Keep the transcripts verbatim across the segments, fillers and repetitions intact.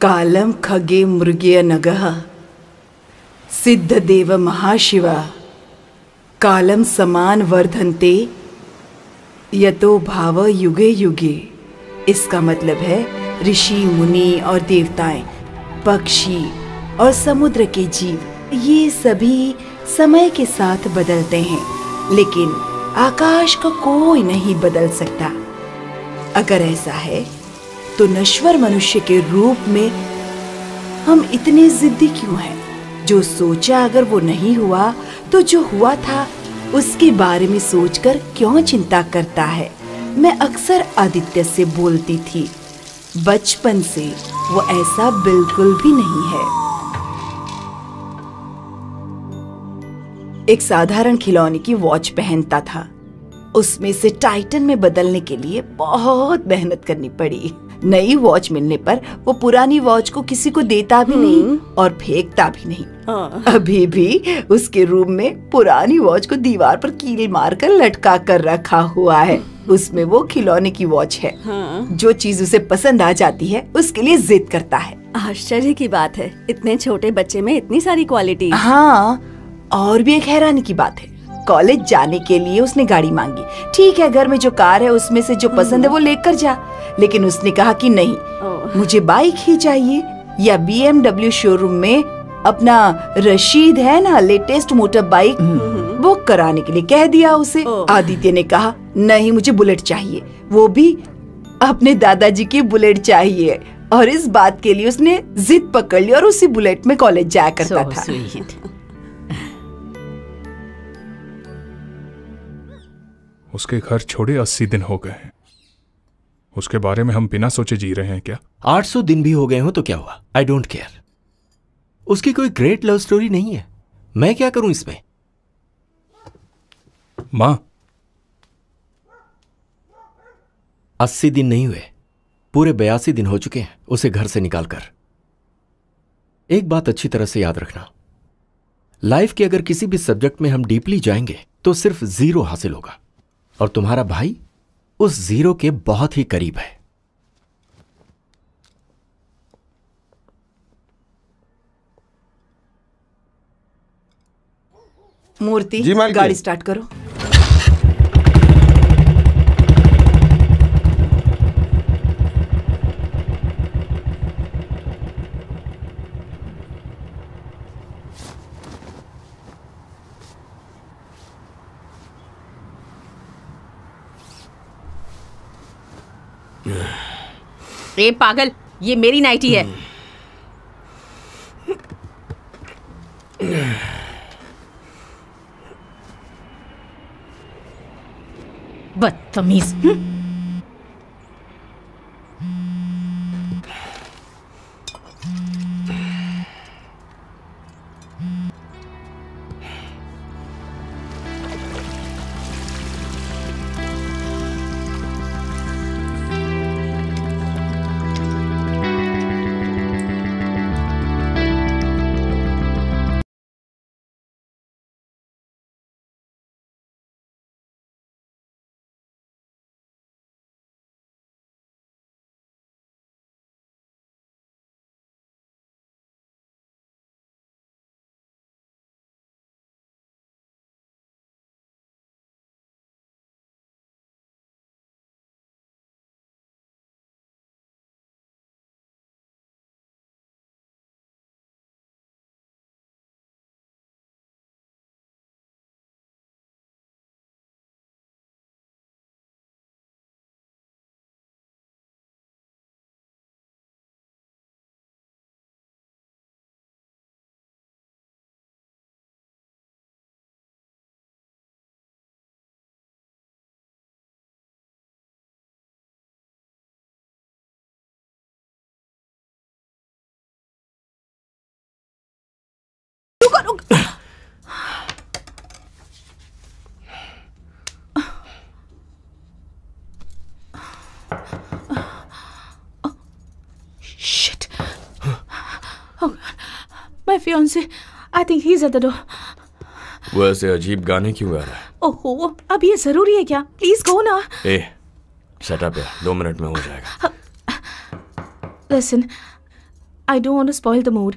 कालम खगे मृगय नगः सिद्धदेव महाशिवा कालम समान वर्धन्ते यतो भाव युगे युगे। इसका मतलब है ऋषि मुनि और देवताएं, पक्षी और समुद्र के जीव ये सभी समय के साथ बदलते हैं, लेकिन आकाश को कोई नहीं बदल सकता। अगर ऐसा है तो नश्वर मनुष्य के रूप में हम इतने जिद्दी क्यों हैं? जो सोचा अगर वो नहीं हुआ तो जो हुआ था उसके बारे में सोचकर क्यों चिंता करता है? मैं अक्सर आदित्य से बोलती थी। बचपन से वो ऐसा बिल्कुल भी नहीं है। एक साधारण खिलौने की वॉच पहनता था, उसमें से टाइटन में बदलने के लिए बहुत मेहनत करनी पड़ी। नई वॉच मिलने पर वो पुरानी वॉच को किसी को देता भी नहीं और फेंकता भी नहीं। हाँ। अभी भी उसके रूम में पुरानी वॉच को दीवार पर कील मारकर लटका कर रखा हुआ है। उसमें वो खिलौने की वॉच है। हाँ। जो चीज उसे पसंद आ जाती है उसके लिए जिद करता है। आश्चर्य की बात है, इतने छोटे बच्चे में इतनी सारी क्वालिटी। हाँ, और भी एक हैरानी की बात है, कॉलेज जाने के लिए उसने गाड़ी मांगी। ठीक है, घर में जो कार है उसमें से जो पसंद है वो लेकर जा, लेकिन उसने कहा कि नहीं, मुझे बाइक ही चाहिए। या बीएमडब्ल्यू शोरूम में अपना रशीद है ना, लेटेस्ट मोटर बाइक, वो कराने के लिए कह दिया उसे। आदित्य ने कहा नहीं, मुझे बुलेट चाहिए, वो भी अपने दादाजी की बुलेट चाहिए। और इस बात के लिए उसने जिद पकड़ ली और उसी बुलेट में कॉलेज जाया करता था। उसके घर छोड़े अस्सी दिन हो गए हैं। उसके बारे में हम बिना सोचे जी रहे हैं क्या? आठ सौ दिन भी हो गए हो तो क्या हुआ? I don't care. उसकी कोई ग्रेट लव स्टोरी नहीं है, मैं क्या करूं इसमें? मां, अस्सी दिन नहीं हुए, पूरे बयासी दिन हो चुके हैं उसे घर से निकालकर। एक बात अच्छी तरह से याद रखना, लाइफ के अगर किसी भी सब्जेक्ट में हम डीपली जाएंगे तो सिर्फ जीरो हासिल होगा, और तुम्हारा भाई उस जीरो के बहुत ही करीब है। मूर्ति, गाड़ी स्टार्ट करो। ए पागल, ये मेरी नाइटी है। बदतमीज। Shit. Oh God. My fiance. I think he's at the door. वो ऐसे अजीब गाने क्यों गा रहा है? ओहो, अब ये जरूरी है क्या? प्लीज गो ना। ए, शट अप यार, दो मिनट में हो जाएगा। Listen, I don't want to spoil the mood.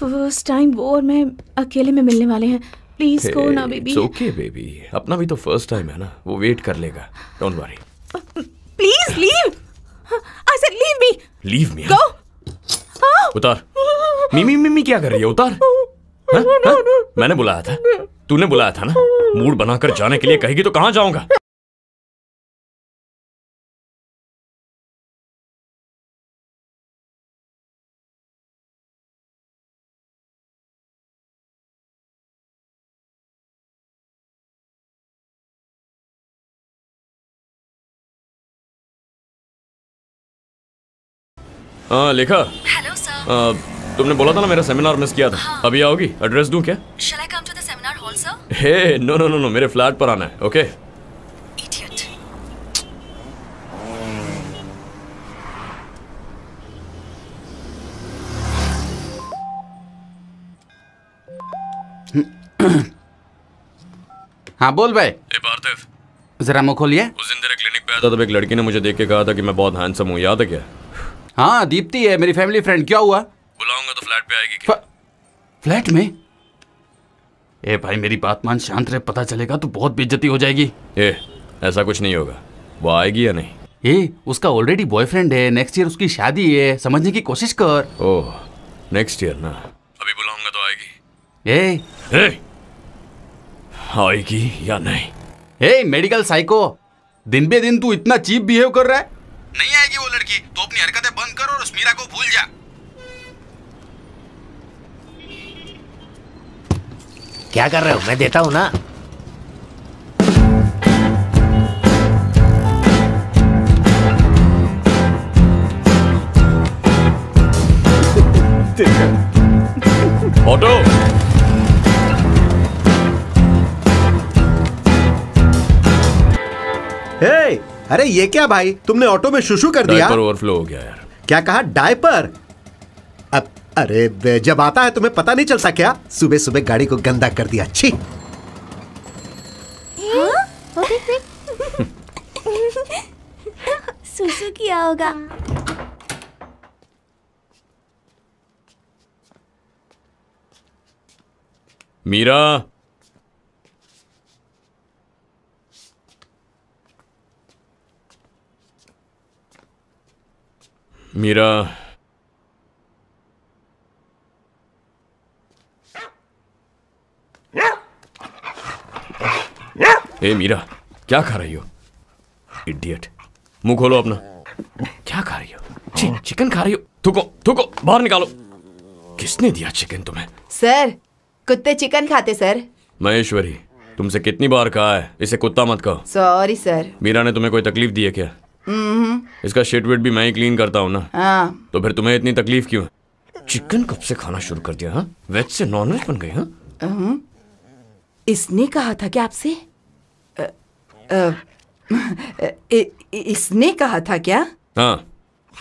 First time वो और मैं अकेले में मिलने वाले हैं. प्लीज गो ना बेबी. इट्स ओके बेबी, अपना भी तो फर्स्ट टाइम है ना, वो वेट कर लेगा. Don't worry. Please leave. I said leave me. Leave me. Go. उतार. मिमी मिमी क्या कर रही है? उतार. हाँ? हाँ? मैंने बुलाया था, तूने बुलाया था ना. मूड बनाकर जाने के लिए कहेगी तो कहाँ जाऊंगा. हाँ लेखा. Hello sir. तुमने बोला था ना मेरा सेमिनार मिस किया था. हाँ. अभी आओगी? एड्रेस दूं क्या? Shall I come to the seminar hall, sir? Hey, no, no, no, no, मेरे फ्लैट पर आना है. Okay okay? Idiot. हाँ बोल भाई. ए पार्थिव, जरा मुंह खोलिए. उस दिन तेरे क्लिनिक पे आया था तब एक लड़की ने मुझे देख के कहा था कि मैं बहुत हैंडसम हूँ, याद है क्या? हाँ दीप्ति है मेरी फैमिली फ्रेंड. क्या हुआ? बुलाऊंगा तो फ्लैट पे आएगी क्या? फ्लैट में? ए भाई मेरी बात मान, शांत रहे, पता चलेगा तो बहुत बेइज्जती हो जाएगी. ए ऐसा कुछ नहीं होगा. वो आएगी या नहीं? ए उसका ऑलरेडी बॉयफ्रेंड है, नेक्स्ट ईयर उसकी शादी है, समझने की कोशिश कर. ओह नेक्स्ट ईयर ना. अभी बुलाऊंगा तो आएगी. ए, ए, आएगी या नहीं? ए मेडिकल साइको, दिन बे दिन तू इतना चीप बिहेव कर रहा है. नहीं आएगी वो लड़की तो अपनी हरकतें बंद कर और उस मीरा को भूल जा. क्या कर रहे हो? मैं देता हूं ना. ऑटो. Hey hey! अरे ये क्या भाई, तुमने ऑटो में शुशु कर दिया. डायपर ओवरफ्लो हो गया यार. क्या कहा? डायपर? अब अरे जब आता है तुम्हें पता नहीं चलता क्या? सुबह सुबह गाड़ी को गंदा कर दिया. छी. शुशु किया होगा. मीरा. मीरा. ए मीरा क्या खा रही हो? इडियट, मुंह खोलो अपना. क्या खा रही हो? चि, चिकन खा रही हो? थूको थूको, बाहर निकालो. किसने दिया चिकन तुम्हें? सर कुत्ते चिकन खाते सर. महेश्वरी तुमसे कितनी बार कहा है इसे कुत्ता मत कहो. Sorry sir. मीरा ने तुम्हें कोई तकलीफ दी है क्या? इसका शिट विट भी मैं ही क्लीन करता हूँ ना. हाँ. तो फिर तुम्हें इतनी तकलीफ क्यों? चिकन कब से खाना शुरू कर दिया? हा? वेज से नॉनवेज बन गई. हाँ. इसने कहा था क्या आपसे? अ, अ, इ, इसने कहा था क्या? हाँ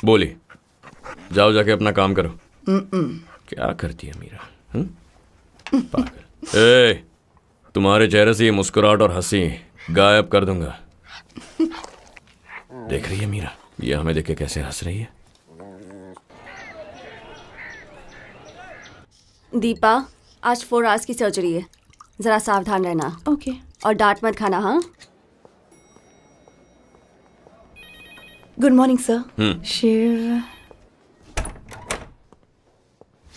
बोली. जाओ जाके अपना काम करो. क्या करती है मीरा पागल. ए, तुम्हारे चेहरे से ये मुस्कुराहट और हंसी गायब कर दूंगा. देख रही है मीरा, ये हमें देख के कैसे हंस रही है. दीपा आज फोर आवर्स की सर्जरी है, जरा सावधान रहना. Okay okay. और डांट मत खाना. हाँ. Good morning sir. Shiv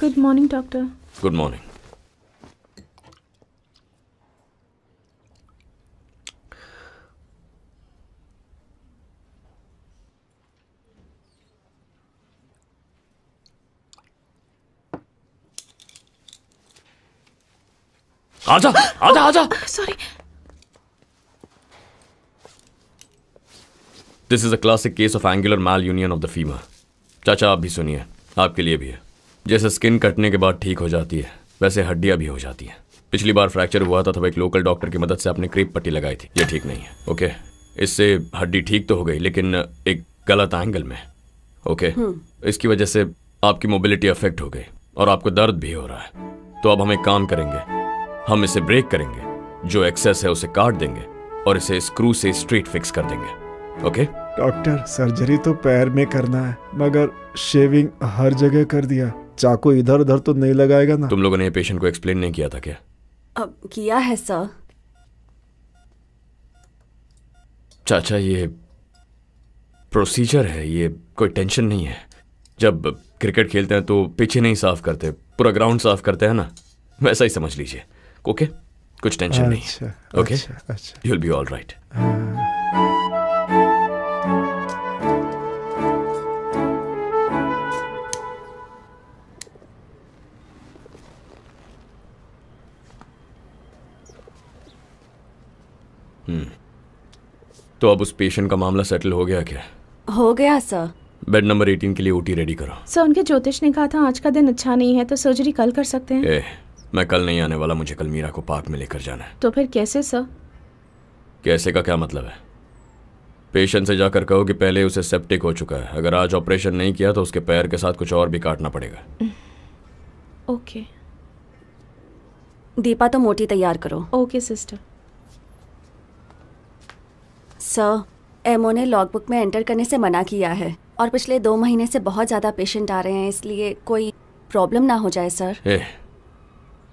good morning. Doctor good morning. आजा आजा आजा. Sorry. This is a classic case of angular malunion of the femur. चाचा आप भी सुनिए, आपके लिए भी है. जैसे स्किन कटने के बाद ठीक हो जाती है वैसे हड्डियां भी हो जाती हैं. पिछली बार फ्रैक्चर हुआ था तब एक लोकल डॉक्टर की मदद से आपने क्रीप पट्टी लगाई थी. ये ठीक नहीं है. ओके इससे हड्डी ठीक तो हो गई लेकिन एक गलत एंगल में. ओके इसकी वजह से आपकी मोबिलिटी अफेक्ट हो गई और आपको दर्द भी हो रहा है. तो अब हम एक काम करेंगे, हम इसे ब्रेक करेंगे, जो एक्सेस है उसे काट देंगे और इसे स्क्रू से स्ट्रेट फिक्स कर देंगे. Okay okay? डॉक्टर सर्जरी तो पैर में करना है, मगर शेविंग हर जगह कर दिया, चाकू इधर उधर तो नहीं लगाएगा ना? तुम लोगों ने पेशेंट को एक्सप्लेन नहीं किया था क्या? अब किया है सर। चाचा ये प्रोसीजर है, ये कोई टेंशन नहीं है। जब क्रिकेट खेलते हैं तो पीछे नहीं साफ करते, पूरा ग्राउंड साफ करते हैं ना, वैसा ही समझ लीजिए। ओके, कुछ टेंशन नहीं। Okay, you will be all right. हम्म, तो अब उस पेशेंट का मामला सेटल हो गया क्या? हो गया सर। बेड नंबर अठारह के लिए ओटी रेडी करो। सर उनके ज्योतिष ने कहा था आज का दिन अच्छा नहीं है तो सर्जरी कल कर सकते हैं। ए, मैं कल नहीं आने वाला, मुझे कल मीरा को पार्क में लेकर जाना है। तो फिर कैसे सर? कैसे का क्या मतलब है? पेशेंट से जाकर कहो कि पहले उसे सेप्टिक हो चुका है, अगर आज ऑपरेशन नहीं किया तो उसके पैर के साथ कुछ और भी काटना पड़ेगा। ओके दीपा, तो मोटी तैयार करो। Okay sister. सर एमओ ने लॉगबुक में एंटर करने से मना किया है और पिछले दो महीने से बहुत ज़्यादा पेशेंट आ रहे हैं, इसलिए कोई प्रॉब्लम ना हो जाए सर। ए,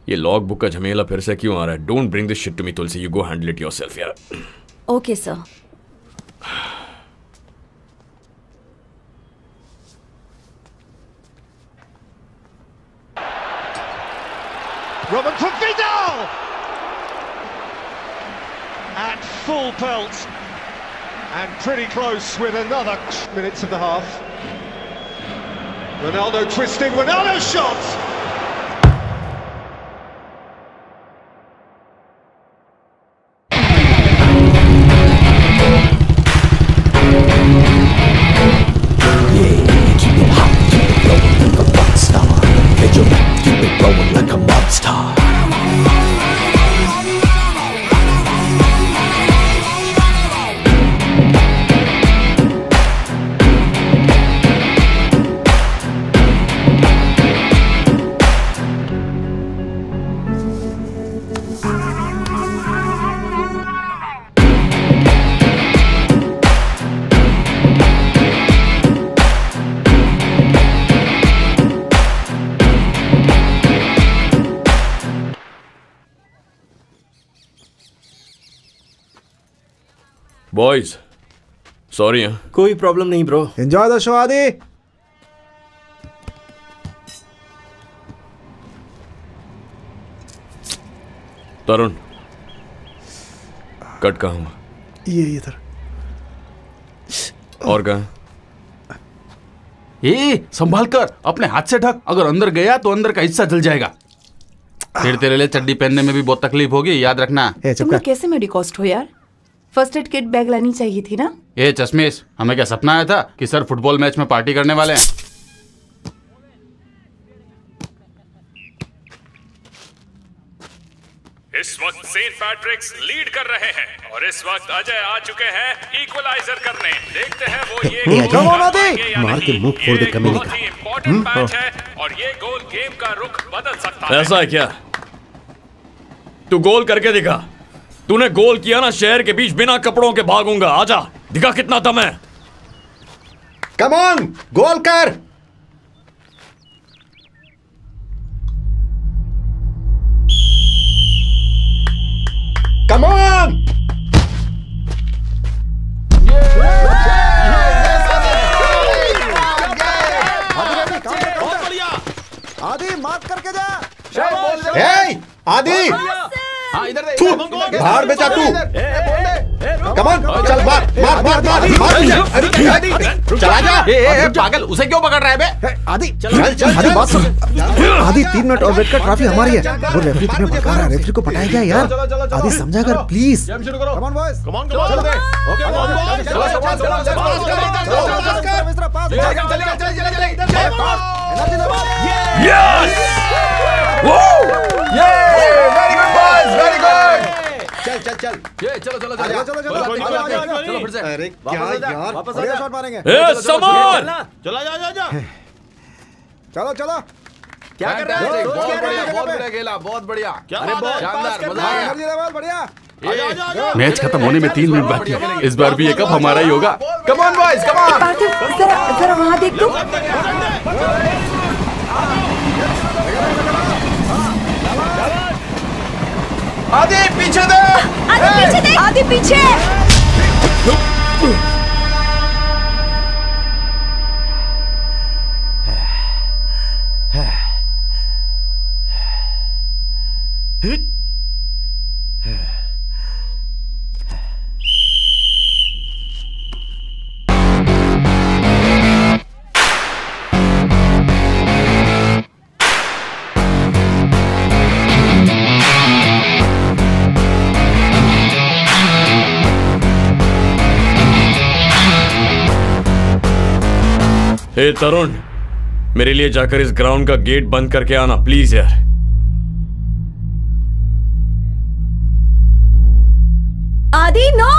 ये लॉग बुक का झमेला फिर से क्यों आ रहा है? Don't bring this shit to me Tulsi, you go handle it yourself यार। Okay sir. At full pelt and pretty close with another minutes of the half. Ronaldo twisting, Ronaldo shot. Boys sorry यार। कोई problem नहीं bro. Enjoy the show Adi. Tarun cut कहाँ हुआ? ये इधर। और कहाँ? ए संभाल कर, अपने हाथ से ढक, अगर अंदर गया तो अंदर का हिस्सा जल जाएगा। फिर तेरे लिए चड्डी पहनने में भी बहुत तकलीफ होगी, याद रखना। तुम कैसे मेडिकॉस्ट हो यार? फर्स्ट एड किट बैग लानी चाहिए थी ना। ए चश्मेश, हमें क्या सपना आया था कि सर फुटबॉल मैच में पार्टी करने वाले हैं? इस वक्त सेंट पैट्रिक्स लीड कर रहे हैं और इस वक्त अजय आ चुके हैं इक्वलाइजर करने। देखते हैं वो ये बहुत ही इम्पोर्टेंट मैच है और ये गोल गेम का रुख बदल सकता है। ऐसा है क्या? तू गोल करके दिखा। तूने गोल किया ना, शहर के बीच बिना कपड़ों के भागूंगा। आजा दिखा कितना दम है। कम ऑन गोल कर। Come on. आदि माफ करके जा। ए आदि बाहर बेचा तू। कमान चल मार मार मार मार चला जा। ए पागल, उसे क्यों पकड़ रहा है बे? आदि चल चल आदि बात सुन। आदि तीन मिनट और वेट कर, ट्रॉफी हमारी है। वो रेफरी तुम्हें बता रहा है, रेफरी को पटाया गया यार। आदि समझा कर प्लीज। कमान बॉयज कमान कमान चल। ओके बॉयज चलो चलो चलो चलो पास कर। Very good. चल चल चल ये चलो चलो चलो चलो चलो फिर से। अरे क्या यार, वापस आजा, शॉट मारेंगे। ए समर चला जा जा जा चलो चलो। क्या कर रहा है? बहुत बढ़िया, बहुत बढ़िया खेला, बहुत बढ़िया। अरे बहुत शानदार, मजा आ गया। बढ़िया मैच खत्म होने में तीन मिनट बाकी है। इस बार भी ये कप हमारा ही होगा। Come on boys, come on. Parthiv जरा जरा वहाँ देख दो। आदि पीछे देख, आदि पीछे देख, आदि पीछे। हे तरुण, मेरे लिए जाकर इस ग्राउंड का गेट बंद करके आना प्लीज यार। आदि नो।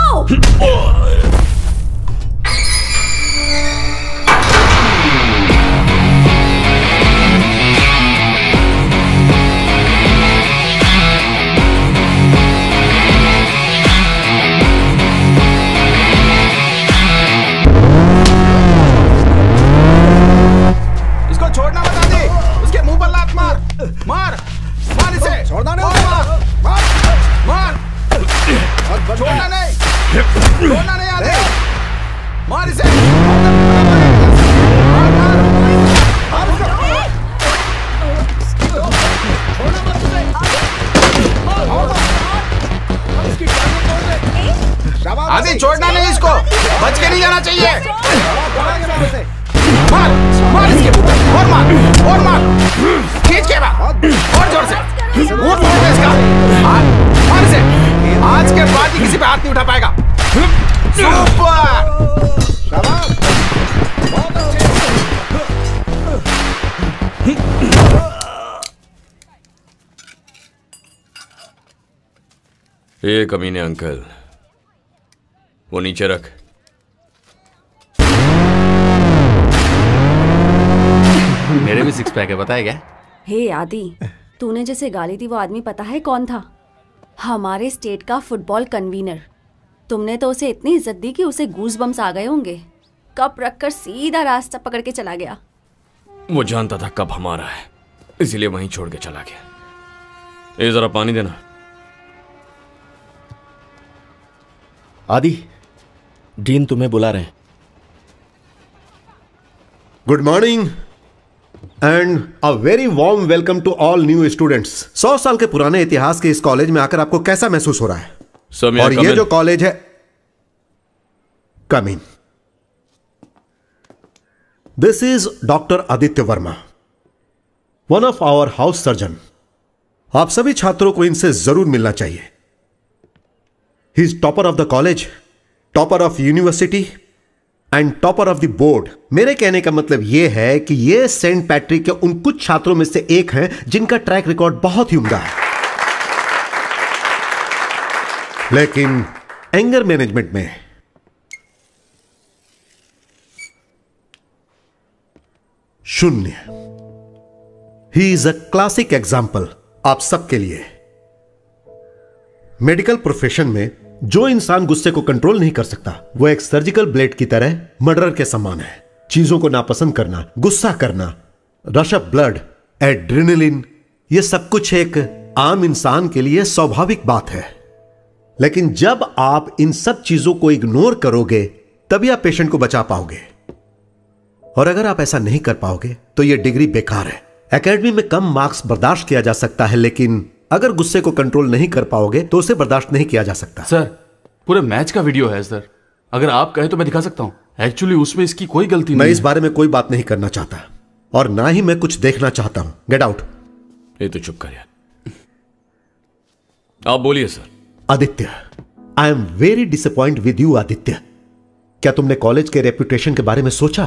ये कमीने अंकल, वो नीचे रख। मेरे भी सिक्स पैक है, पता है क्या? हे आदि, तूने जैसे गाली दी वो आदमी पता है कौन था? हमारे स्टेट का फुटबॉल कन्वीनर। तुमने तो उसे इतनी इज्जत दी कि उसे गूज बम्स आ गए होंगे। कप रखकर सीधा रास्ता पकड़ के चला गया। वो जानता था कप हमारा है, इसीलिए वहीं छोड़ के चला गया। ये जरा पानी देना। आदि, डीन तुम्हें बुला रहे हैं। Good morning and a very warm welcome to all new students. सौ साल के पुराने इतिहास के इस कॉलेज में आकर आपको कैसा महसूस हो रहा है? Some और ये जो कॉलेज है, come in. This is doctor Aditya Varma, one of our house surgeon. आप सभी छात्रों को इनसे जरूर मिलना चाहिए। He is topper of the college, topper of university and topper of the board. मेरे कहने का मतलब यह है कि ये सेंट पैट्रिक के उन कुछ छात्रों में से एक हैं जिनका ट्रैक रिकॉर्ड बहुत ही उम्दा है, लेकिन एंगर मैनेजमेंट में। शून्य। He is a classic example आप सबके लिए। मेडिकल प्रोफेशन में जो इंसान गुस्से को कंट्रोल नहीं कर सकता वो एक सर्जिकल ब्लेड की तरह मर्डर के समान है। चीजों को नापसंद करना, गुस्सा करना, रश ऑफ ब्लड, एड्रेनलिन, ये सब कुछ एक आम इंसान के लिए स्वाभाविक बात है। लेकिन जब आप इन सब चीजों को इग्नोर करोगे तभी आप पेशेंट को बचा पाओगे, और अगर आप ऐसा नहीं कर पाओगे तो यह डिग्री बेकार है। एकेडमी में कम मार्क्स बर्दाश्त किया जा सकता है, लेकिन अगर गुस्से को कंट्रोल नहीं कर पाओगे तो उसे बर्दाश्त नहीं किया जा सकता। सर, पूरे मैच का वीडियो है सर, अगर आप कहें तो मैं दिखा सकता हूं। एक्चुअली उसमें इसकी कोई गलती नहीं। मैं इस बारे में कोई बात नहीं करना चाहता और ना ही मैं कुछ देखना चाहता हूं। Get out. ये तो चुप कर यार। आप बोलिए sir. Aditya, I am very disappoint with you. Aditya, क्या तुमने कॉलेज के रेप्यूटेशन के बारे में सोचा?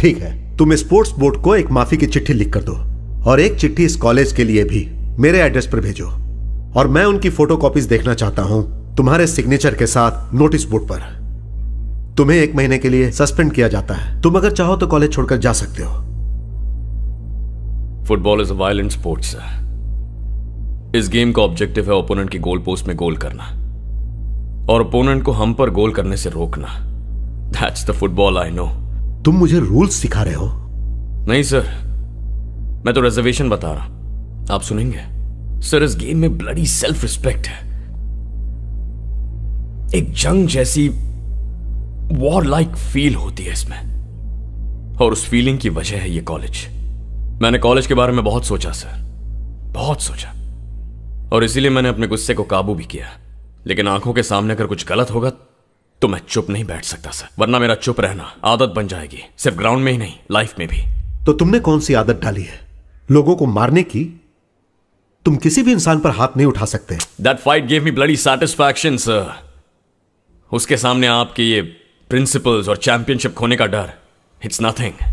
ठीक है, तुम स्पोर्ट्स बोर्ड को एक माफी की चिट्ठी लिख कर दो और एक चिट्ठी इस कॉलेज के लिए भी मेरे एड्रेस पर भेजो, और मैं उनकी फोटोकॉपीज देखना चाहता हूं तुम्हारे सिग्नेचर के साथ नोटिस बोर्ड पर। तुम्हें एक महीने के लिए सस्पेंड किया जाता है। तुम अगर चाहो तो कॉलेज छोड़कर जा सकते हो। Football is a violent sport sir, इस गेम का ऑब्जेक्टिव है ओपोनेंट की गोल पोस्ट में गोल करना और ओपोनेंट को हम पर गोल करने से रोकना। That's the football I know. तुम मुझे रूल्स सिखा रहे हो? नहीं सर, मैं तो रिजर्वेशन बता रहा हूं, आप सुनेंगे। सर इस गेम में ब्लडी सेल्फ रिस्पेक्ट है, एक जंग जैसी वॉर लाइक फील होती है इसमें, और उस फीलिंग की वजह है ये कॉलेज। मैंने कॉलेज के बारे में बहुत सोचा सर, बहुत सोचा, और इसीलिए मैंने अपने गुस्से को काबू भी किया। लेकिन आंखों के सामने अगर कुछ गलत होगा तो मैं चुप नहीं बैठ सकता सर, वरना मेरा चुप रहना आदत बन जाएगी, सिर्फ ग्राउंड में ही नहीं लाइफ में भी। तो तुमने कौन सी आदत डाली है लोगों को मारने की? तुम किसी भी इंसान पर हाथ नहीं उठा सकते। That fight gave me bloody satisfaction sir. उसके सामने आपके ये प्रिंसिपल्स और चैंपियनशिप खोने का डर, इट्स नथिंग।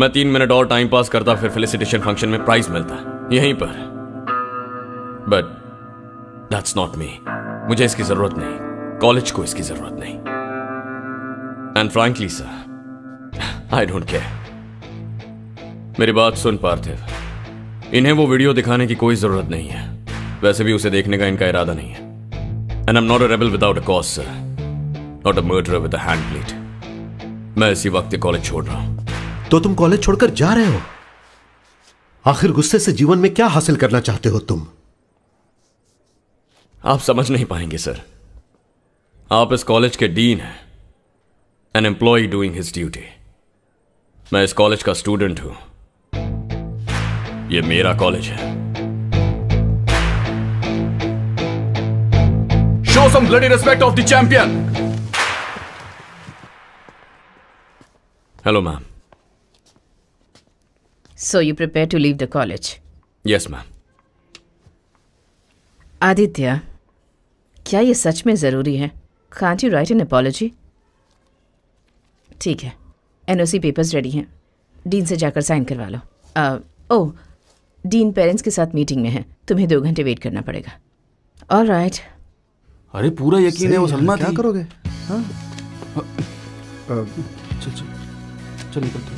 मैं तीन मिनट और टाइम पास करता, फिर फेलिसिटेशन फंक्शन में प्राइज मिलता यहीं पर। बट दैट्स नॉट मी, मुझे इसकी जरूरत नहीं, कॉलेज को इसकी जरूरत नहीं। And frankly sir I don't care. मेरी बात सुन पार्थिव, इन्हें वो वीडियो दिखाने की कोई जरूरत नहीं है, वैसे भी उसे देखने का इनका इरादा नहीं है। And I'm not a rebel without a cause, sir. Not a murderer with a hand plate. मैं इसी वक्त कॉलेज छोड़ रहा हूं। तो तुम कॉलेज छोड़कर जा रहे हो? आखिर गुस्से से जीवन में क्या हासिल करना चाहते हो तुम? आप समझ नहीं पाएंगे सर। आप इस कॉलेज के डीन हैं, an employee doing his duty. मैं इस कॉलेज का स्टूडेंट हूं, यह मेरा कॉलेज है। Show some bloody respect of the champion. Hello, ma'am. So you prepare to leave the college? Yes, ma'am. Aditya, क्या ये सच में जरूरी है? Can't you write an apology? ठीक है, एनओसी पेपर्स रेडी हैं, डीन से जाकर साइन करवा लो। ओह, डीन पेरेंट्स के साथ मीटिंग में है, तुम्हें दो घंटे वेट करना पड़ेगा। All right. अरे पूरा यकीन है वो सलमा थी। क्या करोगे? हाँ? आ, आ, चल चल चल निकल तू।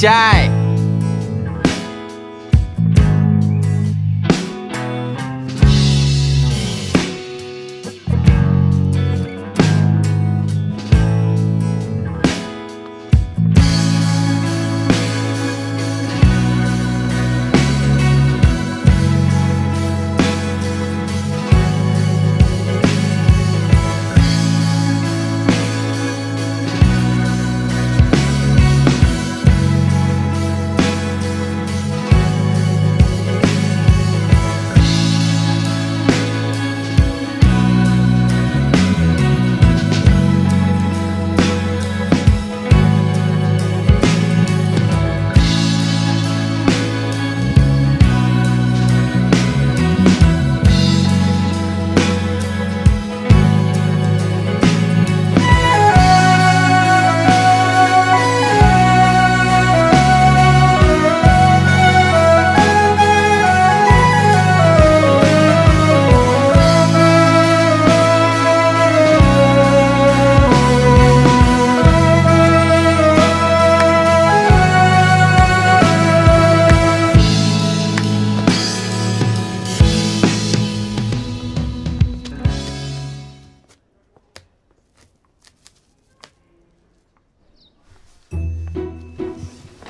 चाय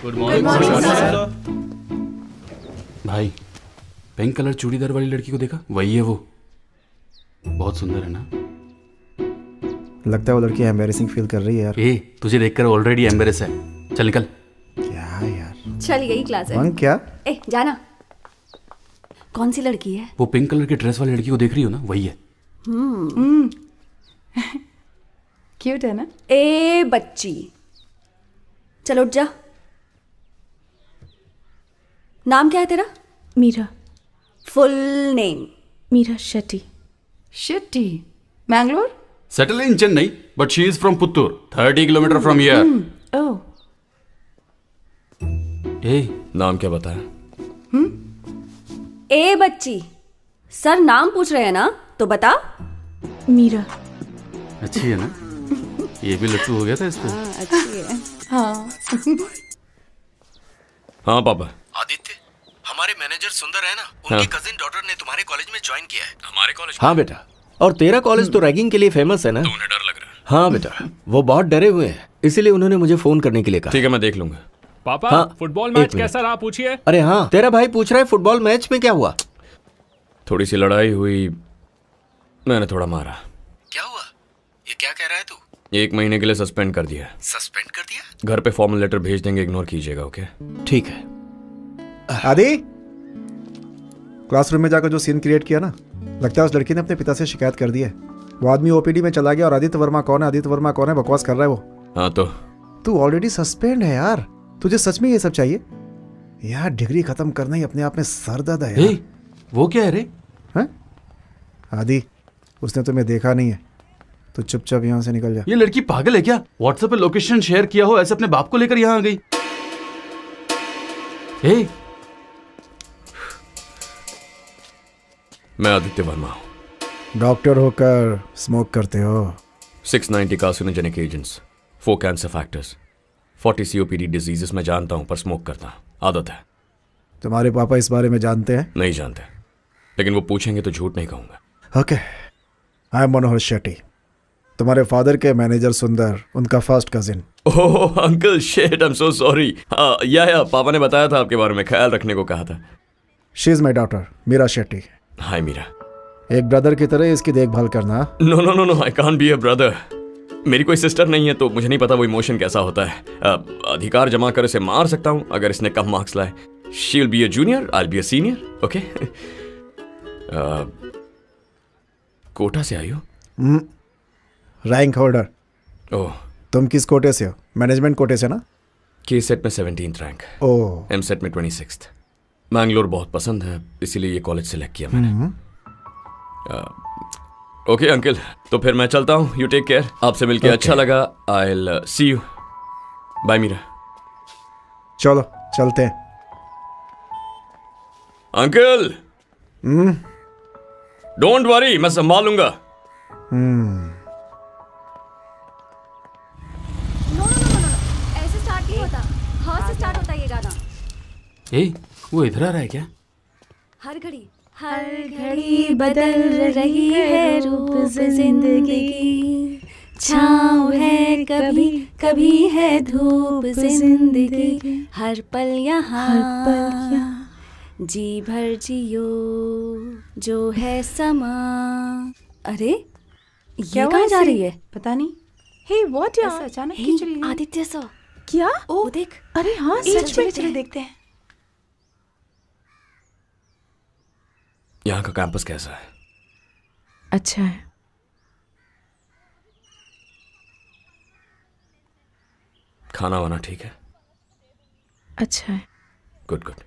गुड मॉर्निंग सर। भाई पिंक कलर चूड़ीदार वाली लड़की को देखा? वही है वो, बहुत सुंदर है ना। लगता है वो लड़की एम्बैरेसिंग फील कर रही है यार। ए, तुझे देखकर ऑलरेडी एम्बैरेस है, चल निकल। क्या यार, चल यही क्लास है। क्या ए, जाना। कौन सी लड़की है वो? पिंक कलर की ड्रेस वाली लड़की को देख रही हो ना, वही है। हम्म क्यूट है ना। ए बच्ची चलो उठ जा। नाम क्या है तेरा? Meera. Full name? Meera Shetty. Shetty Mangalore? Settle in Chennai but she is from Puttur, thirty kilometre from here. Oh. ए नाम क्या बताया? हम्म ए बच्ची सर नाम पूछ रहे हैं ना, तो बता। मीरा। अच्छी है ना। ये भी लट्टू हो गया था इसको। हाँ, अच्छी है। हाँ हाँ पापा। आदित्य हमारे मैनेजर सुंदर है ना, उनकी कजिन डॉटर ने तुम्हारे कॉलेज में ज्वाइन किया है। हमारे कॉलेज? हाँ बेटा, और तेरा कॉलेज तो रैगिंग के लिए फेमस है ना, तो उन्हें डर लग रहा है। हाँ बेटा, वो बहुत डरे हुए हैं, इसीलिए उन्होंने मुझे फोन करने के लिए कहा। ठीक है मैं देख लूंगा। पापा हाँ, फुटबॉल मैच कैसा रहा पूछिए। अरे हाँ, तेरा भाई पूछ रहा है फुटबॉल मैच में क्या हुआ। थोड़ी सी लड़ाई हुई, मैंने थोड़ा मारा। क्या हुआ, ये क्या कह रहा है तू? एक महीने के लिए सस्पेंड कर दिया। सस्पेंड कर दिया? घर पे फॉर्मल लेटर भेज देंगे, इग्नोर कीजिएगा। ओके ठीक है। आदि क्लासरूम में जाकर जो सीन क्रिएट किया ना, लगता है उस लड़की ने अपने पिता से शिकायत कर दी है। वो आदमी ओपीडी में चला गया और आदित्य वर्मा कौन है, आदित्य वर्मा कौन है बकवास कर रहा है वो। हाँ तो तू ऑलरेडी सस्पेंड है यार, तुझे सच में ये सब चाहिए यार? डिग्री खत्म करना ही अपने आप में सर दर्द है। वो क्या है रे? हाँ आदि उसने तुम्हें देखा नहीं है तो चुपचाप यहाँ से निकल जा। ये लड़की पागल है क्या? व्हाट्सएप पे लोकेशन शेयर किया हो ऐसे अपने बाप को लेकर यहाँ आ गई। ए मैं आदित्य वर्मा हूँ। डॉक्टर होकर स्मोक करते हो? Six ninety carcinogenic agents, four cancer factors, forty COPD diseases मैं जानता हूँ, पर स्मोक करता आदत है। तुम्हारे पापा इस बारे में जानते हैं? नहीं जानते, लेकिन वो पूछेंगे तो झूठ नहीं कहूँगा। Okay, I am Manohar Shetty, तुम्हारे फादर के मैनेजर सुंदर, उनका first cousin. Oh uncle Shet, I am so sorry. हाँ या, या पापा ने बताया था आपके बारे में, ख्याल रखने को कहा था। She is my daughter Meera Shetty. Hi Meera. एक ब्रदर की तरह इसकी देखभाल करना। No no no no I can't be a brother, मेरी कोई सिस्टर नहीं है तो मुझे नहीं पता वो इमोशन कैसा होता है। अधिकार जमा कर इसे मार सकता हूँ अगर इसने कम मार्क्स लाए। She will be a junior, I will be a senior. Okay Kota से आई हो? mm. Rank holder. ओह तुम किस कोटे से हो? मैनेजमेंट कोटे से ना। के सेट में seventeenth rank, oh M CET में ट्वेंटी सिक्स्थ। मैंगलोर बहुत पसंद है इसीलिए ये कॉलेज सेलेक्ट किया मैंने। ओके अंकल तो फिर मैं चलता हूँ, यू टेक केयर। आपसे मिलके अच्छा लगा, I will see you, bye Meera. चलो चलते हैं। अंकल डोंट वरी, मैं संभाल लूंगा। hmm. ए, वो इधर आ रहा है क्या? हर घड़ी हर घड़ी बदल रही है रूप जिंदगी की, छाँव है कभी कभी है धूप जिंदगी, हर पल यहाँ जी भर जियो जो है समा। अरे ये कहाँ जा रही है? पता नहीं। हे व्हाट यार, अचानक खिचड़ी। आदित्य सर क्या? ओ देख। अरे हाँ सच में, चलो देखते हैं। यहाँ का कैंपस कैसा है? अच्छा है। खाना वाना ठीक है? अच्छा है। Good good.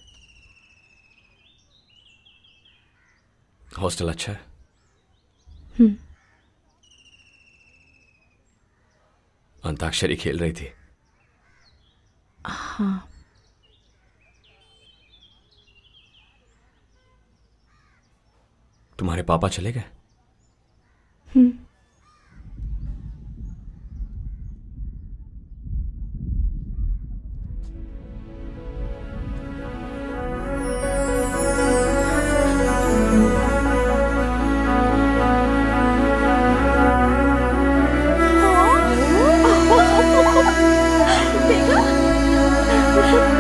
हॉस्टल अच्छा है? हम्म। अंताक्षरी खेल रही थी? हाँ। तुम्हारे पापा चले गए? हम्म। देखा?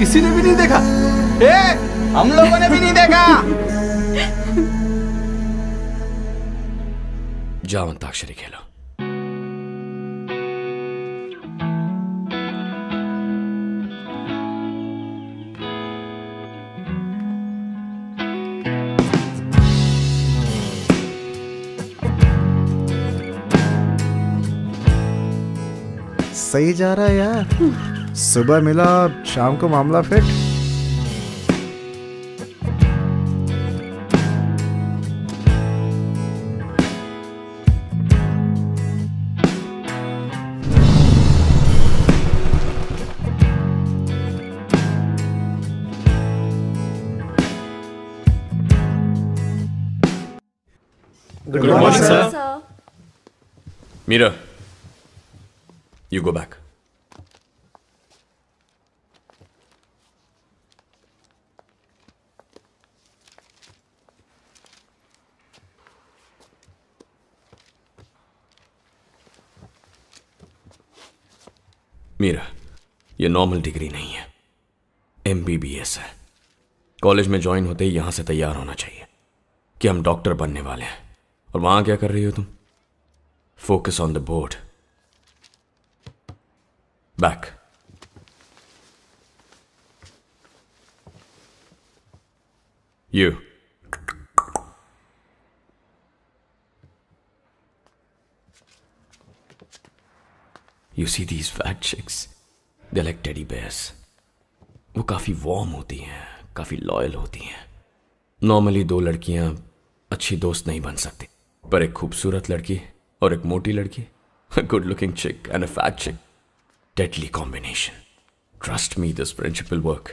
किसी ने भी नहीं देखा, ए, हम लोगों ने भी नहीं देखा। जाओ अंताक्षरी खेलो। सही जा रहा है यार, सुबह मिला शाम को मामला fit. Good morning sir. Meera, You go back. Meera, ये नॉर्मल डिग्री नहीं है, एम बी बी एस है। कॉलेज में ज्वाइन होते ही यहां से तैयार होना चाहिए कि हम डॉक्टर बनने वाले हैं। और वहां क्या कर रही हो तुम? Focus on the board. Back. You. You see these fat chicks? They're like teddy bears. वो काफी warm होती हैं, काफी loyal होती हैं. Normally दो लड़कियां अच्छी दोस्त नहीं बन सकती, पर एक खूबसूरत लड़की और एक मोटी लड़की, a good-looking chick and a fat chick. Deadly combination. Trust me, this friendship will work.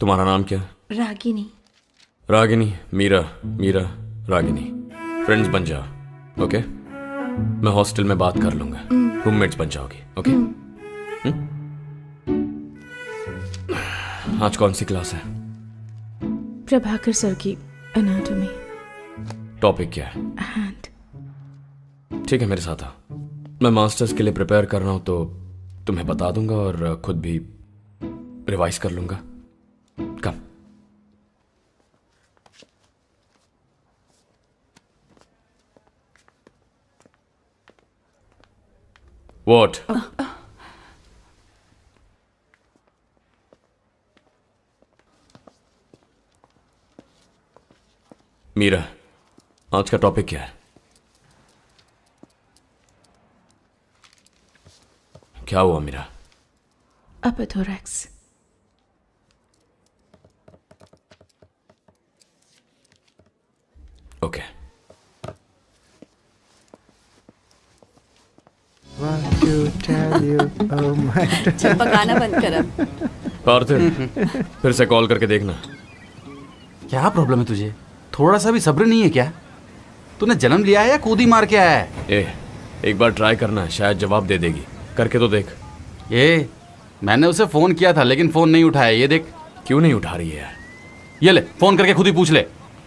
तुम्हारा नाम क्या? रागिनी। रागिनी, मीरा, मीरा, रागिनी। फ्रेंड्स बन जाओ, ओके? मैं हॉस्टल में बात कर लूंगा। रूममेट्स बन जाओगी, ओके? आज कौन सी क्लास है? प्रभाकर सर की एनाटॉमी। टॉपिक क्या है? हैंड। ठीक है, मेरे साथ आओ। मैं मास्टर्स के लिए प्रिपेयर कर रहा हूं तो तुम्हें बता दूंगा और खुद भी रिवाइज कर लूंगा। कम व्हाट? मीरा, आज का टॉपिक क्या है? क्या हुआ मीरा? अपथोरैक्स। ओके। चपकाना बंद कर अब। पार्थिव, फिर से कॉल करके देखना। क्या प्रॉब्लम है तुझे? थोड़ा सा भी सब्र नहीं है क्या? तूने जन्म लिया है या कूदी मार के आया है? ए, एक बार ट्राई करना, शायद जवाब दे देगी। करके तो देख। ये मैंने उसे फोन किया था लेकिन फोन नहीं उठाया। ये देख। क्यों नहीं उठा रही है यार? ये ले, फोन करके खुद ही पूछ ले।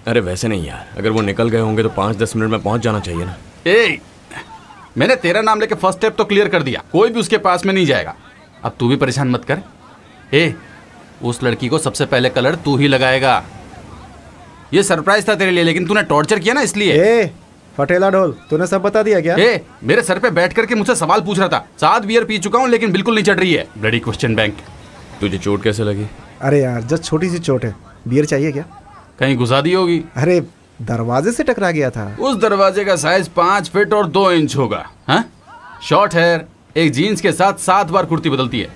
अरे वैसे नहीं यार, अगर वो निकल गए होंगे तो पाँच दस मिनट में पहुंच जाना चाहिए ना। ए, मैंने तेरा नाम लेके फर्स्ट स्टेप तो क्लियर कर दिया, कोई भी उसके पास में नहीं जाएगा। अब तू भी परेशान मत कर। ए, उस लड़की को सबसे पहले कलर तू ही लगाएगा। ये सरप्राइज था तेरे लिए लेकिन तूने टॉर्चर किया ना इसलिए। फटेला ढोल, तूने सब बता दिया क्या? ए, मेरे सर पे बैठ करके मुझसे सवाल पूछ रहा था। सात बियर पी चुका हूँ लेकिन बिल्कुल नहीं चढ़ रही है। Bloody question bank. तुझे चोट कैसे लगी? अरे यार, जस्ट छोटी सी चोट है। बियर चाहिए क्या? कहीं घुसा दी होगी। अरे दरवाजे से टकरा गया था। उस दरवाजे का साइज पाँच फीट और दो इंच होगा। शॉर्ट हेयर, एक जीन्स के साथ सात बार कुर्ती बदलती है।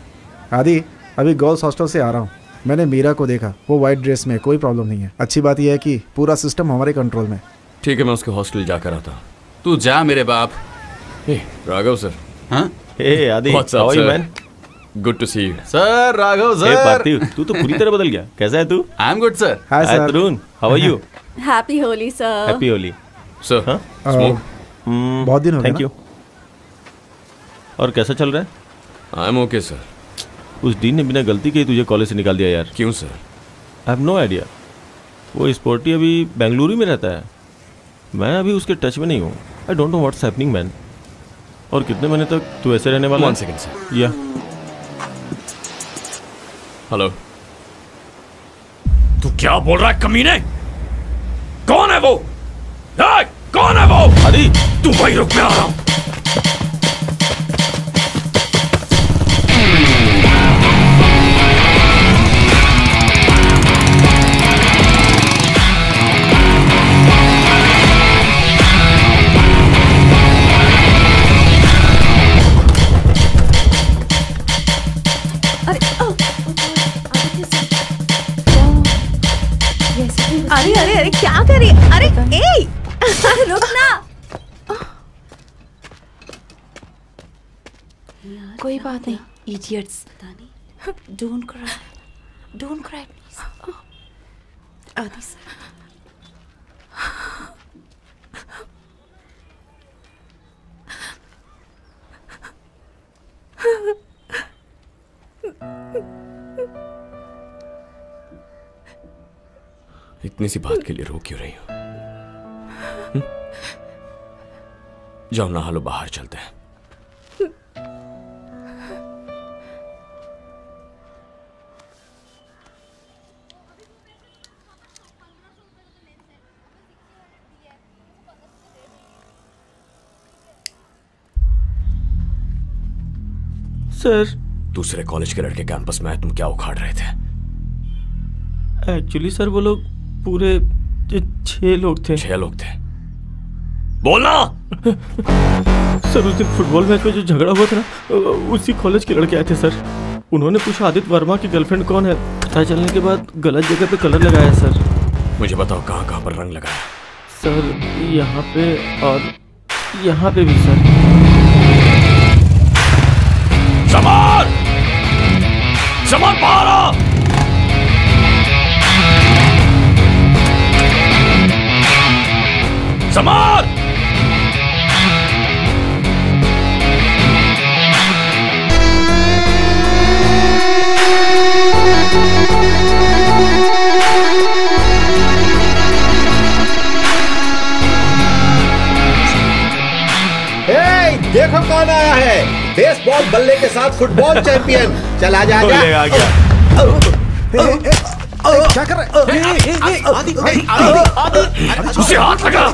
आदि, अभी गर्ल्स हॉस्टल से आ रहा हूँ। मैंने मीरा को देखा, वो व्हाइट ड्रेस में। कोई प्रॉब्लम नहीं है। अच्छी बात यह है कि पूरा सिस्टम हमारे कंट्रोल में। ठीक है, मैं उसके हॉस्टल जाकर आता हूँ। तू जा मेरे बाप। hey, Raghav sir. हाँ? hey, आदि, how are you man? Good to see you. Sir Raghav sir. hey, Parthiv, तू तो पूरी तरह बदल गया। कैसा है तू? I am good sir. Hi sir. Tarun, how are you? Happy Holi sir. Happy Holi. Sir, हाँ? Smoke? बहुत दिन हो गया। Thank you. और कैसा चल रहा है? I am okay sir. उस डीन ने बिना गलती के तुझे कॉलेज से निकाल दिया यार। क्यों sir? I have no idea. वो स्पोर्टी अभी बेंगलुरु में रहता है। मैं अभी उसके टच में नहीं हूँ। I don't know what's happening man. और कितने महीने तक तू ऐसे रहने वाला? One second sir. Yeah hello. तू क्या बोल रहा है कमीने? कौन है वो? ए, कौन है वो? अरे तू भाई रुक, मैं आ रहा हूं। अरे अरे अरे क्या कर रही? अरे ए, रुक ना। कोई बात नहीं, idiots. Don't cry, don't cry please. Adi sir, इतनी सी बात के लिए रो क्यों रही हो? जाओ ना, हालो बाहर चलते हैं। सर, दूसरे कॉलेज के लड़के कैंपस में आए, तुम क्या उखाड़ रहे थे? एक्चुअली सर वो लोग पूरे छह लोग थे। छह लोग थे बोलना। सर उस दिन फुटबॉल मैच में जो झगड़ा हुआ था ना, उसी कॉलेज के लड़के आए थे सर। उन्होंने पूछा आदित्य वर्मा की गर्लफ्रेंड कौन है, पता चलने के बाद गलत जगह पे कलर लगाया सर। मुझे बताओ कहाँ कहाँ पर रंग लगाया? सर यहाँ पे और यहाँ पे भी सर। समार! समार बारा! समार! ए, देखो कौन आया है, बेसबॉल बल्ले के साथ फुटबॉल चैंपियन। चला जा जा। आ गया। क्या कर रहा है? आदि आदि उसे हाथ लगा,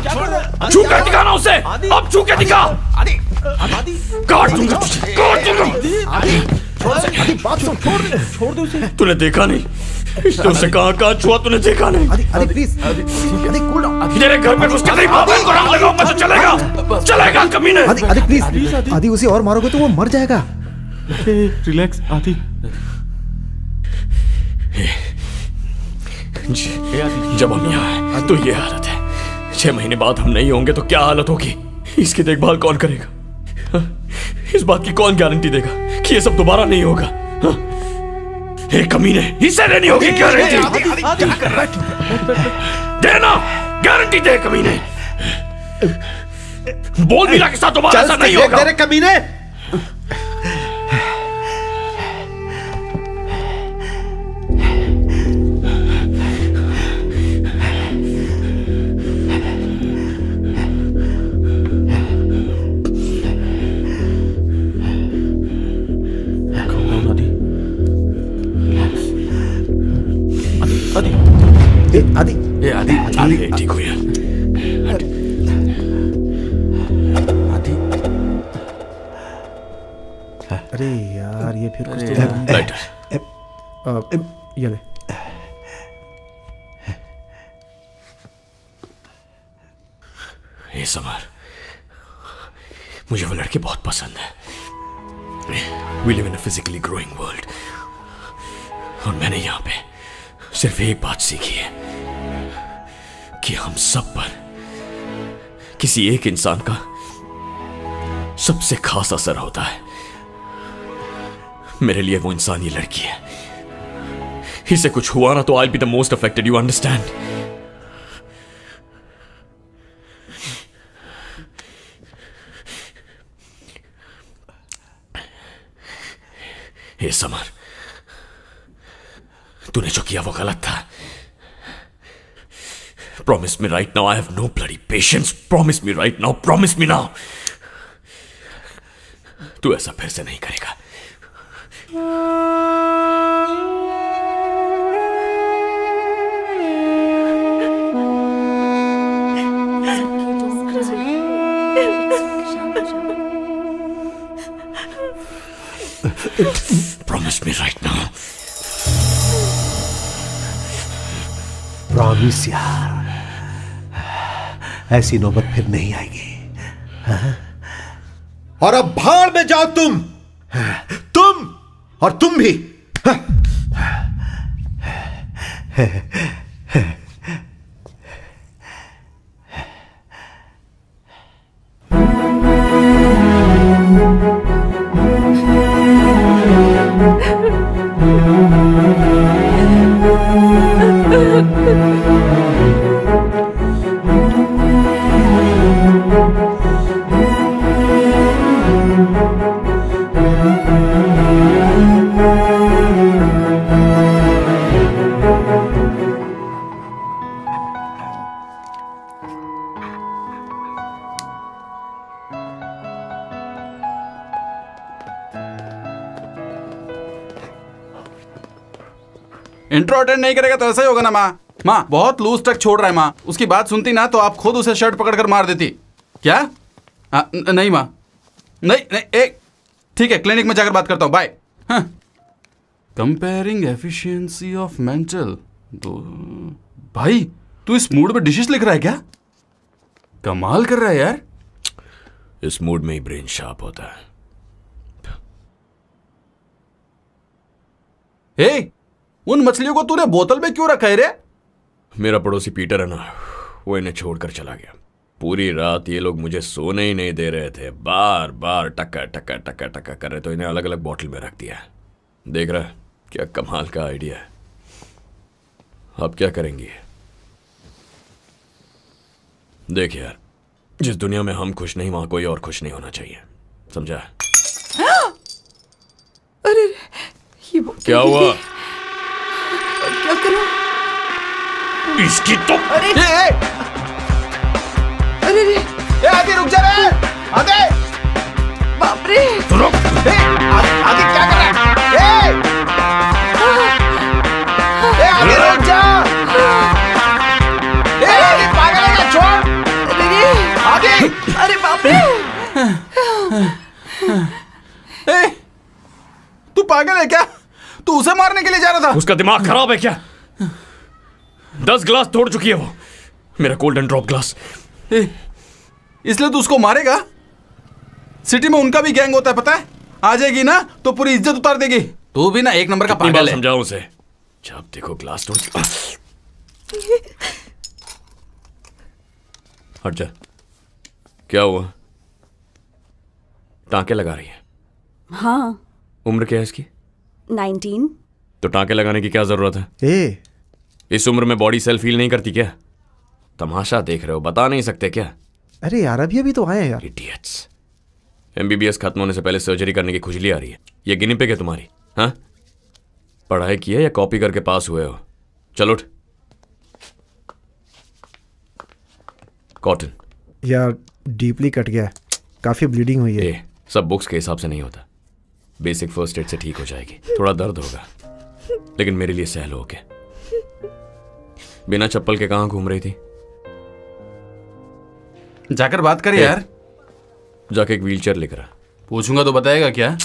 छू के दिखा ना उसे। अब छू के दिखा, काट दूंगा तुझे, काट दूंगा। तूने देखा नहीं उसे कहाँ कहाँ छुआ? तूने देखा नहीं? तेरे घर में घुस के को नाम लगाओ, मत चलेगा चलेगा कमीने। आदि प्लीज, आदि उसे और मारोगे तो वो मर जाएगा। रिलैक्स आदि। जब हम यहाँ आए तो ये हालत है, छह महीने बाद हम नहीं होंगे तो क्या हालत होगी? इसकी देखभाल कौन करेगा? इस बात की कौन गारंटी देगा कि ये सब दोबारा नहीं होगा? हे कमीने, हिस्से लेनी होगी गारंटी देना, गारंटी दे कमीने। बोल मीरा के साथ दोबारा ऐसा नहीं होगा कमीने। आदि आदि आदि ठीक हो यार। आदि अरे यार ये फिर कुछ तो ये ले। ये समार, मुझे वो लड़के बहुत पसंद है। We live in a physically growing world और मैंने यहाँ पे सिर्फ एक बात सीखी है कि हम सब पर किसी एक इंसान का सबसे खास असर होता है। मेरे लिए वो इंसान ये लड़की है। इसे कुछ हुआ ना तो I will be the most affected, you understand? ये समर, तूने जो किया वो गलत था। Promise me right now, I have no bloody patience. Promise me right now, promise me now. तू ऐसा फिर से नहीं करेगा। Promise me right now. Promise यार, ऐसी नौबत फिर नहीं आएगी। हाँ? और अब भाड़ में जाओ तुम, तुम और तुम भी। हाँ? इंट्रो अटेंड नहीं करेगा तो ऐसा ही होगा ना माँ। माँ बहुत लूज तक छोड़ रहा है माँ, उसकी बात सुनती ना तो आप खुद उसे शर्ट पकड़कर मार देती। क्या? आ, न, नहीं माँ, नहीं नहीं एक ठीक है, क्लिनिक में जाकर बात करता हूँ, बाय। हाँ। Comparing efficiency of mental. भाई तू इस मूड में डिशेस लिख रहा है क्या? कमाल कर रहा है यार। इस मूड में ही ब्रेन शार्प होता है। ए, उन मछलियों को तूने बोतल में क्यों रखा है रे? मेरा पड़ोसी पीटर है ना, वो इन्हें छोड़कर चला गया। पूरी रात ये लोग मुझे सोने ही नहीं दे रहे थे, बार बार टक्कर टक्कर टक्कर टक्कर कर रहे, तो इन्हें अलग अलग बोतल में रख दिया। देख रहा है क्या कमाल का आइडिया है। अब क्या करेंगे? देख यार, जिस दुनिया में हम खुश नहीं वहां कोई और खुश नहीं होना चाहिए, समझा? अरे ये क्या हुआ? क्या करूं? इसकी तो अरे ए, ए! अरे रे ए आदि रुक जा रे, आदि बाप रे तू रुक। ए आदि क्या कर रहा है? ए ए आदि रुक जा। ए आदि पागल है क्या? छोड़। अरे रे आदि, अरे बाप रे ए तू पागल है क्या? तू उसे मारने के लिए जा रहा था? उसका दिमाग खराब है क्या? दस ग्लास तोड़ चुकी है वो, मेरा कोल्ड एंड ड्रॉप ग्लास। इसलिए तू उसको मारेगा? सिटी में उनका भी गैंग होता है पता है, आ जाएगी ना तो पूरी इज्जत उतार देगी। तू भी ना एक नंबर का पागल है। समझाऊं उसे? जब देखो ग्लास तोड़। हट जा। क्या हुआ? टाँके लगा रही है? हाँ। उम्र क्या है इसकी? नाइनटीन। तो टाँके लगाने की क्या जरूरत है? ए इस उम्र में बॉडी सेल्फ हील नहीं करती क्या? तमाशा देख रहे हो, बता नहीं सकते क्या? अरे यार अभी अभी तो आए यार। इडियट्स। एमबीबीएस खत्म होने से पहले सर्जरी करने की खुजली आ रही है। ये गिनी पिग है तुम्हारी? हाँ, पढ़ाई की है या कॉपी करके पास हुए हो? चलो उठ। कॉटन। यार डीपली कट गया, काफी ब्लीडिंग हुई है। ए, सब बुक्स के हिसाब से नहीं होता, बेसिक फर्स्ट एड से ठीक हो जाएगी। थोड़ा दर्द होगा लेकिन मेरे लिए सहल हो गया। बिना चप्पल के कहां घूम रही थी? जाकर बात कर यार। जाके एक व्हीलचेयर लेकर आ। पूछूंगा तो बताएगा क्या?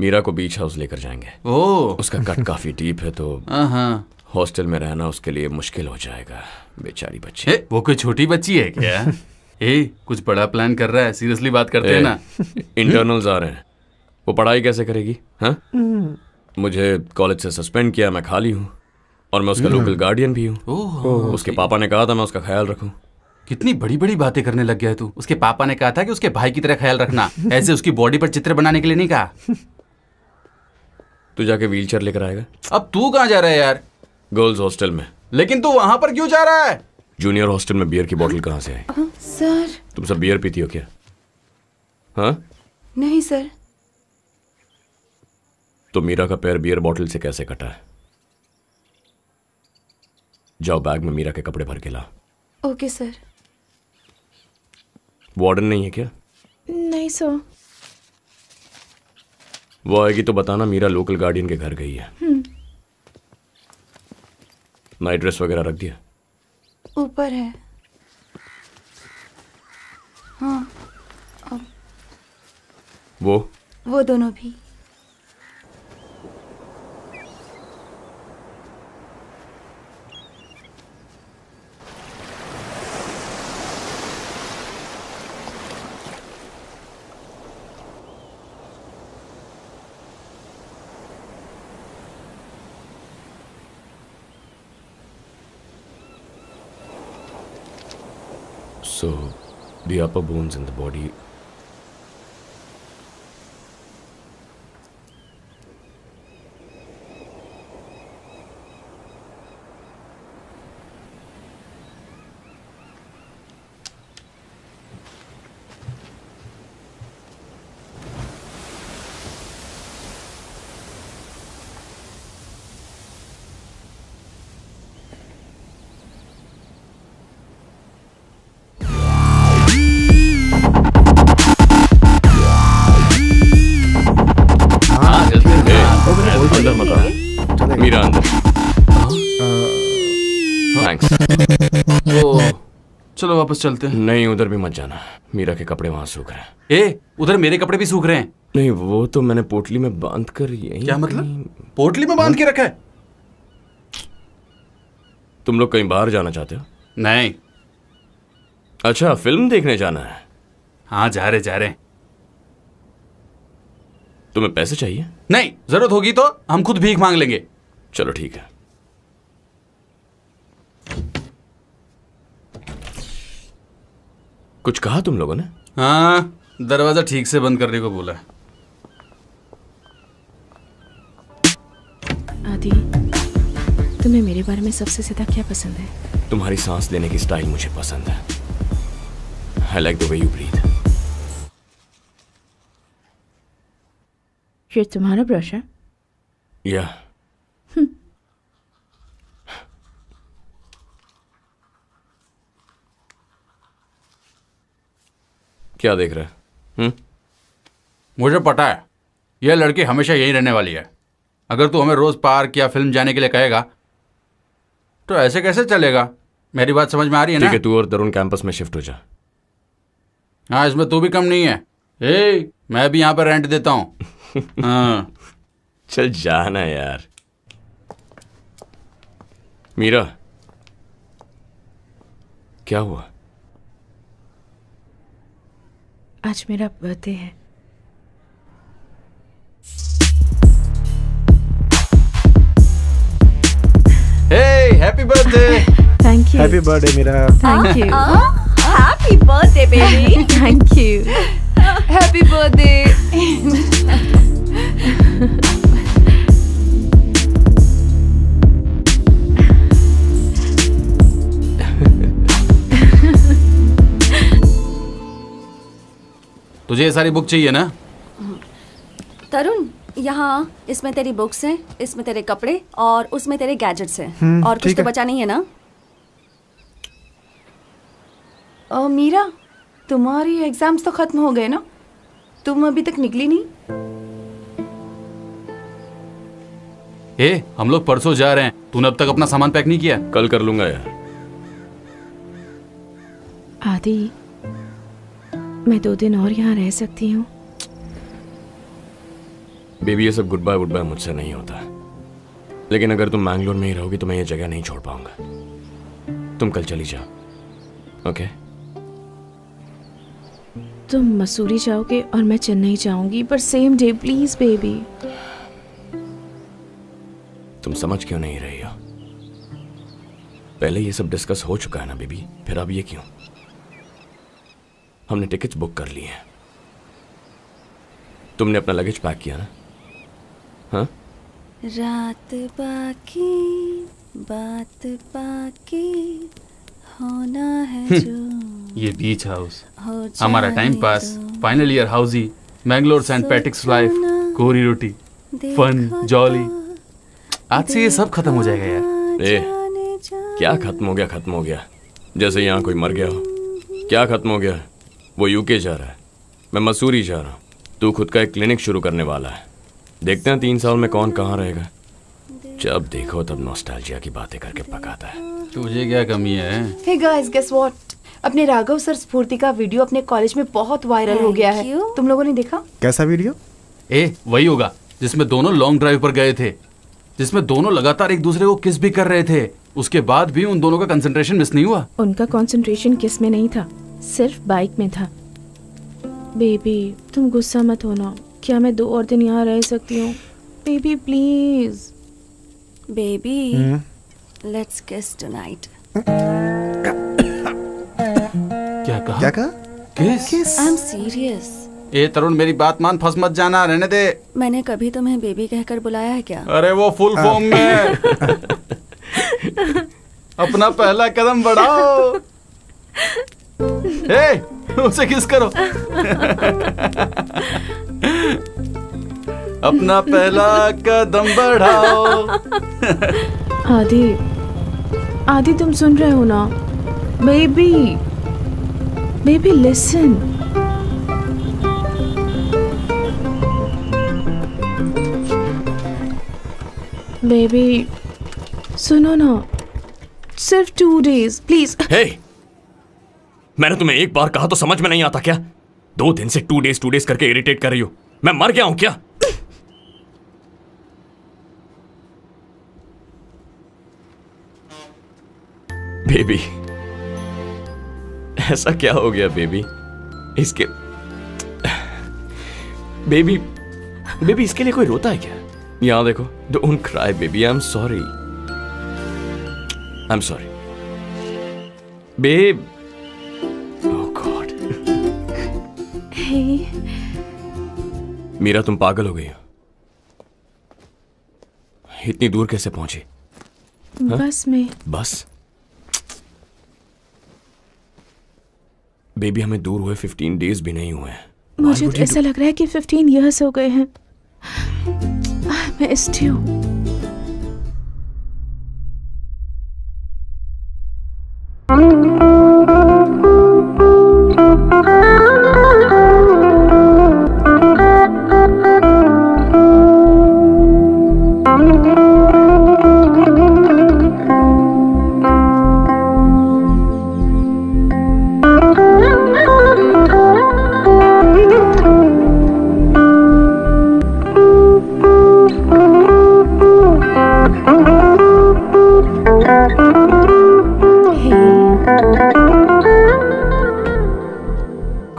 मीरा को बीच हाउस लेकर जाएंगे। ओह, उसका कट काफी डीप है तो हॉस्टल में रहना उसके लिए मुश्किल हो जाएगा। बेचारी बच्ची। ए, वो कोई छोटी बच्ची है क्या? ए, कुछ बड़ा प्लान कर रहा है, सीरियसली बात करते हैं ना। इंटरनल्स आ रहे हैं, वो पढ़ाई कैसे करेगी? हाँ, मुझे कॉलेज से सस्पेंड किया, मैं खाली हूँ और मैं उसका लोकल गार्डियन भी हूँ। उसके पापा ने कहा था मैं उसका ख्याल रखूँ। कितनी बड़ी बड़ी बातें करने लग गया है तू। उसके पापा ने कहा था कि उसके भाई की तरह ख्याल रखना, ऐसे उसकी बॉडी पर चित्र बनाने के लिए नहीं कहा। तू जाके व्हीलचेयर लेकर आएगा? अब तू कहाँ जा रहा है यार? गर्ल्स हॉस्टल में। लेकिन तू वहाँ पर क्यों जा रहा है? जूनियर हॉस्टल में बियर की बोतल कहाँ से आई? सर तुम सब बियर पीती हो क्या? हाँ। नहीं सर। तो मीरा का पैर बियर बॉटल से कैसे कटा है? जाओ बैग में मीरा के कपड़े भर के ला। Okay sir. वार्डन नहीं है क्या? नहीं सर। वो आएगी तो बताना मीरा लोकल गार्डियन के घर गई है। नाइट ड्रेस वगैरह रख दिया? ऊपर है। हाँ। वो वो दोनों भी। So, the upper bones in the body. चलो वापस चलते हैं। नहीं, उधर भी मत जाना। मीरा के कपड़े वहाँ सूख रहे हैं। ए, उधर मेरे कपड़े भी सूख रहे हैं। नहीं, वो तो मैंने पोटली में बांध कर यहीं। क्या मतलब? पोटली में बांध के रखा है? तुम लोग कहीं बाहर जाना चाहते हो? नहीं। अच्छा, फिल्म देखने जाना है? हाँ, जा रहे जा रहे। तुम्हें पैसे चाहिए? नहीं, जरूरत होगी तो हम खुद भीख मांग लेंगे। चलो ठीक है। कुछ कहा तुम लोगों ने? हाँ, दरवाजा ठीक से बंद करने को बोला। आदि, तुम्हें मेरे बारे में सबसे ज्यादा क्या पसंद है? तुम्हारी सांस लेने की स्टाइल मुझे पसंद है। I like the way you breathe. ये तुम्हारा ब्रश है? या। क्या देख रहा है? हुँ? मुझे पता है यह लड़की हमेशा यही रहने वाली है। अगर तू हमें रोज पार्क या फिल्म जाने के लिए कहेगा तो ऐसे कैसे चलेगा? मेरी बात समझ में आ रही है ना? ठीक है, तू और तरुण कैंपस में शिफ्ट हो जा। हाँ, इसमें तू भी कम नहीं है। ए, मैं भी यहाँ पर रेंट देता हूँ। हाँ। चल जाना यार। मीरा, क्या हुआ? आज मेरा बर्थडे है। Hey, happy birthday! Thank you. Happy birthday, Mira. Thank you. Happy birthday, baby. Thank you. Happy birthday. तुझे ये सारी बुक चाहिए ना? तरुण, यहाँ इसमें तेरी बुक्स हैं, इसमें तेरे कपड़े और उसमें तेरे गैजेट्स हैं। और कुछ तो बचा नहीं है ना? ओ, मीरा, तुम्हारी एग्जाम्स तो खत्म हो गए ना? तुम अभी तक निकली नहीं? ए, हम लोग परसों जा रहे हैं। तूने अब तक अपना सामान पैक नहीं किया? कल कर लूंगा यार। आदि, मैं दो दिन और यहाँ रह सकती हूँ। बेबी, ये सब गुड बाय गुड बाय मुझसे नहीं होता। लेकिन अगर तुम मैंगलोर में ही रहोगी तो मैं ये जगह नहीं छोड़ पाऊंगा। तुम कल चली जाओ, ओके? तुम मसूरी जाओगे और मैं चेन्नई जाऊंगी, पर सेम डे प्लीज बेबी। तुम समझ क्यों नहीं रही हो? पहले ये सब डिस्कस हो चुका है ना बेबी, फिर अब ये क्यों? हमने टिकट्स बुक कर ली हैं। तुमने अपना लगेज पैक किया ना? हाँ? रात बाकी, बात बाकी, होना है जो। ये बीच हाउस, हमारा time pass, final year housie, Mangalore saint Patrick's life, kori रोटी, फन, जॉली। आज से ये सब खत्म हो जाएगा यार। ए, क्या खत्म हो गया? खत्म हो गया जैसे यहाँ कोई मर गया हो। क्या खत्म हो गया? वो यूके जा रहा है, मैं मसूरी जा रहा हूँ। तू खुद का एक क्लिनिक शुरू करने वाला है। देखते हैं तीन साल में कौन कहाँ रहेगा। जब देखो तब नॉस्टैल्जिया की बातें करके पकाता है। तुझे क्या कमी है? Hey guys, guess what? अपने राघव सर स्फूर्ति का वीडियो अपने कॉलेज में बहुत वायरल हो गया है। तुम लोगों ने देखा? कैसा वीडियो? ए, वही होगा जिसमें दोनों लॉन्ग ड्राइव पर गए थे, जिसमें दोनों लगातार एक दूसरे को किस भी कर रहे थे। उसके बाद भी उन दोनों का कंसंट्रेशन मिस नहीं हुआ। उनका कंसंट्रेशन किस में नहीं था, सिर्फ बाइक में था। बेबी, तुम गुस्सा मत होना। क्या मैं दो और दिन यहाँ रह सकती हूँ? Baby please. Baby, let's kiss tonight. क्या क्या कहा? किस? किस? I'm serious. ये तरुण मेरी बात मान, फंस मत जाना, रहने दे। मैंने कभी तुम्हें बेबी कहकर बुलाया है क्या? अरे वो फुल फॉर्म में। अपना पहला कदम बढ़ाओ। ए, उसे किस करो। अपना पहला कदम बढ़ाओ। आदि, आदि तुम सुन रहे हो ना? Baby, baby listen. बेबी, सुनो ना, सिर्फ टू डेज प्लीज। हे, मैंने तुम्हें एक बार कहा तो समझ में नहीं आता क्या? दो दिन से टू डेज टू डेज करके इरिटेट कर रही हो। मैं मर गया हूं क्या? बेबी, ऐसा क्या हो गया बेबी? इसके बेबी, बेबी इसके लिए कोई रोता है क्या? यहां देखो, don't cry baby, I am sorry, I am sorry babe. Oh God. Hey Meera, तुम पागल हो गई हो, इतनी दूर कैसे पहुंची? बस में। बस? बेबी हमें दूर हुए फिफ्टीन डेज भी नहीं हुए हैं। मुझे ऐसा लग रहा है कि फिफ्टीन इयर्स हो गए हैं। मैं missed you.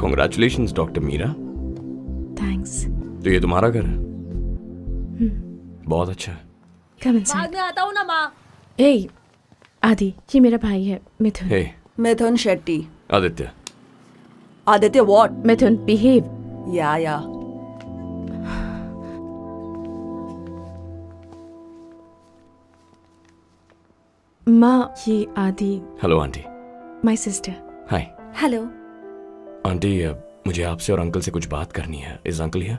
Congratulations doctor Meera. Thanks. तो ये तुम्हारा घर है? बहुत अच्छा है। Come inside. बाद में आता हूँ ना माँ। ए, आदि, ये मेरा भाई है मिथुन। ए, Mithun Shetty. Aditya. Aditya what? Mithun behave. Yeah yeah. माँ ये Adi. Hello aunty. My sister. Hi. Hello. Aunty मुझे आपसे और अंकल से कुछ बात करनी है। Is uncle here?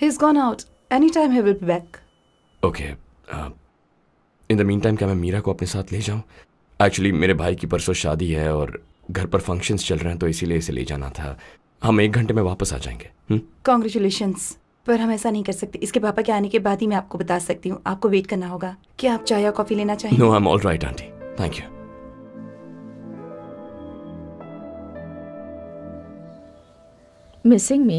He is gone out, any time he will be back. Okay, in the mean time क्या मैं मीरा को अपने साथ ले जाऊँ? एक्चुअली मेरे भाई की परसों शादी है और घर पर फंक्शंस चल रहे हैं, तो इसीलिए इसे ले जाना था। हम एक घंटे में वापस आ जाएंगे। कॉन्ग्रेचुलेशंस, पर हम ऐसा नहीं कर सकते। इसके पापा के आने के बाद ही मैं आपको बता सकती हूँ, आपको वेट करना होगा। क्या आप चाय या कॉफी लेना चाहिए? No I am all right aunty, thank you. Missing me?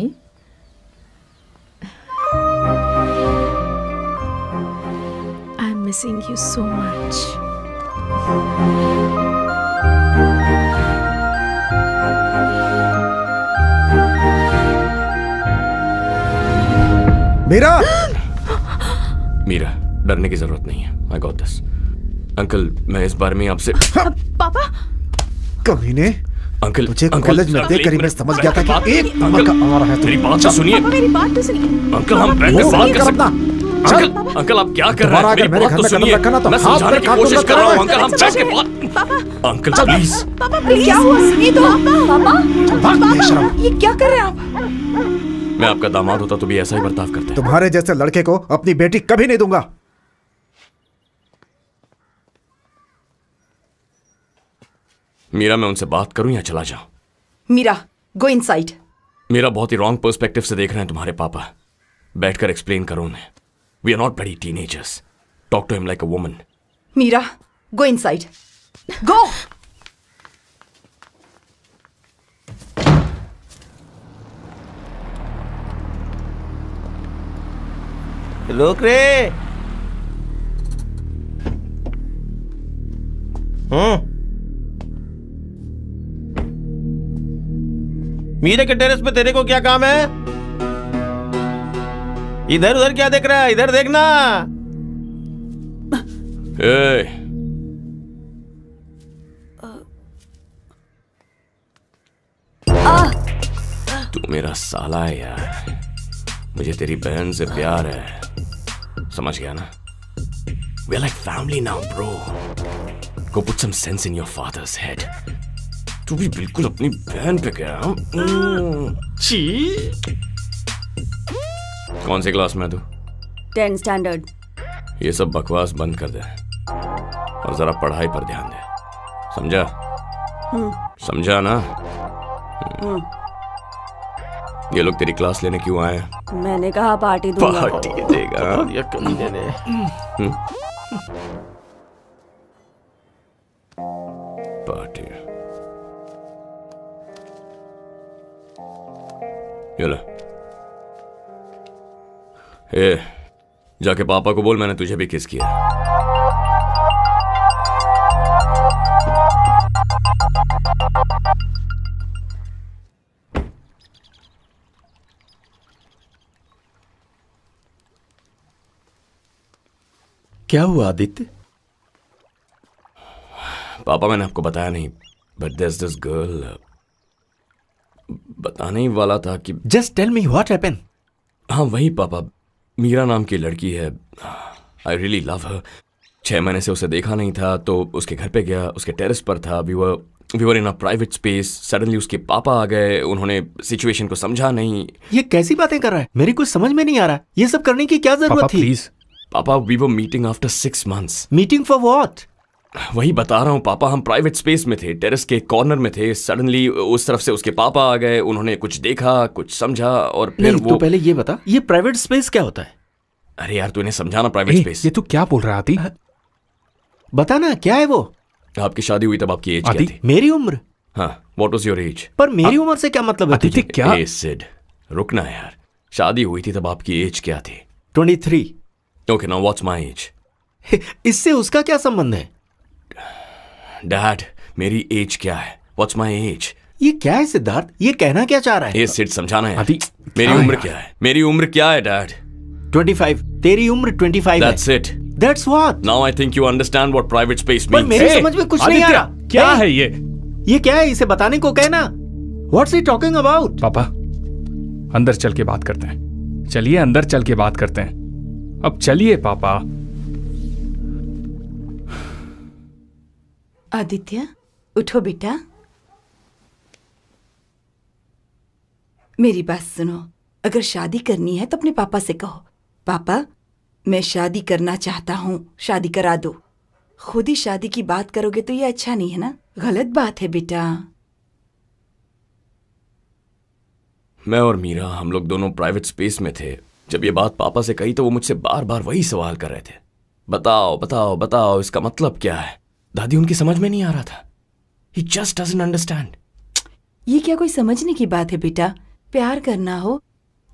I'm missing you so much. Mira! Mira, डरने की जरूरत नहीं है। I got this. अंकल, मैं इस बारे में आपसे। पापा? कमीने? अंकल, मुझे कॉलेज में देख कर मैं समझ गया था कि एक नंबर का आवारा है। मेरी बात तो सुनिए। मेरी बात तो सुनिए। अंकल हम बैठ कर बात कर सकते हैं। अंकल, अंकल आप क्या कर रहे हैं? मेरी बात तो सुनिए। मैं समझाने की कोशिश कर रहा हूँ। अंकल हम बैठ के बात। Uncle please. पापा प्लीज। क्या हुआ? सुनिए तो। पापा, पापा, ये क्या कर रहे हैं आप? मैं आपका दामाद होता तो भी ऐसा ही बर्ताव करता। तुम्हारे जैसे लड़के को अपनी बेटी कभी नहीं दूंगा। मीरा मैं उनसे बात करूं या चला जाऊं? Meera go inside. मीरा बहुत ही रॉन्ग पर्सपेक्टिव से देख रहे हैं तुम्हारे पापा। बैठकर एक्सप्लेन करो उन्हें। We are not buddy teenagers. Talk to him like a woman. Meera go inside. Go. लोकरे। हम्म। मीरा के टेरेस पे तेरे को क्या काम है? इधर उधर क्या देख रहा है? इधर देखना। ए, तू मेरा साला है यार, मुझे तेरी बहन से प्यार है, समझ गया ना? We're like family now, bro. Go put some sense in your father's head. तू भी बिल्कुल अपनी बहन पे गया। ची। कौन से क्लास में है तू? Tenth standard. ये सब बकवास बंद कर दे और जरा पढ़ाई पर ध्यान दे, समझा? समझा ना? ये लोग तेरी क्लास लेने क्यों आए? मैंने कहा पार्टी दूंगा। पार्टी देगा या कमी देने? पार्टी। ये ले। ए, जाके पापा को बोल मैंने तुझे भी किस किया। क्या हुआ आदित्य? पापा मैंने आपको बताया नहीं, but there is this girl, बताने ही वाला था कि। Just tell me what happened. हाँ वही पापा, मीरा नाम की लड़की है, आई रियली लव हर। छः महीने से उसे देखा नहीं था तो उसके घर पे गया, उसके टेरेस पर था, we were we were in a private space. Suddenly उसके पापा आ गए, उन्होंने सिचुएशन को समझा नहीं। ये कैसी बातें कर रहा है, मेरी कुछ समझ में नहीं आ रहा, ये सब करने की क्या जरूरत थी? प्लीज पापा, we were meeting after six months. Meeting for what? वही बता रहा हूँ पापा, हम प्राइवेट स्पेस में थे, टेरेस के कॉर्नर में थे, सडनली उस तरफ से उसके पापा आ गए, उन्होंने कुछ देखा, कुछ समझा और फिर नहीं, वो। तो पहले ये बता, ये प्राइवेट स्पेस क्या होता है? अरे यार तू इन्हें समझाना प्राइवेट स्पेस। ये तू क्या बोल रहा है? बता ना क्या है वो। आपकी शादी हुई तब आपकी एज क्या थी? मेरी उम्र। हाँ, व्हाट वाज योर एज? पर मेरी उम्र से क्या मतलब है? क्या सिड, रुकना यार, शादी हुई थी तब आपकी एज क्या थी? Twenty three. Okay, now what's my age? इससे उसका क्या संबंध है? डैड मेरी एज क्या है? What's my age? ये क्या है सिद्धार्थ, ये कहना क्या चाह रहा है? ये सिर्फ समझाना है। मेरी उम्र क्या है? मेरी उम्र क्या है डैड? Twenty five. तेरी उम्र ट्वेंटी फाइव है। That's it. That's what. Now I think you understand what private space means. मेरी समझ में कुछ नहीं आ रहा, क्या है ये? ये क्या है, इसे बताने को कहना। What's he talking about? पापा अंदर चल के बात करते हैं, चलिए अंदर चल के बात करते हैं, अब चलिए पापा। आदित्य उठो बेटा, मेरी बात सुनो, अगर शादी करनी है तो अपने पापा से कहो, पापा मैं शादी करना चाहता हूँ, शादी करा दो। खुद ही शादी की बात करोगे तो ये अच्छा नहीं है ना, गलत बात है बेटा। मैं और मीरा हम लोग दोनों प्राइवेट स्पेस में थे, जब ये बात पापा से कही तो वो मुझसे बार बार वही सवाल कर रहे थे, बताओ बताओ बताओ इसका मतलब क्या है। दादी उनकी समझ में नहीं आ रहा था। He just doesn't understand. ये क्या कोई समझने की बात है बेटा, प्यार करना हो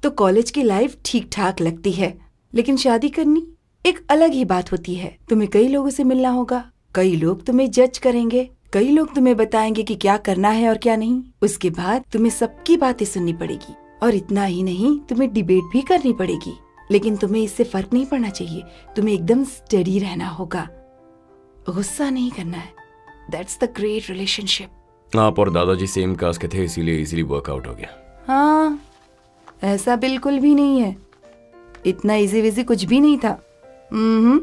तो कॉलेज की लाइफ ठीक ठाक लगती है, लेकिन शादी करनी एक अलग ही बात होती है। तुम्हें कई लोगों से मिलना होगा, कई लोग तुम्हें जज करेंगे, कई लोग तुम्हें बताएंगे कि क्या करना है और क्या नहीं। उसके बाद तुम्हें सबकी बातें सुननी पड़ेगी और इतना ही नहीं तुम्हें डिबेट भी करनी पड़ेगी, लेकिन तुम्हें इससे फर्क नहीं पड़ना चाहिए, तुम्हें एकदम स्टडी रहना होगा, गुस्सा नहीं करना है। That's the great relationship. आप और दादाजी सेम कास्ट के थे इसीलिए इजीली वर्कआउट हो गया। हाँ ऐसा बिल्कुल भी नहीं है, इतना इजी विजी कुछ भी नहीं था। हम्म,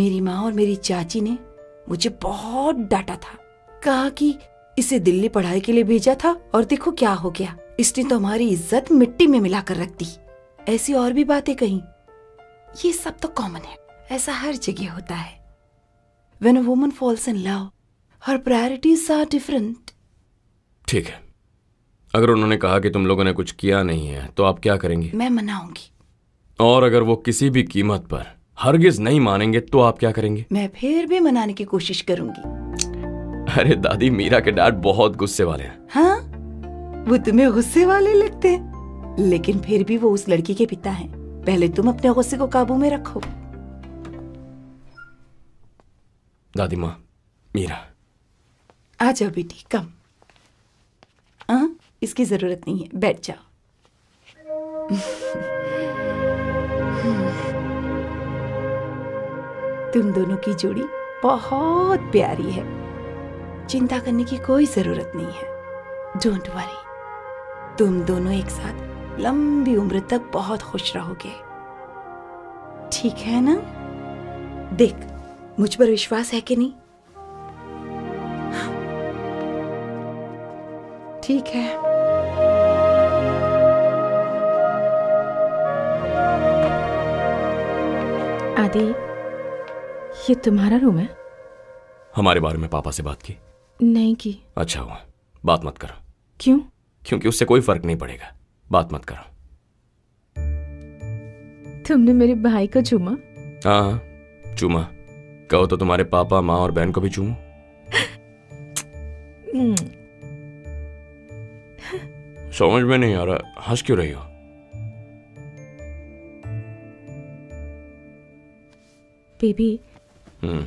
मेरी माँ और मेरी चाची ने मुझे बहुत डांटा था, कहा कि इसे दिल्ली पढ़ाई के लिए भेजा था और देखो क्या हो गया, इसने तो हमारी इज्जत मिट्टी में मिलाकर रख दी। ऐसी और भी बातें कहीं। ये सब तो कॉमन है, ऐसा हर जगह होता है। When a woman falls in love, her priorities are different. ठीक है, अगर उन्होंने कहा कि तुम लोगों ने कुछ किया नहीं है तो आप क्या करेंगी? मैं मनाऊंगी। और अगर वो किसी भी कीमत पर हरगिज नहीं मानेंगे तो आप क्या करेंगे? मैं फिर भी मनाने की कोशिश करूंगी। अरे दादी, मीरा के डैड बहुत गुस्से वाले हैं। हाँ वो तुम्हें गुस्से वाले लगते हैं, लेकिन फिर भी वो उस लड़की के पिता हैं। पहले तुम अपने गुस्से को काबू में रखो। दादी माँ, मीरा आ जाओ बेटी, कम। आ, इसकी जरूरत नहीं है, बैठ जाओ। तुम दोनों की जोड़ी बहुत प्यारी है, चिंता करने की कोई जरूरत नहीं है। Don't worry. तुम दोनों एक साथ लंबी उम्र तक बहुत खुश रहोगे, ठीक है ना? देख, मुझ पर विश्वास है कि नहीं? ठीक है। आदि, ये तुम्हारा रूम है? हमारे बारे में पापा से बात की? नहीं की। अच्छा हुआ, बात मत करो। क्यों? क्योंकि उससे कोई फर्क नहीं पड़ेगा, बात मत करो। तुमने मेरे भाई को चूमा? हाँ चूमा। कहो तो तुम्हारे पापा, माँ और बहन को भी चूमो। समझ में नहीं आ रहा, हंस क्यों रही हो? बेबी, हम्म,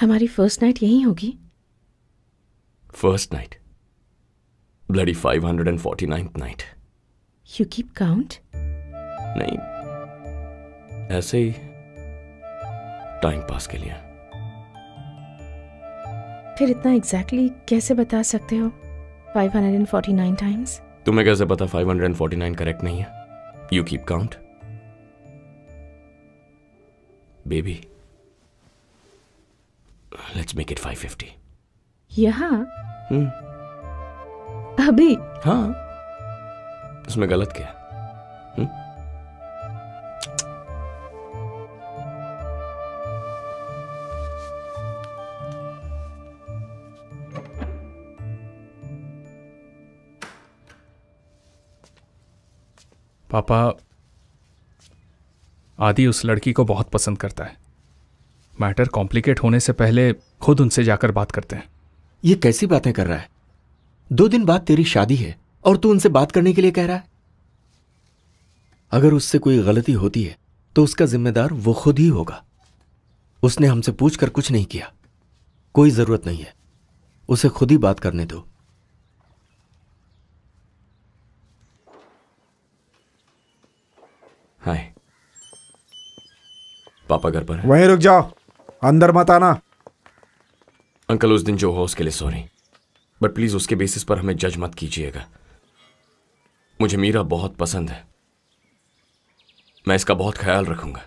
हमारी फर्स्ट नाइट यही होगी। First night? Bloody five hundred and forty ninth night. You keep count? नहीं, ऐसे ही टाइम पास के लिए। फिर इतना एग्जैक्टली कैसे बता सकते हो five hundred forty nine times? तुम्हें कैसे पता five hundred forty nine correct नहीं है? You keep count. Baby, let's make it five fifty. यहाँ? हम्म, अभी? हाँ, इसमें गलत क्या है? पापा, आदि उस लड़की को बहुत पसंद करता है। मैटर कॉम्प्लिकेट होने से पहले खुद उनसे जाकर बात करते हैं। ये कैसी बातें कर रहा है? दो दिन बाद तेरी शादी है और तू उनसे बात करने के लिए कह रहा है? अगर उससे कोई गलती होती है तो उसका जिम्मेदार वो खुद ही होगा। उसने हमसे पूछकर कुछ नहीं किया, कोई जरूरत नहीं है, उसे खुद ही बात करने दो। हाय, पापा घर पर है? वहीं रुक जाओ, अंदर मत आना। अंकल, उस दिन जो हो उसके लिए सॉरी, बट प्लीज उसके बेसिस पर हमें जज मत कीजिएगा। मुझे मीरा बहुत पसंद है, मैं इसका बहुत ख्याल रखूंगा।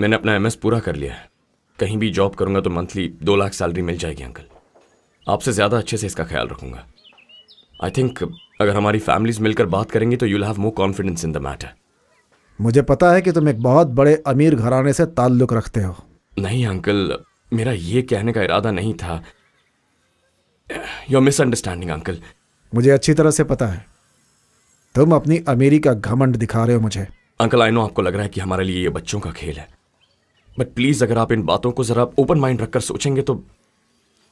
मैंने अपना एमएस पूरा कर लिया है, कहीं भी जॉब करूंगा तो मंथली दो लाख सैलरी मिल जाएगी। अंकल, आपसे ज्यादा अच्छे से इसका ख्याल रखूंगा। आई थिंक अगर हमारी फैमिलीज मिलकर बात करेंगी तो you will have more confidence in the matter. मुझे पता है कि तुम एक बहुत बड़े अमीर घराने से ताल्लुक रखते हो। नहीं अंकल, मेरा ये कहने का इरादा नहीं था। Your misunderstanding uncle. मुझे अच्छी तरह से पता है, तुम अपनी अमीरी का घमंड दिखा रहे हो मुझे। अंकल, आई नो आपको लग रहा है कि हमारे लिए ये बच्चों का खेल है, बट प्लीज अगर आप इन बातों को जरा ओपन माइंड रखकर सोचेंगे तो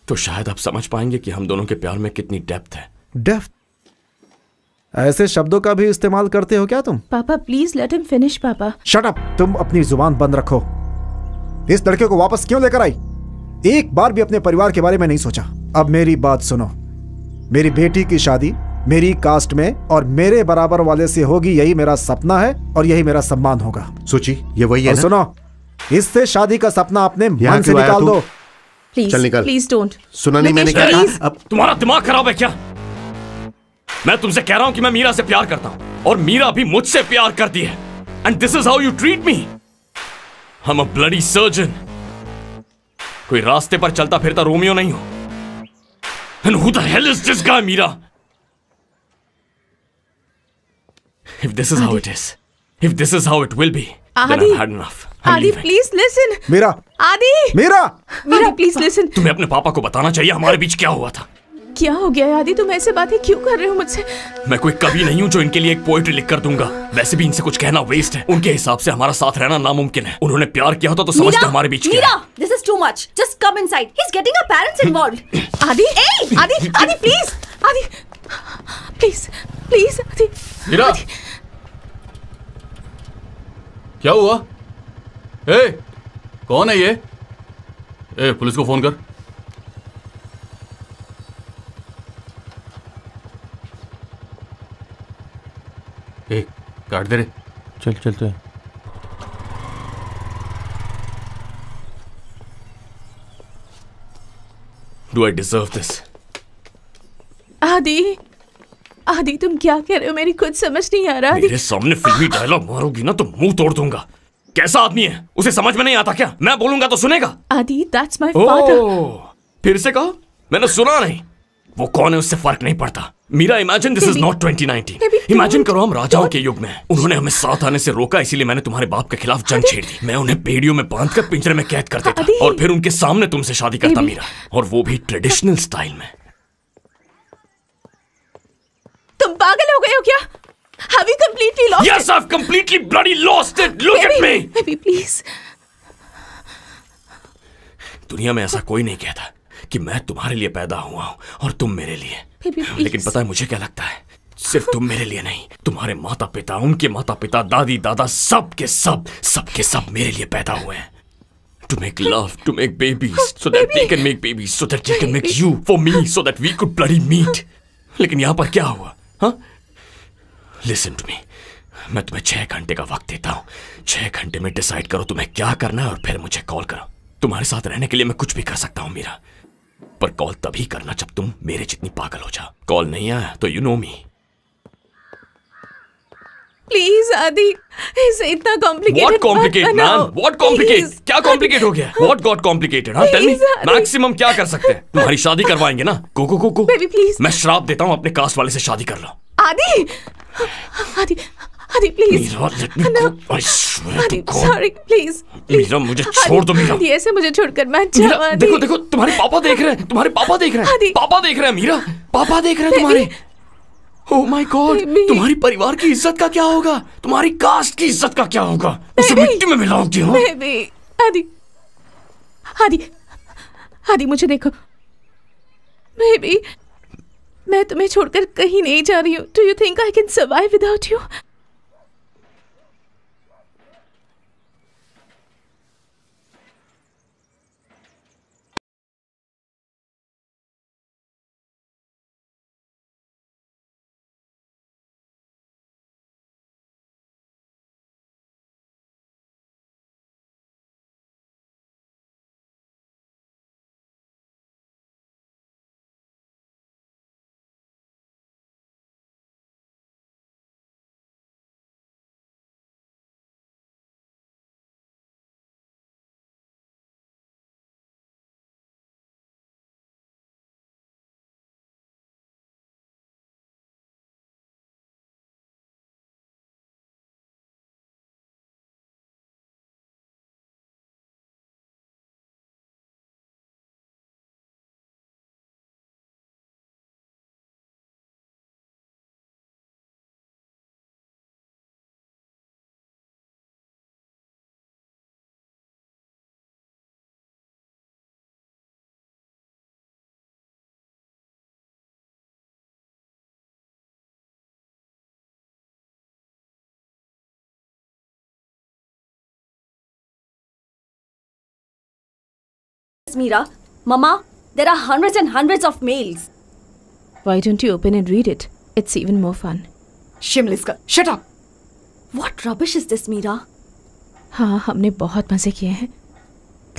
तो शायद आप समझ पाएंगे कि हम दोनों के प्यार में कितनी डेप्थ है। डेप्थ? ऐसे शब्दों का भी इस्तेमाल करते हो क्या तुम? पापा प्लीज लेट हिम फिनिश। पापा शट अप, तुम अपनी जुबान बंद रखो। इस लड़के को वापस क्यों लेकर आई? एक बार भी अपने परिवार के बारे में नहीं सोचा। अब मेरी बात सुनो, मेरी बेटी की शादी मेरी कास्ट में और मेरे बराबर वाले से होगी, यही मेरा सपना है और यही मेरा सम्मान होगा। सोची ये वही है ना? सुनो, इससे शादी का सपना अपने मन से निकाल दो। Please please don't. सुना नहीं मैंने कहा? अब तुम्हारा दिमाग खराब है क्या? मैं तुमसे कह रहा हूं कि मैं मीरा से प्यार करता हूं और मीरा भी मुझसे प्यार करती है। And this is how you treat me. हम अ ब्लडी सर्जन, कोई रास्ते पर चलता फिरता रोमियो नहीं हो। And who the hell is this guy Meera? If this is how it is, if this is how it will be, then I have had enough. Adi please listen. Meera, Adi, Meera, Meera please listen. तुम्हें अपने पापा को बताना चाहिए हमारे बीच क्या हुआ था। क्या हो गया आदि, तुम ऐसे बातें क्यों कर रहे हो मुझसे? मैं कोई कवि नहीं हूँ जो इनके लिए एक पोएट्री लिख कर दूंगा। वैसे भी इनसे कुछ कहना वेस्ट है, उनके हिसाब से हमारा साथ रहना नामुमकिन है। उन्होंने प्यार किया होता तो समझते हमारे बीच क्या है। This is too much, just come inside, he is getting our parents involved. Adi, ए आदि, आदि प्लीज, आदि प्लीज, प्लीज आदि। मीरा, क्या हुआ? ए, कौन है ये? ए, पुलिस को फोन कर। ए, काट दे रे। चल चलते हैं। Do I deserve this? आदि, आदि तुम क्या कह रहे हो, मेरी कुछ समझ नहीं आ रहा। मेरे सामने फिल्मी डायलॉग मारोगी ना तो मुंह तोड़ दूंगा। कैसा आदमी है, उसे समझ में नहीं आता क्या? मैं बोलूंगा तो सुनेगा? आदि दैट्स माय फादर। फिर से कहो, मैंने सुना नहीं। वो कौन है उससे फर्क नहीं पड़ता। Meera, imagine this is not twenty nineteen. Imagine करो हम राजाओं के युग में। उन्होंने हमें साथ आने से रोका, इसीलिए मैंने तुम्हारे बाप के खिलाफ जंग छेड़ दी। मैं उन्हें पेड़ियों में बांधकर पिंजरे में कैद कर देता और फिर उनके सामने तुमसे शादी करता मीरा, और वो भी ट्रेडिशनल स्टाइल में। तुम पागल हो गए हो क्या? Have you completely lost it? Yes, I've completely bloody lost it. Look at me. Baby, please. दुनिया में ऐसा कोई नहीं कहता कि मैं तुम्हारे लिए पैदा हुआ हूँ और तुम मेरे लिए। Baby, लेकिन पता है मुझे क्या लगता है, सिर्फ तुम मेरे लिए नहीं, तुम्हारे माता पिता, उनके माता पिता, दादी दादा, सब के सब सब के सब मेरे लिए पैदा हुए हैं। To make love, to make babies, so that they can make babies, so that they can make you for me, so that we could bloody meet. लेकिन यहाँ पर क्या हुआ? हाँ? Listen to me. मैं तुम्हें छह घंटे का वक्त देता हूँ। छह घंटे में डिसाइड करो तुम्हें क्या करना है और फिर मुझे कॉल करो। तुम्हारे साथ रहने के लिए मैं कुछ भी कर सकता हूँ मीरा, पर कॉल तभी करना जब तुम मेरे जितनी पागल हो जाओ। कॉल नहीं आया तो यू नो मी। प्लीज आदि, इसे इतना complicated What complicated man? What complicated? क्या complicated हो गया? What got complicated? हाँ tell me, maximum क्या कर सकते हैं? तुम्हारी शादी करवाएंगे ना? Go go go go. Baby please. मैं श्राप देता हूँ अपने कास्ट वाले से शादी कर लो। आदि, आदि, आदि प्लीज। आदि सॉरी प्लीज। मीरा मुझे छोड़ दो मीरा। ऐसे मुझे छोड़कर मैं मीरा, देखो देखो तुम्हारे पापा देख रहे हैं, तुम्हारे पापा देख रहे हैं, पापा देख रहे हैं मीरा, पापा देख रहे हैं तुम्हारे। Oh my God! तुम्हारी परिवार की इज्जत का क्या होगा? तुम्हारी कास्ट की इज्जत का क्या होगा? उसे मिट्टी में मिलाओगी हो? आदि, आदि, आदि मुझे देखो। बेबी, मैं तुम्हें छोड़कर कहीं नहीं जा रही हूँ। Do you think I can survive without you? Mira, Mama, there are hundreds and hundreds of mails. Why don't you open and read it? It's even more fun. Shameless girl, shut up. What rubbish is this, Mira? हाँ, हमने बहुत मजे किए हैं.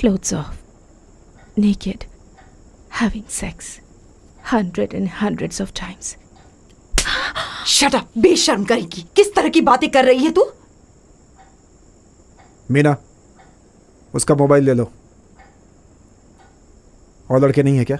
Clothes off, naked, having sex, hundred and hundreds of times. Shut up, बेशर्म करेगी. किस तरह की बातें कर रही है तू? मीना, उसका मोबाइल ले लो. और लड़के नहीं है क्या?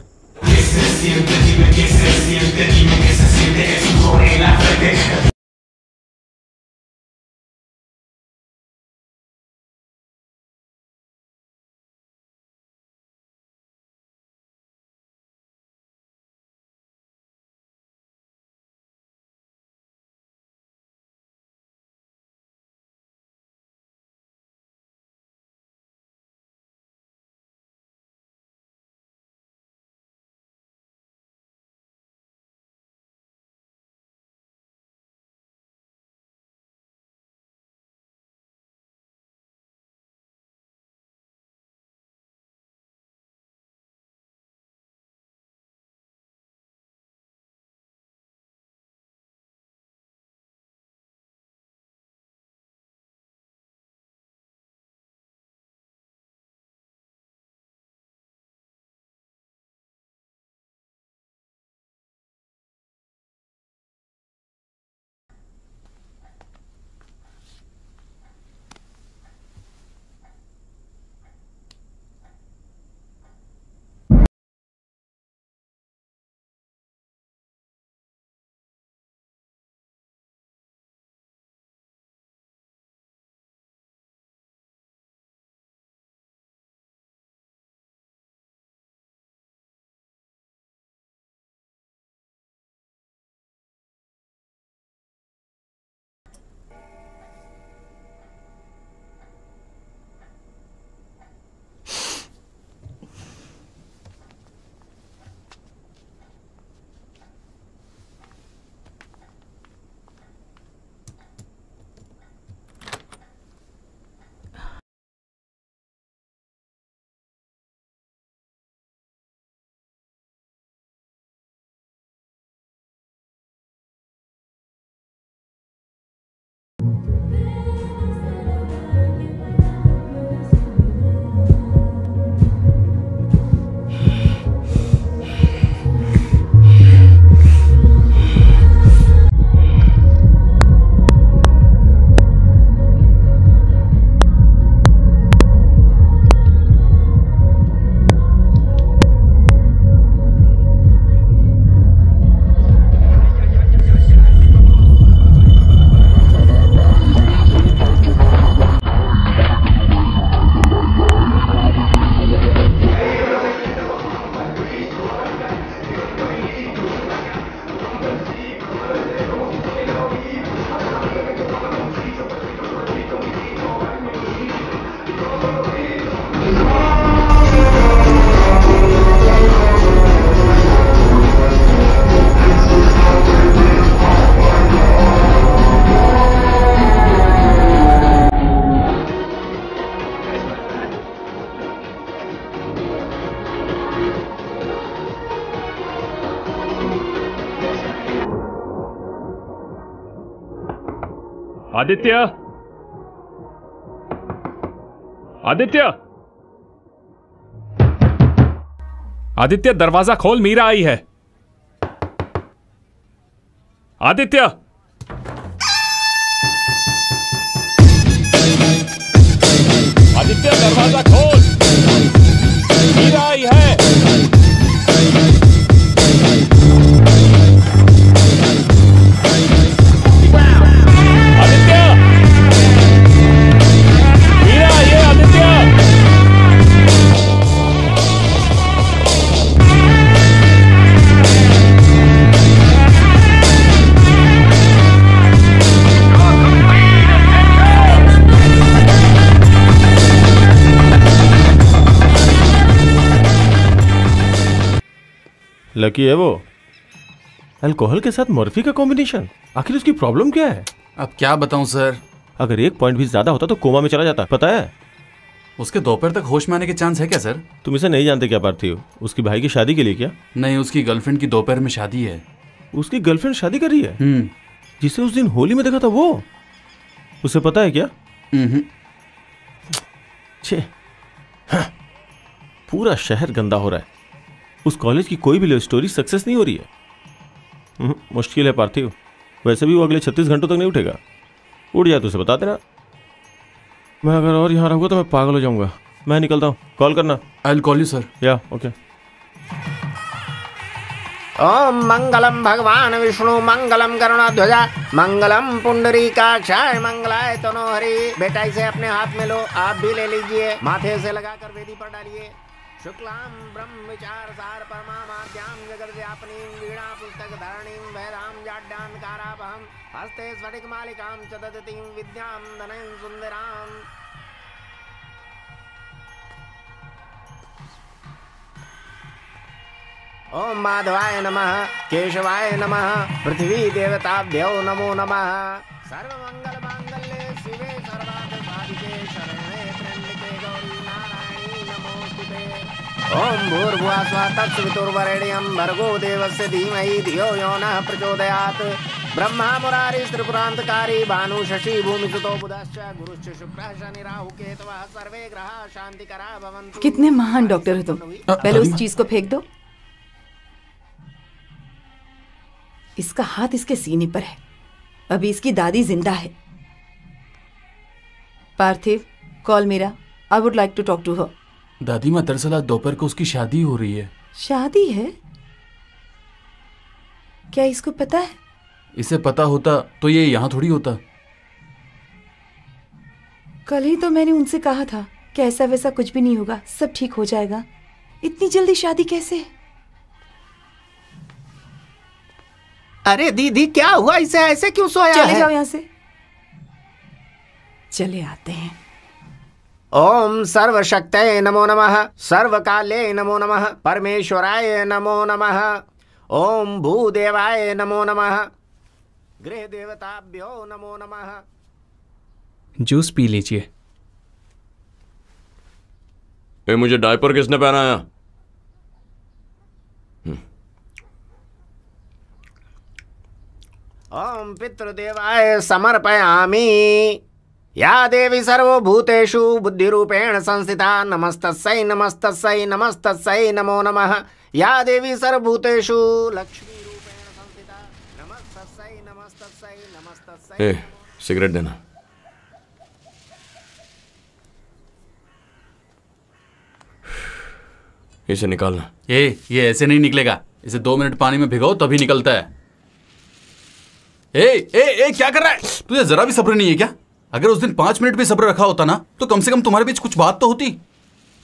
आदित्य, आदित्य, आदित्य दरवाजा खोल, मीरा आई है। आदित्य, आदित्य दरवाजा खोल, मीरा आई है। आदित्य, मीरा आई है। आदित्य, लकी है वो। अल्कोहल के साथ मर्फी का कॉम्बिनेशन, आखिर उसकी प्रॉब्लम क्या है? अब क्या बताऊं सर, अगर एक पॉइंट भी ज्यादा होता तो कोमा में चला जाता, पता है। उसके दोपहर तक होश में आने के चांस है क्या सर? तुम इसे नहीं जानते क्या पार्थिव? उसकी भाई की शादी के लिए क्या? नहीं, उसकी गर्लफ्रेंड की दोपहर में शादी है। उसकी गर्लफ्रेंड शादी कर रही है जिसे उस दिन होली में देखा था वो? उसे पता है क्या? छे, पूरा शहर गंदा हो रहा है। उस कॉलेज की कोई भी लव स्टोरी सक्सेस नहीं हो रही है। मुश्किल है पार्थिव, वैसे भी वो अगले छत्तीस घंटों तक नहीं उठेगा। उठ जाए तो उसे बता देना। मैं अगर और यहाँ रहूँगा तो मैं पागल हो जाऊँगा। मैं निकलता हूँ, कॉल करना। I will call you sir. Yeah okay. ओम मंगलम भगवान विष्णु मंगलम करुणाध्वजा मंगलम पुंडरीकाक्षाय मंगलाय तनोहरि। बेटा इसे अपने हाथ में लो, आप भी ले लीजिए, माथे से लगा कर वेदी पर डालिए। शुक्लां ब्रह्म विचार सार परमाद्याम जगद्यापनी वीणा पुस्तक धरणीं वैदां जाड्यान्कारापहं हस्ते स्फटिक मालिकां चतुर्दशीं विद्यां धनं सुंदरां। ओम माधवाय नमः, केशवाय नमः, पृथ्वी देवताभ्यो नमो नमः। सर्वमंगल मांगल्ये शिवे सर्वार्थ साधिके शरण्ये त्र्यंबके गौरी नारायणी नमोस्तुते। ओम भूर्भुवः स्वः तत्सवितुर्वरेण्यं भर्गो देवस्य धीमहि धियो यो नः प्रचोदयात्। ब्रह्मा मुरारिः त्रिपुरान्तकारी भानुशशि भूमिसुतो बुधश्च गुरुश्च शुक्रः शनिः राहुः केतवः सर्वे ग्रहाः शांतिकरा भवन्तु। कितने महान डॉक्टर हो तुम। पहले उस चीज को फेंक दो। इसका हाथ इसके सीने पर है, अभी इसकी दादी जिंदा है। Parthiv, call Meera. I would like to talk to her. दादी माँ, दरअसल आज दोपहर को उसकी शादी हो रही है। शादी है? क्या इसको पता है? इसे पता होता तो ये यहाँ थोड़ी होता। कल ही तो मैंने उनसे कहा था कि ऐसा वैसा कुछ भी नहीं होगा, सब ठीक हो जाएगा। इतनी जल्दी शादी कैसे? अरे दीदी क्या हुआ, इसे ऐसे क्यों सोया है? चले जाओ यहाँ से। चले आते हैं। ओम सर्वशक्तये नमो नमः, सर्वकाले नमो नमः, परमेश्वराय नमो नमः, ओम भूदेवाय नमो नमः, गृह देवताभ्यो नमो नमः। जूस पी लीजिए। ए, मुझे डायपर किसने पहनाया? ओम पितृदेवाय समर्पयामि। या देवी सर्वभूतेषु बुद्धिरूपेण संस्थिता नमस्तस्यै नमस्तस्यै नमस्तस्यै नमो नमः। या देवी सर्वभूतेषु लक्ष्मी रूपेण संस्थिता नमस्तस्यै नमस्तस्यै नमस्तस्यै। ए, सिगरेट देना। इसे निकालना। ए, ये ऐसे नहीं निकलेगा, इसे दो मिनट पानी में भिगो तभी निकलता है। ए, ए, ए, क्या कर रहा है? तुझे जरा भी सब्र नहीं है क्या? अगर उस दिन पांच मिनट भी सब्र रखा होता ना तो कम से कम तुम्हारे बीच कुछ बात तो होती।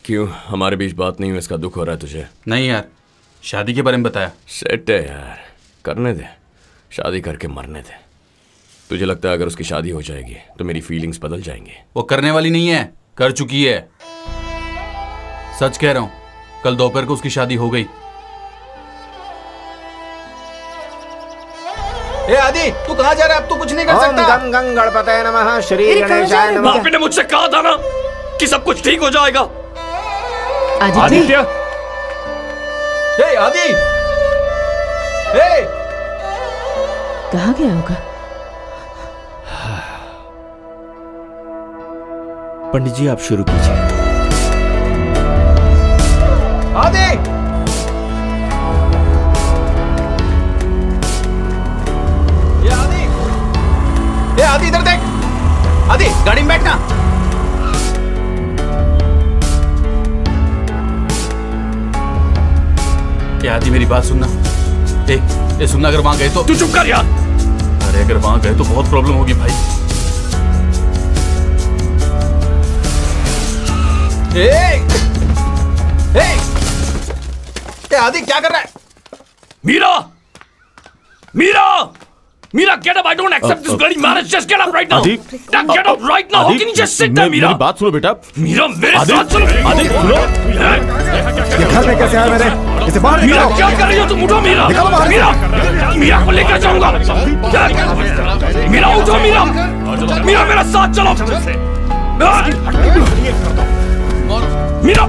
क्यों हमारे बीच बात नहीं हुई, इसका दुख हो रहा है तुझे? नहीं यार, शादी के बारे में बताया। सेट है यार, करने दे, शादी करके मरने दे। तुझे लगता है अगर उसकी शादी हो जाएगी तो मेरी फीलिंग्स बदल जाएंगी? वो करने वाली नहीं है, कर चुकी है। सच कह रहा हूँ, कल दोपहर को उसकी शादी हो गई। ए आदि, तू कहाँ जा रहा है? अब तू कुछ नहीं कर सकता। गं गं गणपतये नमः, श्री गणेशाय नमः। बाप ने मुझसे कहा था ना कि सब कुछ ठीक हो जाएगा। आदित्य, ए आदि, ए कहाँ गया होगा? पंडित जी आप शुरू कीजिए। आदि आदि इधर देख, आदि गाड़ी में बैठना। क्या आदि मेरी बात सुनना, देख ये सुनना, अगर वहां गए तो तू चुप कर यार। अरे अगर वहां गए तो बहुत प्रॉब्लम होगी भाई। ए, ए, ए, आदि क्या कर रहा है? Meera Meera Mira, get up! I don't accept uh, this bloody marriage. Just get up right now. Adit, get up right now. How can you just sit there, Mira? मेरी बात सुनो बेटा। Mira, मेरे साथ सुनो। Adit, सुनो। ये घर में कैसे आया मेरे? इसे बाहर निकालो। Mira, क्या कर रही हो तुम? उठो Mira। निकालो बाहर। Mira, Mira को लेकर जाऊँगा। Mira, उठो Mira। Mira, मेरा साथ चलो। Mira,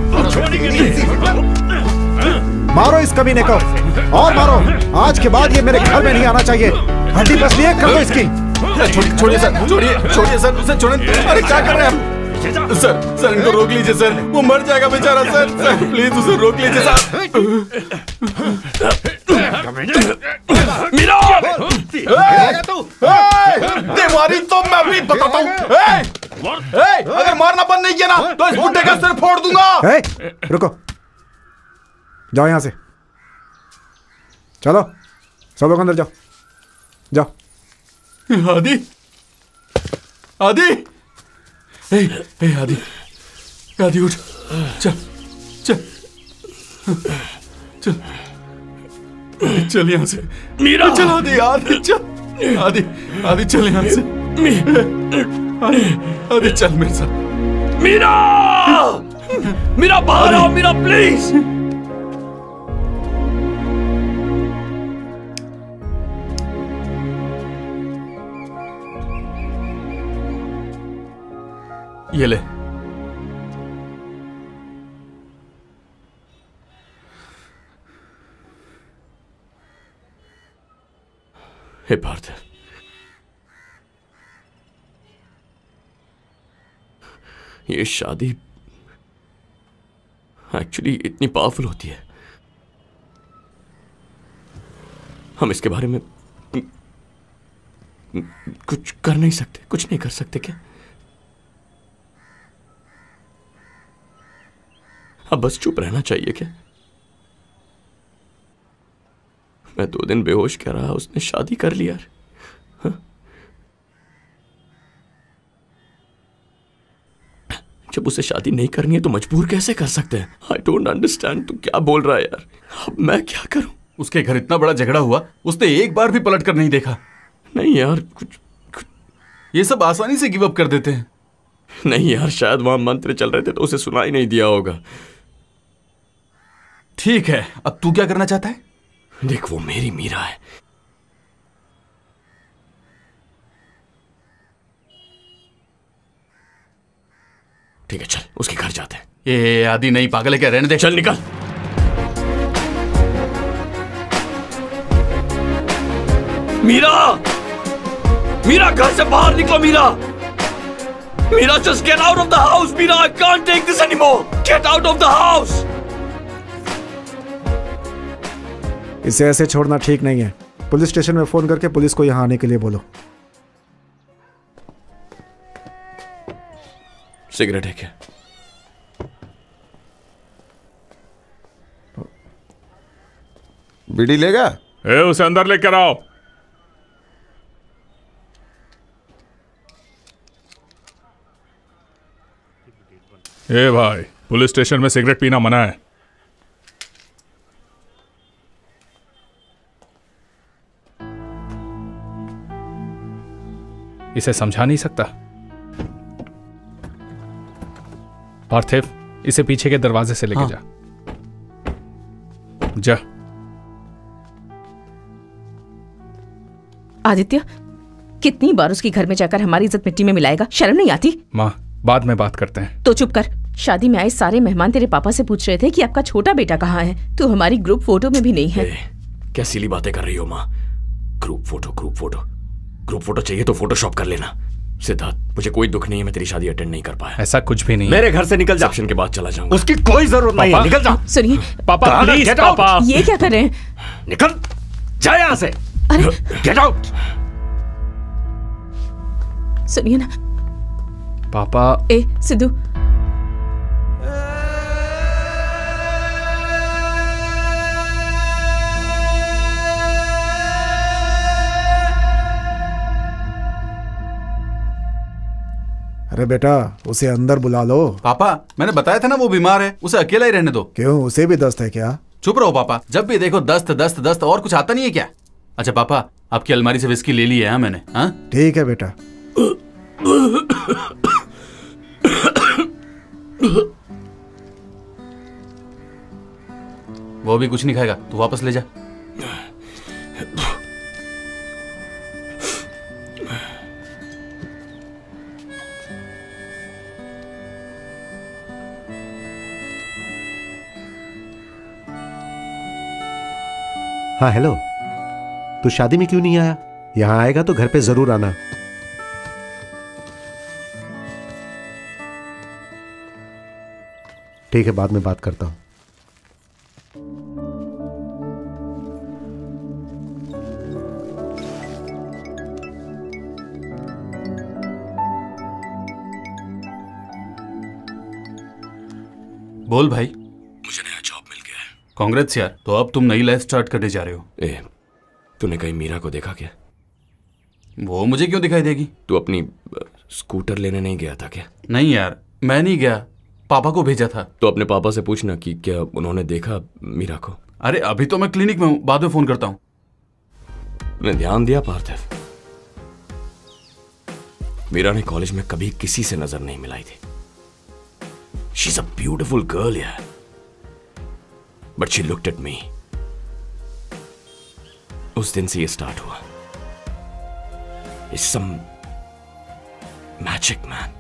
मारो इस कमीने को और मारो। आज के बाद ये मेरे घर में नहीं आना चाहिए। हड्डी बस लिए कर दो इसकी। छोड़िए सर, छोड़िए छोड़िए सर, उसे छोड़ें। अरे क्या कर रहे हैं आप? सर सर इनको रोक लीजिए सर, वो मर जाएगा बेचारा। सर सर प्लीज उसे रोक लीजिए सर। मीरा तुम्हारी तो मैं भी बताता हूँ। अगर मारना बंद नहीं किया ना तो इस बुड्ढे का सिर फोड़ दूंगा। रुको, जाओ यहाँ से, चलो सब लोग अंदर जाओ। आदि आदि आदि आदि उठ, चल चल चल चल यहाँ से। मीरा चल आदि, आदि चल, आदि आदि चल यहाँ से। आदि आदि चल मेरे साथ। मीरा मीरा बाहर आओ मीरा प्लीज। ये ले, हे पार्थिव, ये शादी एक्चुअली इतनी पावरफुल होती है, हम इसके बारे में कुछ कर नहीं सकते, कुछ नहीं कर सकते क्या? अब बस चुप रहना चाहिए क्या? मैं दो दिन बेहोश कर रहा, उसने शादी कर लिया। हाँ? जब उसे शादी नहीं करनी है तो मजबूर कैसे कर सकते हैं? आई डोंट अंडरस्टैंड, तू क्या बोल रहा है यार? अब मैं क्या करूं? उसके घर इतना बड़ा झगड़ा हुआ, उसने एक बार भी पलट कर नहीं देखा। नहीं यार, कुछ, कुछ। ये सब आसानी से गिव अप कर देते हैं। नहीं यार, शायद वहां मंत्र चल रहे थे तो उसे सुनाई नहीं दिया होगा। ठीक है, अब तू क्या करना चाहता है? देख, वो मेरी मीरा है, ठीक है? चल उसके घर जाते हैं। ये आदि नहीं, पागल है क्या? रहने दे, चल निकल। मीरा मीरा घर से बाहर निकलो। Meera Meera just get out of the house, Meera, I can't take this anymore. Get out of the house. इसे ऐसे छोड़ना ठीक नहीं है। पुलिस स्टेशन में फोन करके पुलिस को यहाँ आने के लिए बोलो। सिगरेट है क्या? बीड़ी लेगा? ए, उसे अंदर लेकर आओ। ए भाई, पुलिस स्टेशन में सिगरेट पीना मना है। इसे समझा नहीं सकता। पार्थिव, इसे पीछे के दरवाजे से लेके हाँ। जा जा। आदित्य, कितनी बार उसके घर में जाकर हमारी इज्जत मिट्टी में मिलाएगा, शर्म नहीं आती? माँ, बाद में बात करते हैं। तो चुप कर। शादी में आए सारे मेहमान तेरे पापा से पूछ रहे थे कि आपका छोटा बेटा कहाँ है, तो हमारी ग्रुप फोटो में भी नहीं है। क्या सीली बातें कर रही हो माँ? Group photo, group photo, group photo चाहिए तो फोटोशॉप कर लेना। सिद्धार्थ, मुझे कोई दुख नहीं है मैं तेरी शादी अटेंड नहीं कर पाया। ऐसा कुछ भी नहीं। मेरे घर से निकल जा, ऑप्शन के बाद चला जाऊंगा। उसकी कोई जरूरत नहीं है, निकल जा। सुनिए पापा, प्लीज। पापा ये क्या कर रहे हैं? निकल जा यहाँ से। अरे गेट आउट। सुनिए ना पापा। ए सिद्धू, अरे बेटा उसे अंदर बुला लो। पापा मैंने बताया था ना वो बीमार है, उसे अकेला ही रहने दो। क्यों, उसे भी दस्त है क्या? चुप रहो पापा, जब भी देखो दस्त दस्त दस्त, और कुछ आता नहीं है क्या? अच्छा पापा, आपकी अलमारी से विस्की ले ली है मैंने। हाँ ठीक है बेटा। वो भी कुछ नहीं खाएगा, तू वापस ले जा। हाँ हेलो, तू शादी में क्यों नहीं आया? यहाँ आएगा तो घर पे जरूर आना। ठीक है, बाद में बात करता हूँ। बोल भाई। कांग्रेस यार, तो अब तुम नई लाइफ स्टार्ट करने जा रहे हो। ए, तूने कहीं मीरा को देखा क्या? वो मुझे क्यों दिखाई देगी? तू अपनी स्कूटर लेने नहीं गया था क्या? नहीं यार, मैं नहीं गया, पापा को भेजा था। तो अपने पापा से पूछना कि क्या उन्होंने देखा मीरा को। अरे अभी तो मैं क्लिनिक में हूँ, बाद में फोन करता हूँ। मैंने ध्यान दिया पार्थिव, मीरा ने कॉलेज में कभी किसी से नजर नहीं मिलाई थी। She is a beautiful girl यार, but she looked at me. उस दिन से ये स्टार्ट हुआ। It's some magic man.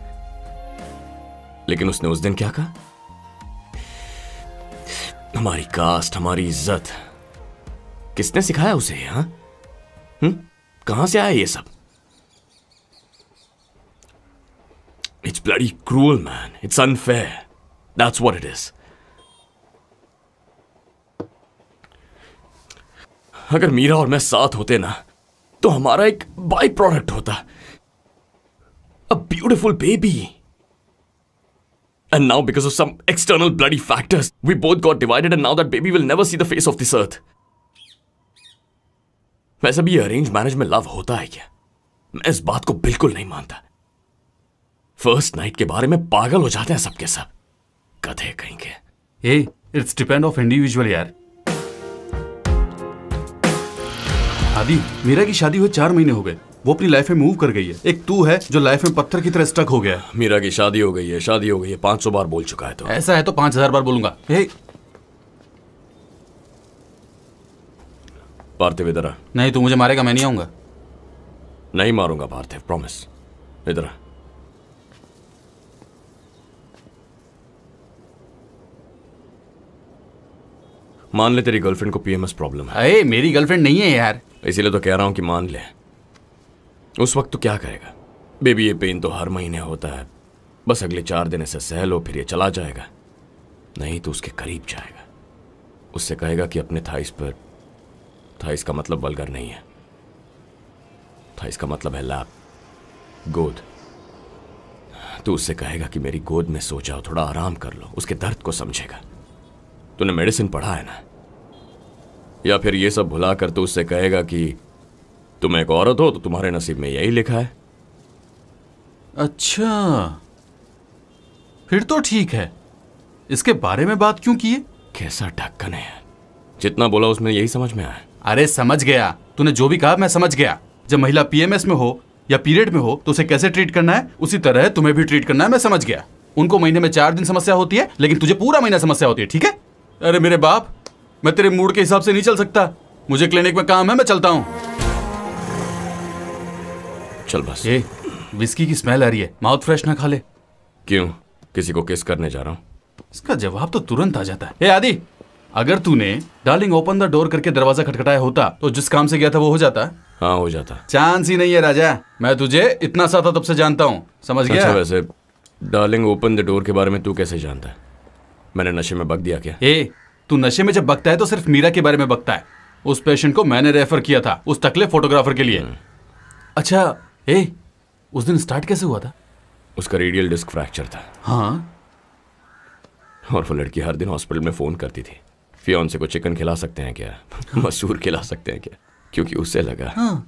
लेकिन उसने उस दिन क्या कहा? हमारी कास्ट, हमारी इज्जत, किसने सिखाया उसे? हाँ कहां से आया ये सब? It's bloody cruel man, it's unfair, that's what it is. अगर मीरा और मैं साथ होते ना तो हमारा एक बाई प्रोडक्ट होता, a beautiful baby, and now because of some external bloody factors we both got divided, and now that baby will never see the face of this earth. वैसे भी अरेंज मैरिज में love होता है क्या? मैं इस बात को बिल्कुल नहीं मानता। फर्स्ट नाइट के बारे में पागल हो जाते हैं सबके सब, गधे कहीं के। इट्स डिपेंड ऑफ इंडिविजुअल यार। आदि, मीरा की शादी हुए चार महीने हो गए, वो अपनी लाइफ में मूव कर गई है। एक तू है जो लाइफ में पत्थर की तरह स्टक हो गया है। मीरा की शादी हो गई है, शादी हो गई है, पांच सौ बार बोल चुका है। तो ऐसा है तो पांच हजार बार बोलूंगा। हे पार्थिव इधर आ। नहीं तू मुझे मारेगा, मैं नहीं आऊंगा। नहीं मारूंगा पार्थिव, प्रॉमिस। इधर आ। मान ले तेरी गर्लफ्रेंड को पीएमएस प्रॉब्लम है। अरे मेरी गर्लफ्रेंड नहीं है यार, इसीलिए तो कह रहा हूँ कि मान ले। उस वक्त तो क्या करेगा बेबी? ये पेन तो हर महीने होता है, बस अगले चार दिन इसे सह लो, फिर ये चला जाएगा। नहीं तो उसके करीब जाएगा, उससे कहेगा कि अपने थाइस पर, थाइस का मतलब वल्गर नहीं है, थाइस का मतलब है लैप, गोद। तो उससे कहेगा कि मेरी गोद में सो जाओ, थोड़ा आराम कर लो, उसके दर्द को समझेगा। तूने मेडिसिन पढ़ा है ना? या फिर ये सब भुला कर तो उससे कहेगा कि तुम एक औरत हो तो तुम्हारे नसीब में यही लिखा है। अच्छा फिर तो ठीक है, इसके बारे में बात क्यों की? कैसा ढक्कन है, जितना बोला उसमें यही समझ में आया। अरे समझ गया, तूने जो भी कहा मैं समझ गया। जब महिला पीएमएस में हो या पीरियड में हो तो उसे कैसे ट्रीट करना है, उसी तरह तुम्हें भी ट्रीट करना है। मैं समझ गया, उनको महीने में चार दिन समस्या होती है, लेकिन तुझे पूरा महीना समस्या होती है, ठीक है? अरे मेरे बाप, मैं तेरे मूड के हिसाब से नहीं चल सकता, मुझे क्लिनिक में काम है, मैं चलता हूं। चल बस। ए, विस्की की स्मेल आ रही है, माउथ फ्रेश ना खा ले। क्यों, किसी को किस करने जा रहा हूं? इसका जवाब तो तुरंत आ जाता है। ए आदि, अगर तूने डार्लिंग ओपन द डोर करके दरवाजा खटखटाया होता तो जिस काम से गया था वो हो जाता। हाँ हो जाता। चांस ही नहीं है राजा, मैं तुझे इतना सा था तब से जानता हूँ, समझ गया? अच्छा, वैसे डार्लिंग ओपन द डोर के बारे में तू कैसे जानता है? मैंने नशे में बक दिया क्या? ए, तू नशे में जब बकता है तो सिर्फ मीरा के बारे में बकता है। उस पेशेंट को मैंने रेफर किया था उस तकलीफ फोटोग्राफर के लिए। अच्छा ए, उस दिन स्टार्ट कैसे हुआ था? उसका रेडियल डिस्क फ्रैक्चर था। हाँ, और वो लड़की हर दिन हॉस्पिटल में फोन करती थी, फियांसे को चिकन खिला सकते हैं क्या, मसूर खिला सकते हैं क्या, क्योंकि उसे लगा हाँ।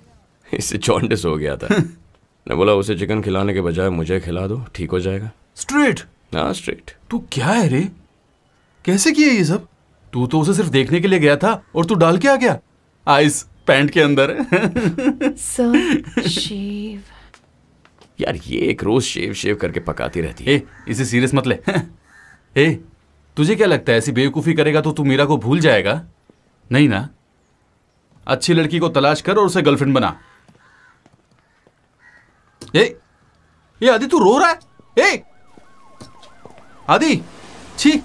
इससे जॉन्डिस हो गया था। मैं बोला उसे चिकन खिलाने के बजाय मुझे खिला दो, ठीक हो जाएगा। स्ट्रेट? हाँ स्ट्रेट। तू क्या है रे, कैसे किया ये सब? तू तो उसे सिर्फ देखने के लिए गया था और तू डाल के आ गया आइस पैंट के अंदर। Sir shave. यार ये एक रोज शेव शेव करके पकाती रहती है। ए, इसे सीरियस मत ले। ए, तुझे क्या लगता है ऐसी बेवकूफ़ी करेगा तो तू मीरा को भूल जाएगा? नहीं ना, अच्छी लड़की को तलाश कर और उसे गर्लफ्रेंड बना। ए, ये आदि तू रो रहा है? ए, आदि छी,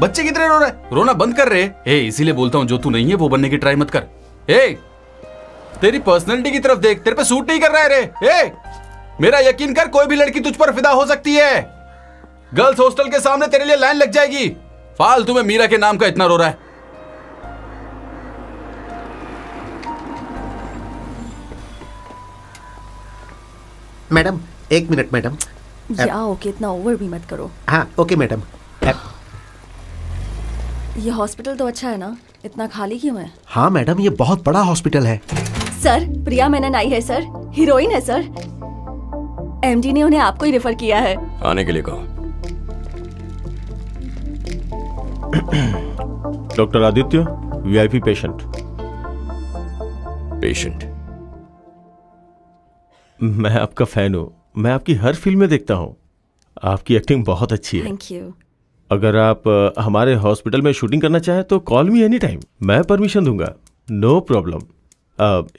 बच्चे की तरह रो रहा है, रोना बंद कर रहे। ए, इसीलिए बोलता हूं जो तू नहीं है वो बनने की ट्राई मत कर। ए, तेरी पर्सनैलिटी की तरफ देख, तेरे पे सूट नहीं कर रहा है रे। ए, मेरा यकीन कर कोई भी लड़की तुझ पर फिदा हो सकती है। गर्ल्स हॉस्टल के सामने तेरे लिए लाइन लग जाएगी। फालतू में मीरा के नाम का इतना रो रहा है। मैडम एक मिनट मैडम। या ओके, इतना ओवर भी मत करो। हाँ ओके मैडम। ये हॉस्पिटल तो अच्छा है ना, इतना खाली क्यों है? हाँ मैडम ये बहुत बड़ा हॉस्पिटल है। सर प्रिया मैनन आई है सर, हीरोइन है सर। एमडी ने उन्हें आपको ही रेफर किया है। आने के लिए कहो। Doctor Aditya, VIP patient. Patient? मैं आपका फैन हूँ, मैं आपकी हर फिल्म में देखता हूँ, आपकी एक्टिंग बहुत अच्छी है। Thank you. अगर आप हमारे हॉस्पिटल में शूटिंग करना चाहें तो कॉल मी एनी टाइम, मैं परमिशन दूंगा, नो प्रॉब्लम।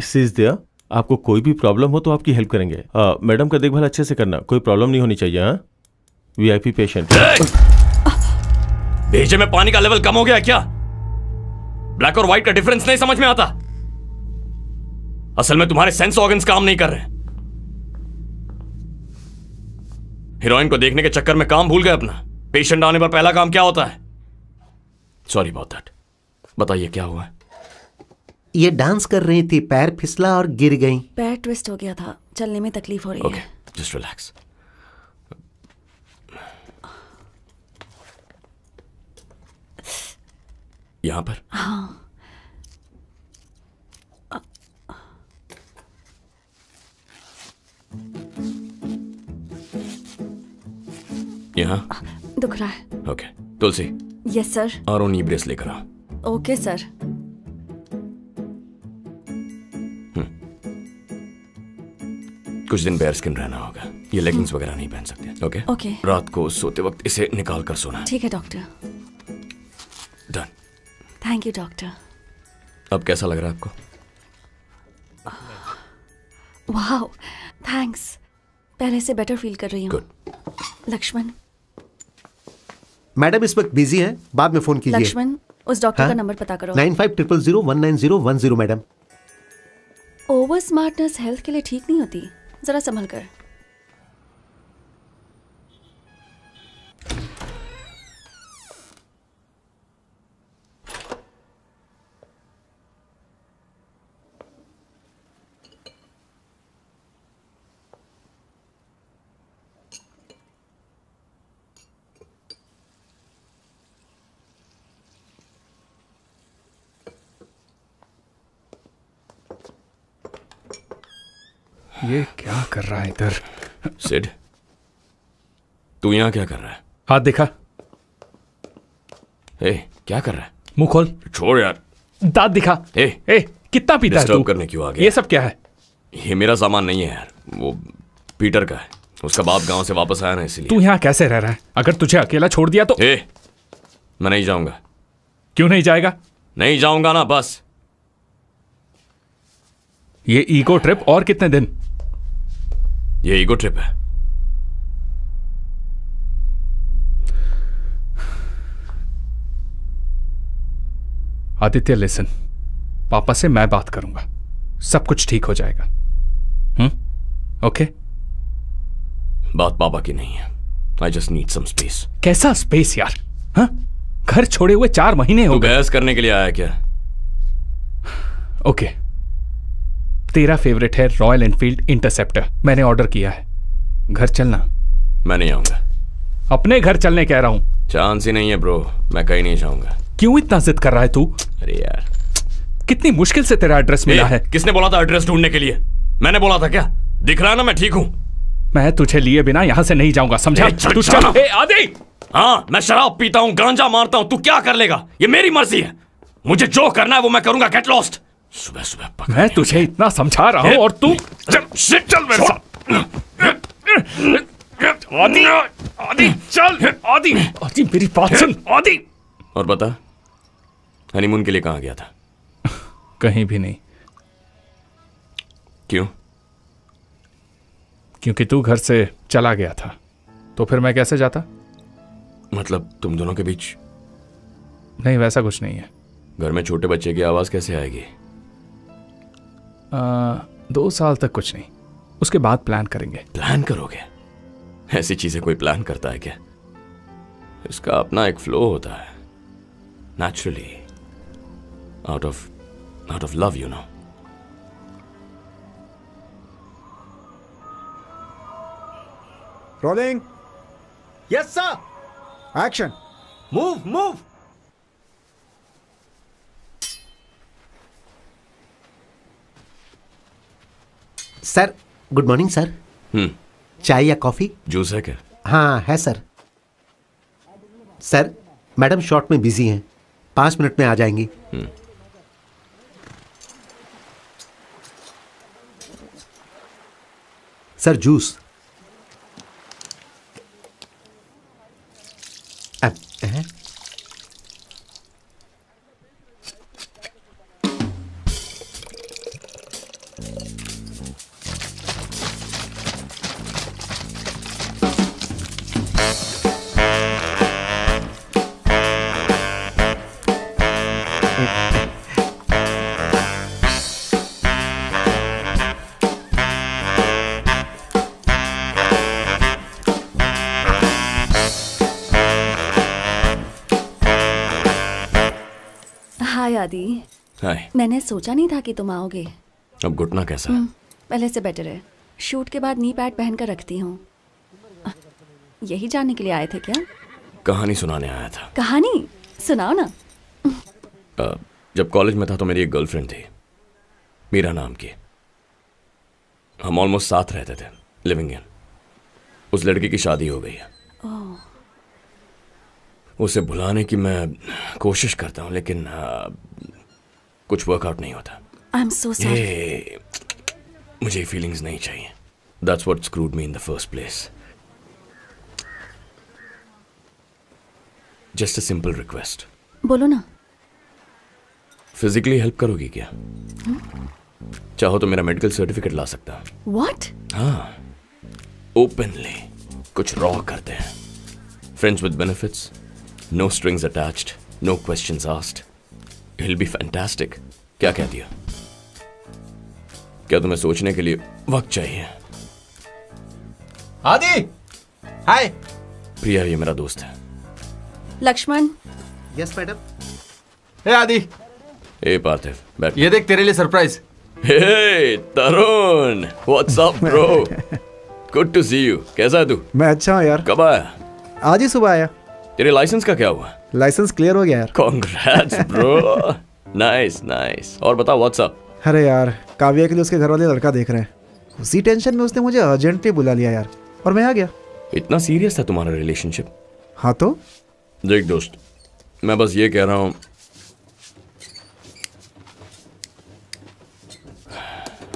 सीज दिया, आपको कोई भी प्रॉब्लम हो तो आपकी हेल्प करेंगे। आ, मैडम का देखभाल अच्छे से करना, कोई प्रॉब्लम नहीं होनी चाहिए। हाँ वीआईपी पेशेंट। भेजे में पानी का लेवल कम हो गया क्या? ब्लैक और व्हाइट का डिफरेंस नहीं समझ में आता। असल में तुम्हारे सेंस ऑर्गन्स काम नहीं कर रहे। हीरोइन को देखने के चक्कर में काम भूल गए अपना। पेशेंट आने पर पहला काम क्या होता है? Sorry about that. बताइए क्या हुआ है? ये डांस कर रही थी, पैर फिसला और गिर गई। पैर ट्विस्ट हो गया था, चलने में तकलीफ हो रही okay, है। Just relax. यहाँ पर? हाँ। यहाँ? दुख रहा है। Okay okay. Tulsi. Yes sir. और वो नी ब्रेस लेकर आ। Okay sir. कुछ दिन बेयर स्किन रहना होगा, ये लेगिंग्स वगैरह नहीं पहन सकते। Okay okay. रात को सोते वक्त इसे निकाल कर सोना। ठीक है doctor. Done. Thank you doctor. अब कैसा लग रहा है आपको? वाह थैंक्स, पहले से बेटर फील कर रही हूँ। गुड। लक्ष्मण? मैडम इस वक्त बिजी हैं, बाद में फोन कीजिए। लक्ष्मण उस डॉक्टर हा? का नंबर पता करो। Nine five triple zero one nine zero one zero. Madam over smartness health के लिए ठीक नहीं होती, जरा संभल कर। ये क्या कर रहा है इधर? सिड, तू यहाँ क्या कर रहा है? हाथ देखा। ए, क्या कर रहा है? मुंह खोल। छोड़ यार। दांत दिखा। ए, ए, कितना पीता है तू? करने क्यों आ गया? ये सब क्या है? ये मेरा सामान नहीं है यार, वो पीटर का है, उसका बाप गांव से वापस आया ना इसलिए। तू यहाँ कैसे रह रहा है? अगर तुझे अकेला छोड़ दिया तो? ए, मैं नहीं जाऊंगा। क्यों नहीं जाएगा? नहीं जाऊंगा ना बस। ये ईगो ट्रिप और कितने दिन? ये ईगो ट्रिप है। आदित्य लिसन, पापा से मैं बात करूंगा, सब कुछ ठीक हो जाएगा। हम्म, ओके? बात पापा की नहीं है, I just need some space. कैसा स्पेस यार? हाँ, घर छोड़े हुए चार महीने हो गए। बहस करने के लिए आया क्या? ओके, तेरा फेवरेट है रॉयल एनफील्ड इंटरसेप्टर, मैंने ऑर्डर किया है, घर चलना। मैं नहीं आऊंगा। अपने घर चलने कह रहा हूं। चांस ही नहीं है ब्रो, मैं कहीं नहीं जाऊंगा। क्यों इतना जिद कर रहा है तू? अरे यार, कितनी मुश्किल से तेरा एड्रेस मिला है। किसने बोला था एड्रेस ढूंढने के लिए? मैंने बोला था क्या? दिख रहा है ना मैं ठीक हूं। मैं तुझे लिए बिना यहां से नहीं जाऊंगा, समझा? तू चल। ए आदि, हाँ मैं शराब पीता हूँ, गांजा मारता हूँ, तू क्या कर लेगा ये मेरी मर्जी है, मुझे जो करना है वो मैं करूंगा। Get lost. सुबह सुबह मैं तुझे इतना समझा रहा हूँ और तू चल मेरे साथ। आदि, आदि चल। आदि, आदि मेरी बात सुन। आदि, और बता हनीमून के लिए कहाँ गया था? कहीं भी नहीं। क्यों? क्योंकि तू घर से चला गया था, तो फिर मैं कैसे जाता? मतलब तुम दोनों के बीच? नहीं वैसा कुछ नहीं है। घर में छोटे बच्चे की आवाज कैसे आएगी? आ, दो साल तक कुछ नहीं, उसके बाद प्लान करेंगे। प्लान करोगे? ऐसी चीजें कोई प्लान करता है क्या? इसका अपना एक फ्लो होता है, naturally, out of out of love, you know. Rolling. Yes sir. Action. Move move. Sir good morning sir. हम्म, चाय या कॉफी? जूस है क्या? हाँ है सर। सर मैडम शॉर्ट में बिजी हैं, पांच मिनट में आ जाएंगी। Sir juice. अब है? हाय, मैंने सोचा नहीं था कि तुम आओगे। अब घुटना कैसा है? पहले से बेटर है, शूट के बाद नी पैड पहन कर रखती हूँ। यही जानने के लिए आए थे क्या? कहानी सुनाने आया था। कहानी सुनाओ ना। आ, जब कॉलेज में था तो मेरी एक गर्लफ्रेंड थी, मीरा नाम की। हम ऑलमोस्ट साथ रहते थे, लिविंग इन। उस लड़की की शादी हो गई है। उसे भुलाने की मैं कोशिश करता हूँ, लेकिन आ, कुछ वर्कआउट नहीं होता। I am so sorry. मुझे फीलिंग्स नहीं चाहिए। That's what screwed me in the first place. Just a simple request. बोलो ना। फिजिकली हेल्प करोगी क्या? हुँ? चाहो तो मेरा मेडिकल सर्टिफिकेट ला सकता हूँ। व्हाट? हाँ, ओपनली कुछ रॉ करते हैं। Friends with benefits, no strings attached, no questions asked. He'll be fantastic. क्या कह दिया? क्या तुम्हें सोचने के लिए वक्त चाहिए? आदि। हाय। प्रिया ये मेरा दोस्त है। लक्ष्मण। Yes madam. ए आदि। ए पार्थिव बैठ। ये देख तेरे लिए surprise. Hey Tarun, what's up bro? Good to see you. कैसा है तू? मैं अच्छा हूँ यार। कब आया? आज ही सुबह आया। तेरे लाइसेंस का क्या हुआ? लाइसेंस क्लियर हो गया यार। Congrats bro. Nice nice. और बताओ व्हाट्सअप? अरे यार काव्या के लिए उसके घर वाले लड़का देख रहे हैं, उसी टेंशन में उसने मुझे अर्जेंटली बुला लिया यार, और मैं आ गया। इतना सीरियस था तुम्हारा रिलेशनशिप? हाँ तो देख दोस्त, मैं बस ये कह रहा हूँ,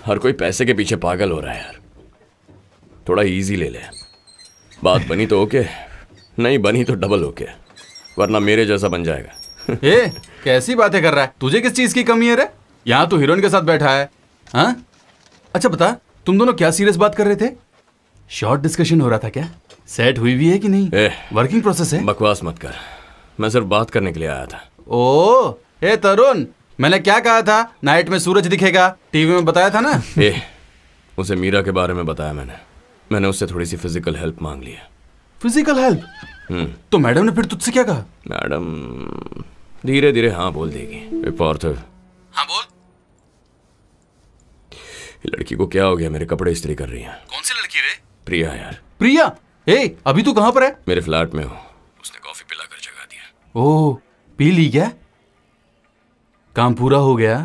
हर कोई पैसे के पीछे पागल हो रहा है यार, थोड़ा ईजी ले ले। बात बनी तो ओके, नहीं बनी तो डबल ओके, वरना मेरे जैसा बन जाएगा। ए, कैसी बातें कर रहा है? तुझे किस चीज की कमी है रे? यहाँ तो हीरोइन के साथ बैठा है। हाँ अच्छा बता, तुम दोनों क्या सीरियस बात कर रहे थे? शॉर्ट डिस्कशन हो रहा था क्या? सेट हुई भी है कि नहीं? ए, वर्किंग प्रोसेस है। बकवास मत कर, मैं सिर्फ बात करने के लिए आया था। ओ ए तरुण, मैंने क्या कहा था नाइट में सूरज दिखेगा, टीवी में बताया था ना। ए, उसे मीरा के बारे में बताया मैंने मैंने उससे थोड़ी सी फिजिकल हेल्प मांग ली है। Physical help? हम्म। तो मैडम ने फिर तुझसे क्या कहा? मैडम धीरे धीरे हाँ बोल देगी। पार्थिव। हाँ बोल। लड़की को क्या हो गया, मेरे कपड़े इस्त्री कर रही है। कौन सी लड़की रे? प्रिया यार। प्रिया? ए, अभी तू कहाँ पर है? मेरे फ्लैट में हूँ, उसने कॉफी पिलाकर जगा दिया। ओह, पी ली क्या? काम पूरा हो गया?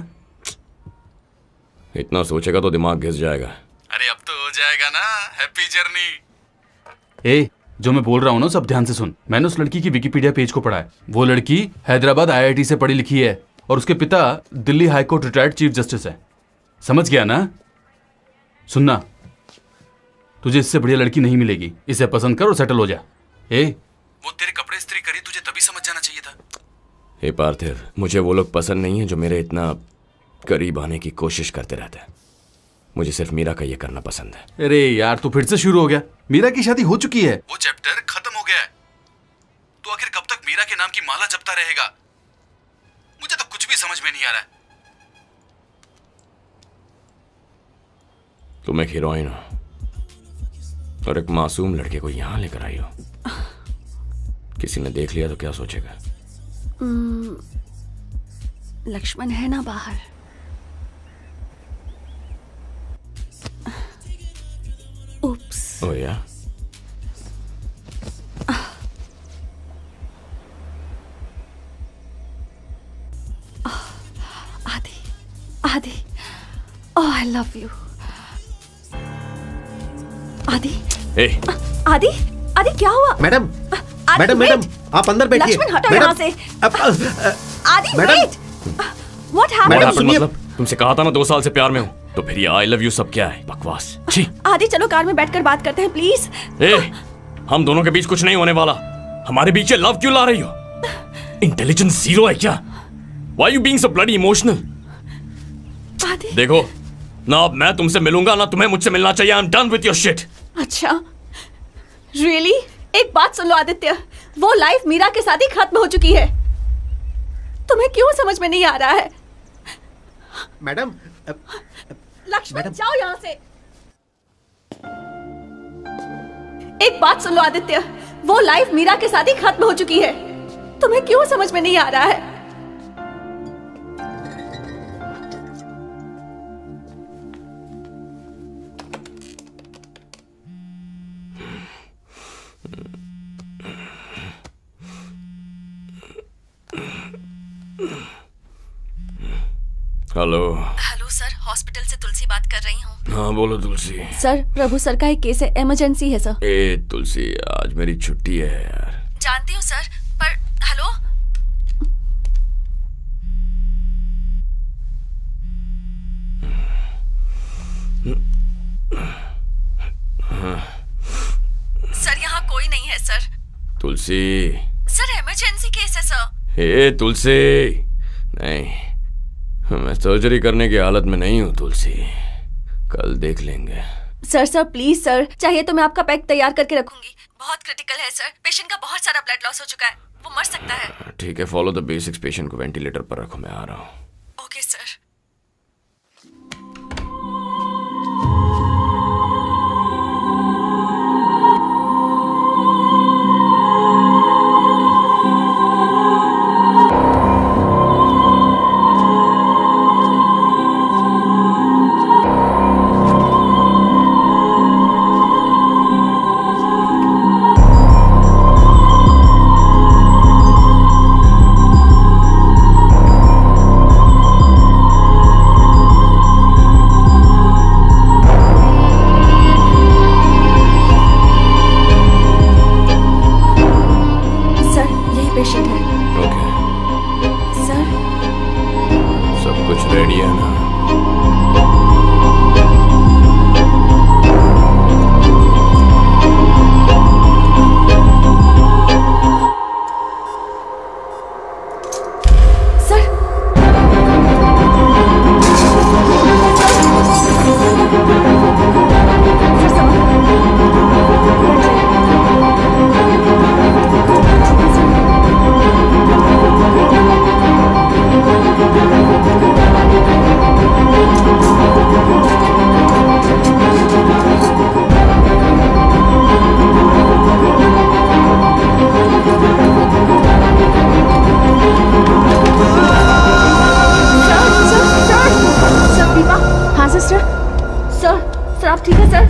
इतना सोचेगा तो दिमाग घिस जाएगा। अरे अब तो हो जाएगा ना, हैप्पी जर्नी। ए, जो मैं बोल रहा हूँ ना सब ध्यान से सुन। मैंने उस लड़की की विकिपीडिया पेज को पढ़ा है। वो लड़की हैदराबाद आई आई टी से पढ़ी लिखी है और उसके पिता Delhi high court retired chief justice है। समझ गया ना? सुनना, तुझे इससे बढ़िया लड़की नहीं मिलेगी, इसे पसंद कर और सेटल हो जा। ए, वो तेरे कपड़े इस्त्री करी, तुझे तभी समझ जाना चाहिए था। हे पार्थिव, मुझे वो लोग पसंद नहीं है जो मेरे इतना करीब आने की कोशिश करते रहते हैं। मुझे सिर्फ मीरा का ये करना पसंद है। अरे यार, तू फिर से शुरू हो गया। मीरा की शादी हो चुकी है, वो चैप्टर खत्म हो गया है। तू आखिर कब तक मीरा के नाम की माला जपता रहेगा? मुझे तो कुछ भी समझ में नहीं आ रहा है। तुम एक हीरोइन हो और एक मासूम लड़के को यहाँ लेकर आई हो। किसी ने देख लिया तो क्या सोचेगा? लक्ष्मण है ना बाहर। उप्स। ओ या। आदि, आदि, ओह आई लव यू। आदि, ए, आदि, आदि क्या हुआ? मैडम, मैडम, मैडम, आप अंदर बैठिए। लक्ष्मण हटो यहाँ से। आदि, वेट। What happened? मतलब तुमसे कहा था ना दो साल से प्यार में हूँ, तो फिर ये आई लव यू सब क्या है? बकवास। आदि चलो कार में बैठकर बात करते हैं प्लीज। ए, हम दोनों के बीच कुछ नहीं होने वाला। हमारे बीच ये लव क्यों ला रही हो? इंटेलिजेंस जीरो है क्या? Why you being so bloody emotional? Adi देखो ना, अब मैं तुमसे मिलूंगा ना तुम्हें मुझसे मिलना चाहिए। I am done with your shit. अच्छा रियली really? एक बात सुन लो आदित्य, वो लाइफ मीरा के साथ ही खत्म हो चुकी है। तुम्हें क्यों समझ में नहीं आ रहा है? मैडम लक्ष्मण जाओ यहाँ से। एक बात सुन लो आदित्य, वो लाइफ मीरा के साथ ही खत्म हो चुकी है। तुम्हें क्यों समझ में नहीं आ रहा है? हेलो। हेलो सर, हॉस्पिटल से तुलसी बात कर रही हूँ। हाँ बोलो तुलसी। सर प्रभु सर का एक केस है, इमरजेंसी है सर। ए तुलसी, आज मेरी छुट्टी है यार। जानती हूँ सर, पर हेलो सर यहाँ कोई नहीं है sir. Tulsi. Sir emergency case है सर। ए तुलसी, नहीं मैं सर्जरी करने की हालत में नहीं हूँ तुलसी, कल देख लेंगे। सर सर प्लीज सर, चाहिए तो मैं आपका पैक तैयार करके रखूंगी। बहुत क्रिटिकल है सर, पेशेंट का बहुत सारा ब्लड लॉस हो चुका है, वो मर सकता है। ठीक है, फॉलो द बेसिक्स, पेशेंट को वेंटिलेटर पर रखो, मैं आ रहा हूँ। Okay sir.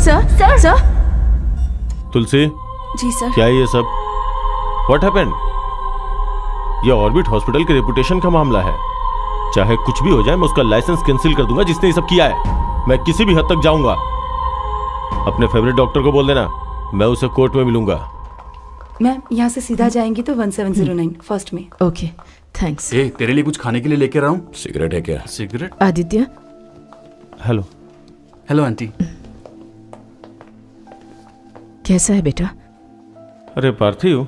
Sir sir sir Tulsi ji sir, क्या ये सब व्हाट हैपेंड? ये ऑर्बिट हॉस्पिटल के रेपुटेशन का मामला है, चाहे कुछ भी हो जाए मैं उसका लाइसेंस कैंसिल कर दूंगा जिसने ये सब किया है। मैं किसी भी हद तक जाऊंगा। अपने फेवरेट डॉक्टर को बोल देना मैं उसे कोर्ट में मिलूंगा। मैम यहाँ से सीधा जाएंगी तो one seven zero nine first में। Okay thanks. ए, तेरे लिए कुछ खाने के लिए लेकर आऊं? सिगरेट है क्या? Cigarette. Aditya hello. Hello aunty. कैसा है बेटा? अरे पार्थिव,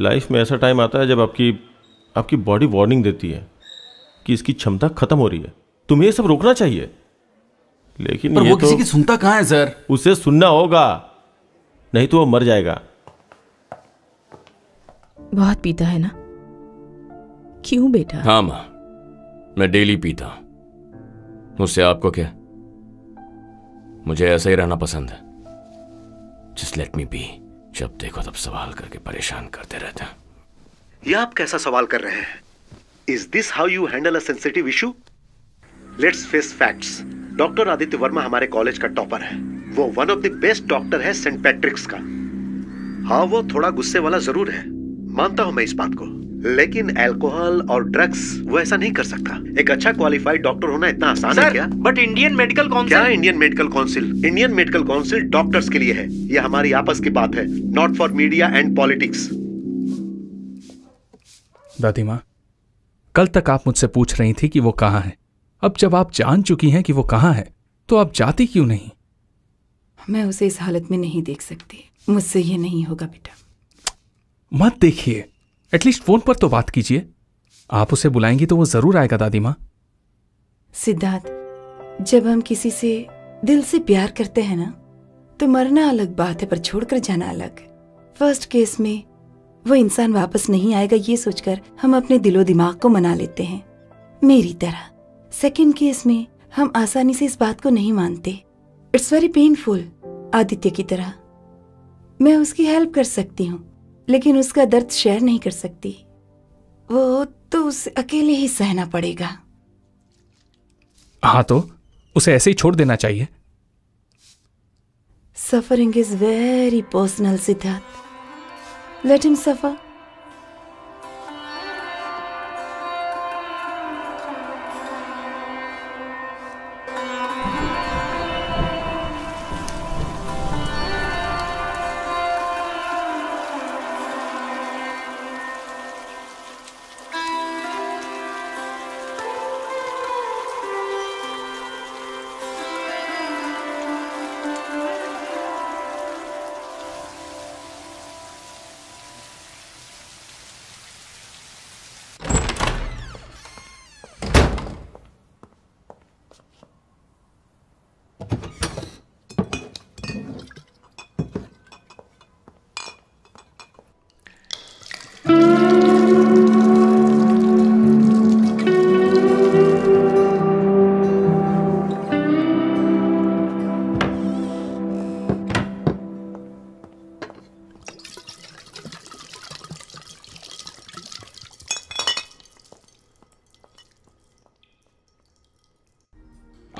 लाइफ में ऐसा टाइम आता है जब आपकी आपकी बॉडी वार्निंग देती है कि इसकी क्षमता खत्म हो रही है, तुम्हें ये सब रोकना चाहिए। लेकिन पर ये वो तो किसी की सुनता कहाँ है सर? उसे सुनना होगा नहीं तो वो मर जाएगा। बहुत पीता है ना? क्यों बेटा? हाँ माँ, मैं डेली पीता हूँ। मुझसे आपको क्या? मुझे ऐसा ही रहना पसंद है। Just let me be. जब देखो तब सवाल करके परेशान करते रहते हैं। ये आप कैसा सवाल कर रहे हैं? Is this how you handle a sensitive issue? Let's face facts. Doctor Aditya Verma हमारे कॉलेज का टॉपर है। वो one of the best doctor है सेंट पैट्रिक्स का। हाँ वो थोड़ा गुस्से वाला जरूर है, मानता हूँ मैं इस बात को, लेकिन अल्कोहल और ड्रग्स वो ऐसा नहीं कर सकता। एक अच्छा क्वालिफाइड डॉक्टर होना इतना आसान Sir, है क्या? But Indian Medical Council. क्या Indian Medical Council? Indian Medical Council doctors के लिए है, ये हमारी आपस की बात है, not for media and politics. दादी माँ, कल तक आप मुझसे पूछ रही थी कि वो कहाँ है, अब जब आप जान चुकी हैं कि वो कहाँ है तो आप जाती क्यों नहीं? मैं उसे इस हालत में नहीं देख सकती, मुझसे ये नहीं होगा बेटा। मत देखिए, एटलीस्ट फोन पर तो बात कीजिए। आप उसे बुलाएंगी तो वो जरूर आएगा दादी माँ। सिद्धार्थ, जब हम किसी से दिल से प्यार करते हैं ना तो मरना अलग बात है पर छोड़कर जाना अलग। फर्स्ट केस में वो इंसान वापस नहीं आएगा ये सोचकर हम अपने दिलो दिमाग को मना लेते हैं, मेरी तरह। सेकेंड केस में हम आसानी से इस बात को नहीं मानते। It's very painful. आदित्य की तरह मैं उसकी हेल्प कर सकती हूँ लेकिन उसका दर्द शेयर नहीं कर सकती, वो तो उसे अकेले ही सहना पड़ेगा। हाँ तो उसे ऐसे ही छोड़ देना चाहिए। Suffering is very personal Siddharth, let him suffer.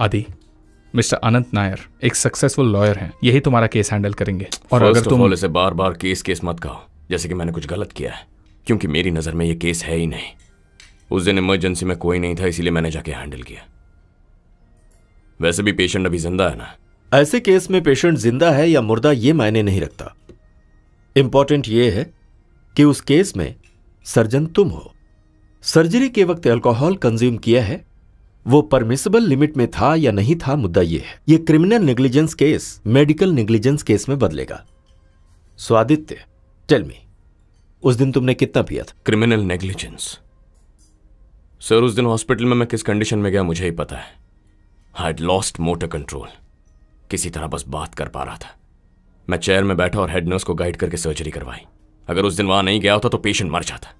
Adi, mister अनंत नायर एक सक्सेसफुल लॉयर हैं, यही तुम्हारा केस हैंडल करेंगे। और First अगर तुम इसे बार बार केस केस मत कहो जैसे कि मैंने कुछ गलत किया है, क्योंकि मेरी नज़र में ये केस है ही नहीं। उस दिन इमरजेंसी में कोई नहीं था इसीलिए मैंने जाके हैंडल किया। वैसे भी पेशेंट अभी जिंदा है ना। ऐसे केस में पेशेंट जिंदा है या मुर्दा ये मायने नहीं रखता, इम्पॉर्टेंट ये है कि उस केस में सर्जन तुम हो। सर्जरी के वक्त अल्कोहल कंज्यूम किया है वो परमिसेबल लिमिट में था या नहीं था, मुद्दा यह है। ये criminal negligence case medical negligence case में बदलेगा। सो आदित्य, टेल मी, उस दिन तुमने कितना पिया था? Criminal negligence? सर उस दिन हॉस्पिटल में मैं किस कंडीशन में गया मुझे ही पता है। I had lost motor control, किसी तरह बस बात कर पा रहा था। मैं चेयर में बैठा और हेड नर्स को गाइड करके सर्जरी करवाई। अगर उस दिन वहां नहीं गया होता तो पेशेंट मर जाता।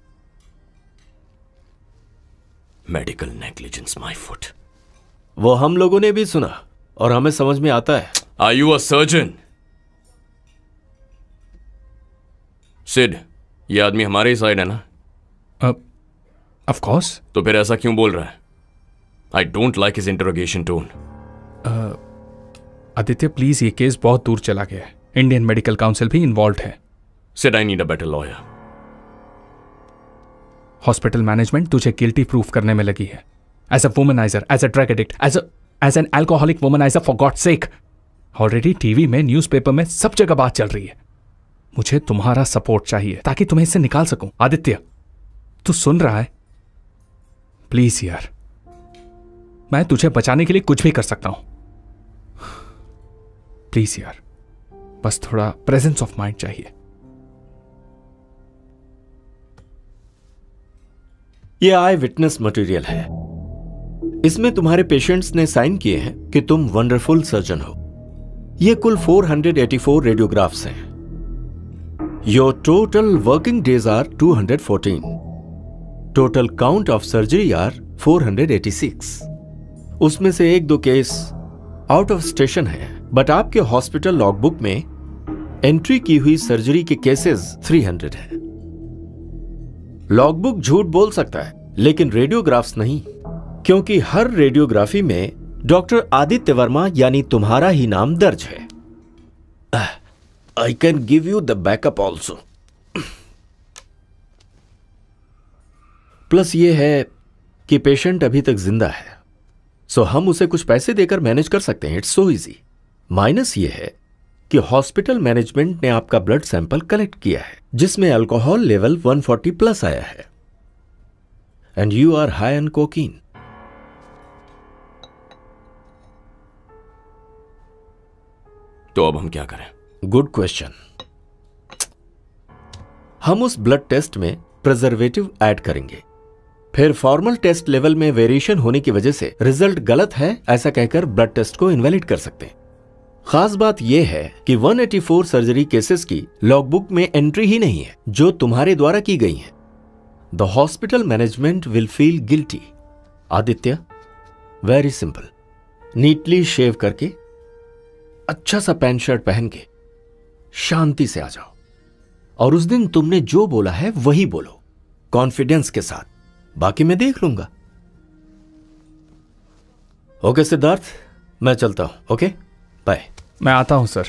Medical negligence my foot. वो हम लोगों ने भी सुना और हमें समझ में आता है। Are you a surgeon? Sid, ये आदमी हमारे ही साइड है ना? Of course. तो फिर ऐसा क्यों बोल रहा है? I don't like his interrogation tone. Aditya please ये केस बहुत दूर चला गया है, इंडियन मेडिकल काउंसिल भी इन्वॉल्व है। Said I need a better lawyer. Hospital management तुझे गिल्टी प्रूफ करने में लगी है, as a womaniser, as a drug addict, as as an alcoholic womaniser, for god sake. Already TV में, newspaper में सब जगह बात चल रही है। मुझे तुम्हारा सपोर्ट चाहिए ताकि तुम्हें इससे निकाल सकूं। आदित्य तू सुन रहा है? प्लीज यार, मैं तुझे बचाने के लिए कुछ भी कर सकता हूं। प्लीज यार, बस थोड़ा प्रेजेंस ऑफ माइंड चाहिए। ये आई विटनेस मटेरियल है, इसमें तुम्हारे पेशेंट्स ने साइन किए हैं कि तुम वंडरफुल सर्जन हो। ये कुल four hundred eighty four radiographs हैं। Your total working days are two hundred fourteen. Total count of surgery are four hundred eighty six. उसमें से एक दो केस आउट ऑफ स्टेशन है, बट आपके हॉस्पिटल लॉगबुक में एंट्री की हुई सर्जरी के केसेस थ्री हंड्रेड है। लॉगबुक झूठ बोल सकता है, लेकिन रेडियोग्राफ्स नहीं, क्योंकि हर रेडियोग्राफी में डॉक्टर आदित्य वर्मा यानी तुम्हारा ही नाम दर्ज है। I can give you the backup also. Plus ये है कि पेशेंट अभी तक जिंदा है, सो हम उसे कुछ पैसे देकर मैनेज कर सकते हैं। It's so easy. माइनस ये है कि हॉस्पिटल मैनेजमेंट ने आपका ब्लड सैंपल कलेक्ट किया है, जिसमें alcohol level one forty plus आया है, and you are high on cocaine. तो अब हम क्या करें? Good question. हम उस ब्लड टेस्ट में प्रिजर्वेटिव ऐड करेंगे, फिर फॉर्मल टेस्ट लेवल में वेरिएशन होने की वजह से रिजल्ट गलत है ऐसा कहकर ब्लड टेस्ट को इनवैलिड कर सकते हैं। खास बात यह है कि one eighty four surgery cases की लॉगबुक में एंट्री ही नहीं है जो तुम्हारे द्वारा की गई है। The hospital management will feel guilty. Aditya, very simple, neatly shave करके, अच्छा सा पैंट शर्ट पहन के शांति से आ जाओ, और उस दिन तुमने जो बोला है वही बोलो, कॉन्फिडेंस के साथ। बाकी मैं देख लूंगा। ओके सिद्धार्थ, मैं चलता हूं। Okay bye. मैं आता हूं सर।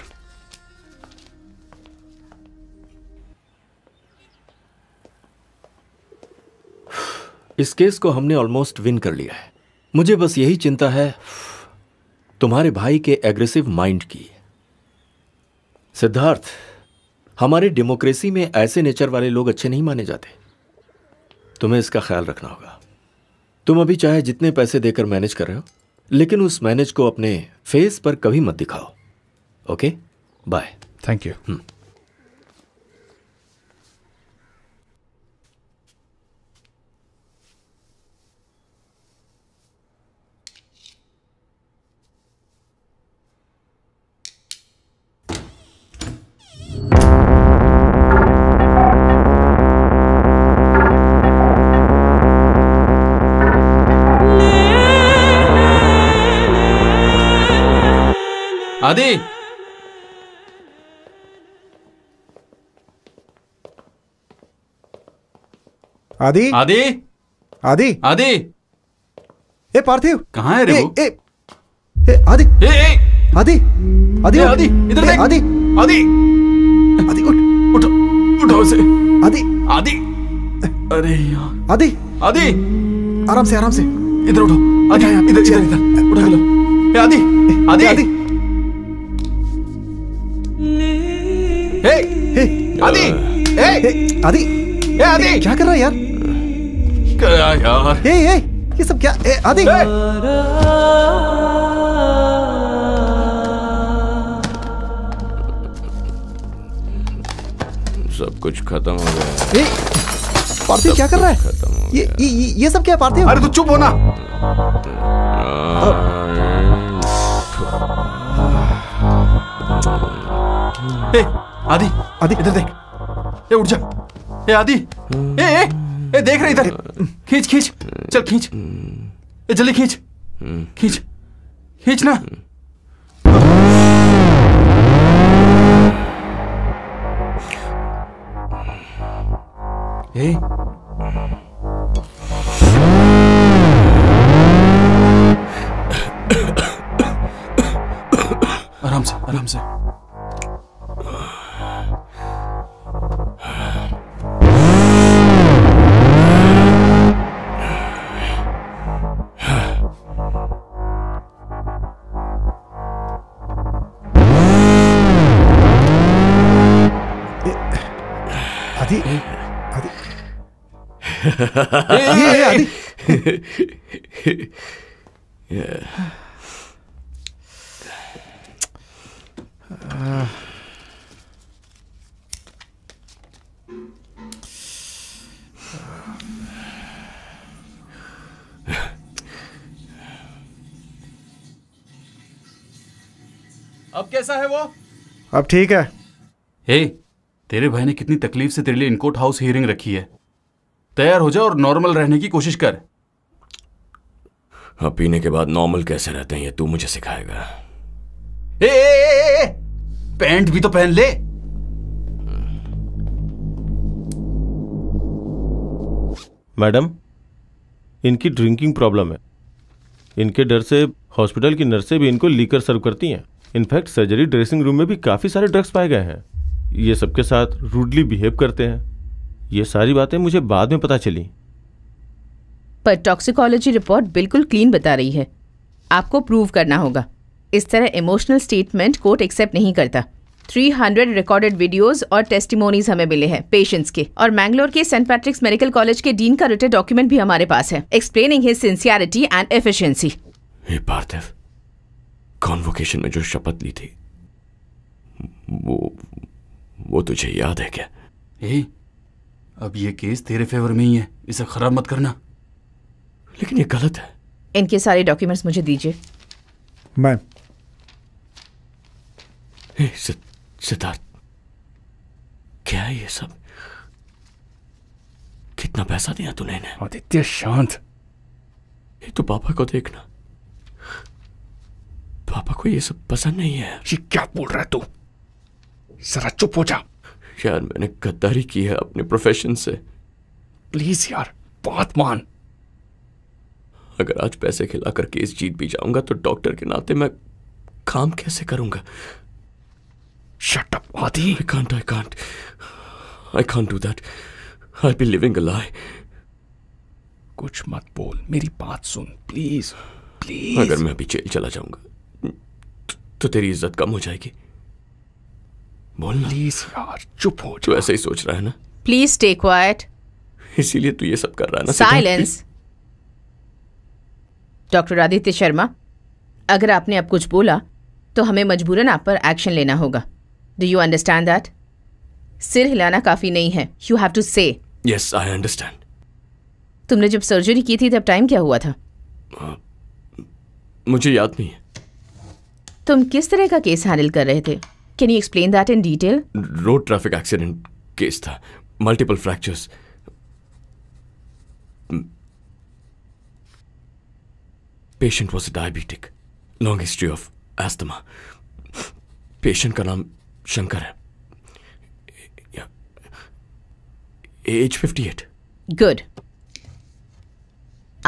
इस केस को हमने ऑलमोस्ट विन कर लिया है। मुझे बस यही चिंता है तुम्हारे भाई के एग्रेसिव माइंड की। सिद्धार्थ, हमारे डेमोक्रेसी में ऐसे नेचर वाले लोग अच्छे नहीं माने जाते। तुम्हें इसका ख्याल रखना होगा। तुम अभी चाहे जितने पैसे देकर मैनेज कर रहे हो, लेकिन उस मैनेज को अपने फेस पर कभी मत दिखाओ। Okay bye. Thank you. Adi, Adi, Adi, Adi, आदि। ए पार्थिव, कहाँ है रे? ए ए आदि, ए ए आदि, आदि, आदि, इधर देख। आदि, आदि, आदि, उठ, उठ, उठाओ से। आदि, आदि, अरे यार। आदि, आदि, आराम से, आराम से। इधर उठो, आदि, इधर, इधर, इधर, उठा के लो। ए आदि, आदि, आदि। हे हे आदि, हे आदि, हे आदि, क्या कर रहा है यार? क्या यार? हे हे ये सब क्या? ए आदि, सब कुछ खत्म हो गया। पार्थिव क्या कर रहा है? ये ये ये सब क्या पार्थिव? अरे तू चुप हो ना। ए आदि, आदि, इधर देख। ए उठ जा। ए आदि, ए ए ए देख रहा इधर। खींच खींच, चल खींच, ए जल्दी खींच, खींच खींच ना। ए आराम से। आदि, आदि, ये आदि। अब कैसा है वो? अब ठीक है। हे, तेरे भाई ने कितनी तकलीफ से तेरे लिए इनकोर्ट हाउस हियरिंग रखी है। तैयार हो जा और नॉर्मल रहने की कोशिश कर। अब पीने के बाद नॉर्मल कैसे रहते हैं ये तू मुझे सिखाएगा। ए, ए, ए, ए, पैंट भी तो पहन ले। मैडम, इनकी ड्रिंकिंग प्रॉब्लम है। इनके डर से हॉस्पिटल की नर्सें भी इनको लीकर सर्व करती हैं। इनफैक्ट सर्जरी ड्रेसिंग रूम में भी काफ़ी सारे ड्रग्स पाए गए हैं। ये सबके साथ रूडली बिहेव करते हैं। ये सारी बातें मुझे बाद में पता चली, पर टॉक्सिकोलॉजी रिपोर्ट बिल्कुल क्लीन बता रही है। आपको प्रूव करना होगा। इस तरह इमोशनल स्टेटमेंट कोर्ट एक्सेप्ट नहीं करता। तीन सौ रिकॉर्डेड वीडियोस और टेस्टिमोनीज हमें मिले हैं पेशेंट्स के, और मैंगलोर के सेंट पैट्रिक्स मेडिकल कॉलेज के डीन का रिटेड डॉक्यूमेंट भी हमारे पास है explaining his sincerity and efficiency. Hey Parthiv, convocation में जो शपथ ली थी वो वो तुझे याद है क्या? ए, अब ये केस तेरे फेवर में ही है, इसे खराब मत करना। लेकिन ये गलत है। इनके सारे डॉक्यूमेंट्स मुझे दीजिए। मैम। सिद्धार्थ, क्या है ये सब? कितना पैसा दिया तूने इन्हें? आदित्य शांत। ये तो पापा को देखना, पापा को ये सब पसंद नहीं है। ये क्या बोल रहा है तू? जरा चुप हो जा। यार मैंने गद्दारी की है अपने प्रोफेशन से। प्लीज यार बात मान। अगर आज पैसे खिलाकर केस जीत भी जाऊंगा तो डॉक्टर के नाते मैं काम कैसे करूंगा? Shut up Adi. I can't I can't I can't do that. I be living a lie. कुछ मत बोल, मेरी बात सुन प्लीज प्लीज। अगर मैं अभी जेल चला जाऊंगा तो तेरी इज्जत कम हो जाएगी। बोलना। प्लीज यार चुप हो। तू ऐसे ही सोच रहा है ना? Please stay quiet. इसीलिए तू ये सब कर रहा है ना? साइलेंस। डॉक्टर आदित्य शर्मा, अगर आपने अब कुछ बोला तो हमें मजबूरन आप पर एक्शन लेना होगा। Do you understand that? सिर हिलाना काफी नहीं है, you have to say. Yes I understand. तुमने जब सर्जरी की थी तब टाइम क्या हुआ था? uh, मुझे याद नहीं है। तुम किस तरह का केस हैंडल कर रहे थे? Can you explain that in detail? Road traffic accident case था, multiple fractures. Patient was a diabetic, long history of asthma. Patient का नाम शंकर है, एज अट्ठावन। गुड।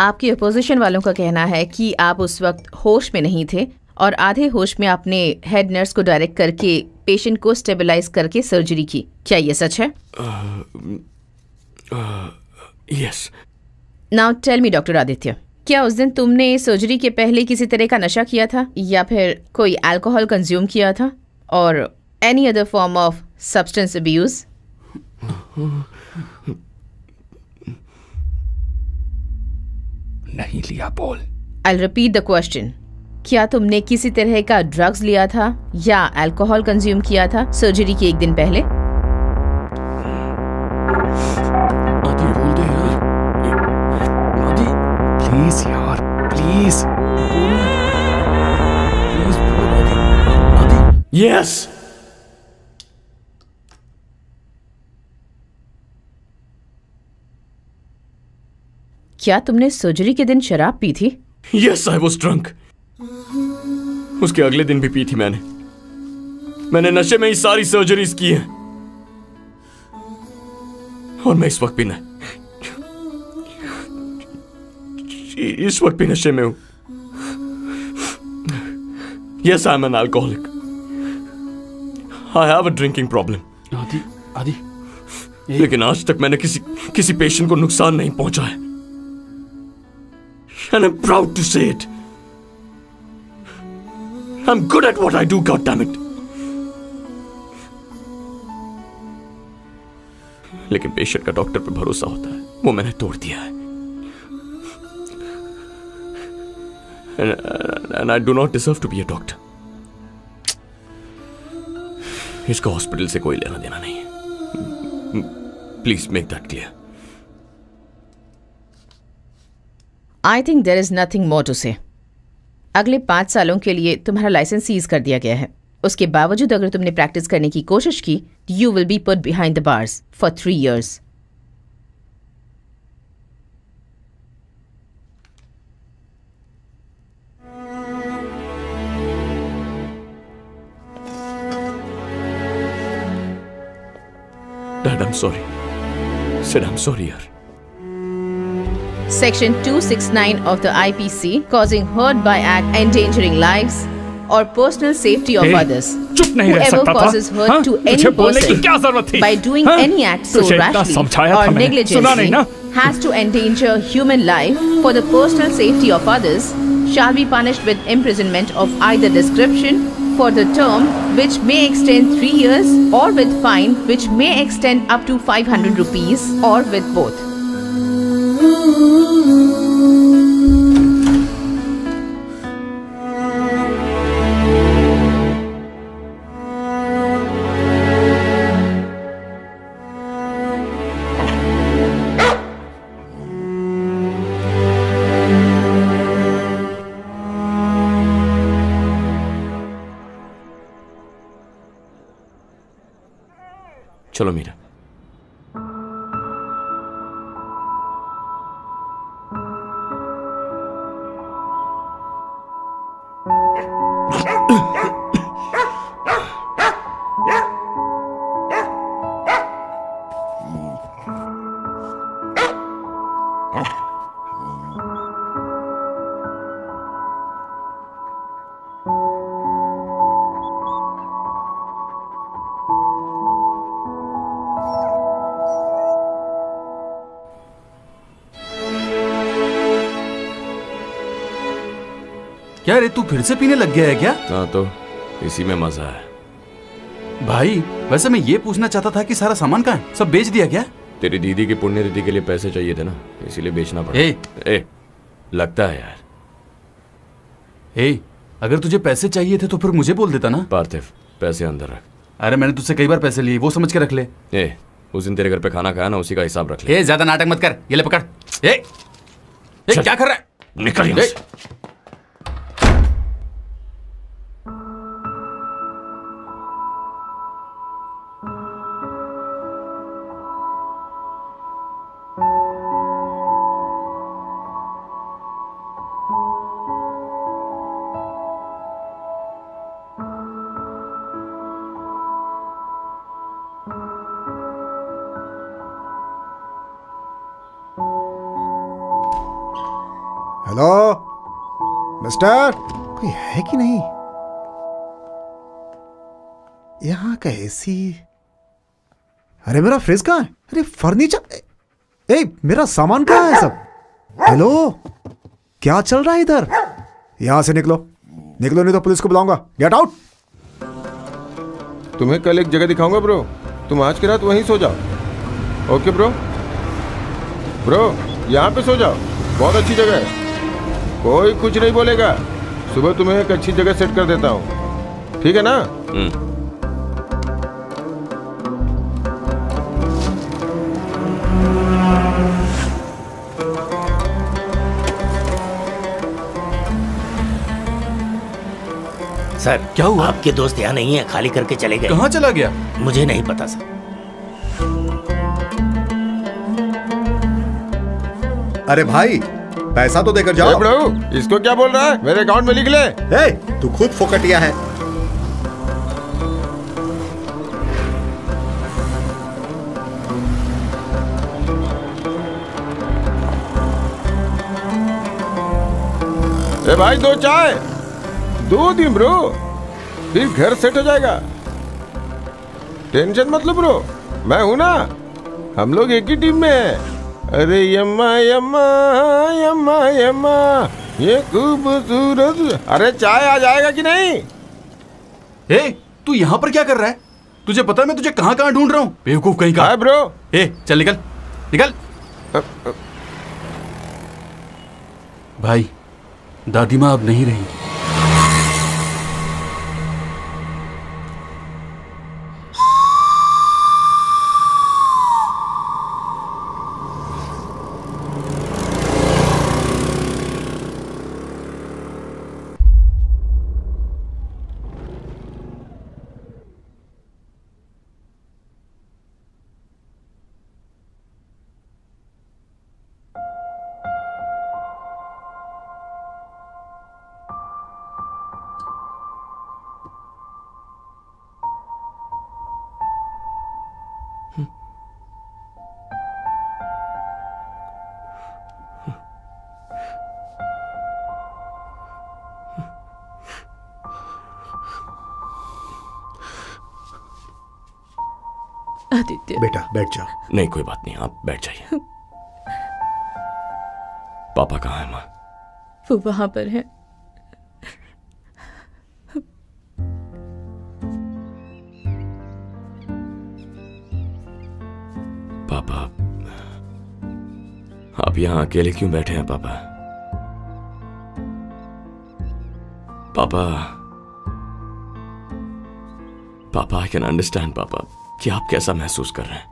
आपके अपोजिशन वालों का कहना है कि आप उस वक्त होश में नहीं थे और आधे होश में आपने हेड नर्स को डायरेक्ट करके पेशेंट को स्टेबलाइज करके सर्जरी की। क्या ये सच है? Yes. Now tell me doctor Aditya, क्या उस दिन तुमने सर्जरी के पहले किसी तरह का नशा किया था या फिर कोई अल्कोहल कंज्यूम किया था और any other form of substance abuse? नहीं लिया। बोल। आई रिपीट द क्वेश्चन, क्या तुमने किसी तरह का ड्रग्स लिया था या अल्कोहल कंज्यूम किया था सर्जरी के एक दिन पहले? प्लीज यार प्लीज। यस। क्या तुमने सर्जरी के दिन शराब पी थी? Yes I was drunk. उसके अगले दिन भी पी थी मैंने। मैंने नशे में ही सारी सर्जरीज की हैं और मैं इस वक्त भी नहीं इस वक्त भी नशे में हूं। Yes I am an alcoholic. I have a drinking problem. आदि, आदि। लेकिन आज तक मैंने किसी किसी पेशेंट को नुकसान नहीं पहुंचा है। And I'm proud to say it. I'm good at what I do, goddammit. लेकिन पेशेंट का डॉक्टर पर भरोसा होता है, वो मैंने तोड़ दिया है। And, and I do not deserve to be a doctor. इसका हॉस्पिटल से कोई लेना देना नहीं है। Please make that clear. I think there is nothing more to say. अगले पाँच सालों के लिए तुम्हारा लाइसेंस सीज कर दिया गया है। उसके बावजूद अगर तुमने प्रैक्टिस करने की कोशिश की, you will be put behind the bars for three years. Dad, I'm sorry. Sid, I'm sorry, yaar. Section two sixty-nine of the I P C, causing hurt by act endangering lives or personal safety of hey, others. Whoever causes hurt ha? to any person by doing ha? any act so rashly or negligently has to endanger human life for the personal safety of others shall be punished with imprisonment of either description for the term which may extend three years or with fine which may extend up to five hundred rupees or with both. चलो मीरा, अरे तू फिर से पीने लग गया है क्या? हाँ तो इसी में मजा है भाई। वैसे मैं ये पूछना चाहता था कि सारा सामान कहाँ है? सब बेच दिया क्या? तेरी दीदी की पुण्यतिथि के लिए पैसे चाहिए थे ना, इसीलिए बेचना पड़ा। ए, ए, लगता है यार। ए, अगर तुझे पैसे चाहिए थे तो फिर मुझे बोल देता ना। पार्थिव, पैसे अंदर रख। अरे मैंने तुझसे कई बार पैसे लिए, वो समझ के रख ले। ए, उस दिन तेरे घर पे खाना खाया ना, उसी का हिसाब रख ले। ए, ज्यादा नाटक मत कर, ये ले पकड़। ए, ए, क्या कर रहा है? निकल। मिस्टर, कोई है कि नहीं? यहाँ का एसी, अरे मेरा फ्रिज कहाँ है? अरे फर्नीचर, ए मेरा सामान कहाँ है सब? हेलो, क्या चल रहा है इधर? यहाँ से निकलो, निकलो नहीं तो पुलिस को बुलाऊंगा। Get out. तुम्हें कल एक जगह दिखाऊंगा ब्रो, तुम आज की रात वहीं सो जाओ। Okay bro? ब्रो यहाँ पे सो जाओ, बहुत अच्छी जगह है, कोई कुछ नहीं बोलेगा। सुबह तुम्हें एक अच्छी जगह सेट कर देता हूँ, ठीक है ना? सर क्या हुआ? आपके दोस्त यहाँ नहीं है, खाली करके चले गए। कहाँ चला गया? मुझे नहीं पता सर। अरे भाई पैसा तो देकर जाओ। ब्रो इसको क्या बोल रहा है? मेरे अकाउंट में लिख ले। ए, तू खुद फोकटिया है। ए भाई दो चाय, दो दिन ब्रो, फिर घर सेट हो जाएगा। टेंशन मतलब ब्रो, मैं हूँ ना, हम लोग एक ही टीम में हैं। अरे यम्मा यम्मा यम्मा यम्मा ये खूबसूरत। अरे चाय आ जाएगा कि नहीं? ए, तू यहाँ पर क्या कर रहा है? तुझे पता है मैं तुझे कहाँ कहाँ ढूंढ रहा हूँ? बेवकूफ कहीं का। Hi bro. ए, चल निकल निकल। आ, आ, भाई दादी माँ अब नहीं रही। आदित्य बेटा बैठ जाओ। नहीं कोई बात नहीं, आप बैठ जाइए। पापा कहाँ है माँ? वो वहां पर है। पापा आप यहाँ अकेले क्यों बैठे हैं? पापा पापा पापा आई कैन अंडरस्टैंड पापा कि आप कैसा महसूस कर रहे हैं।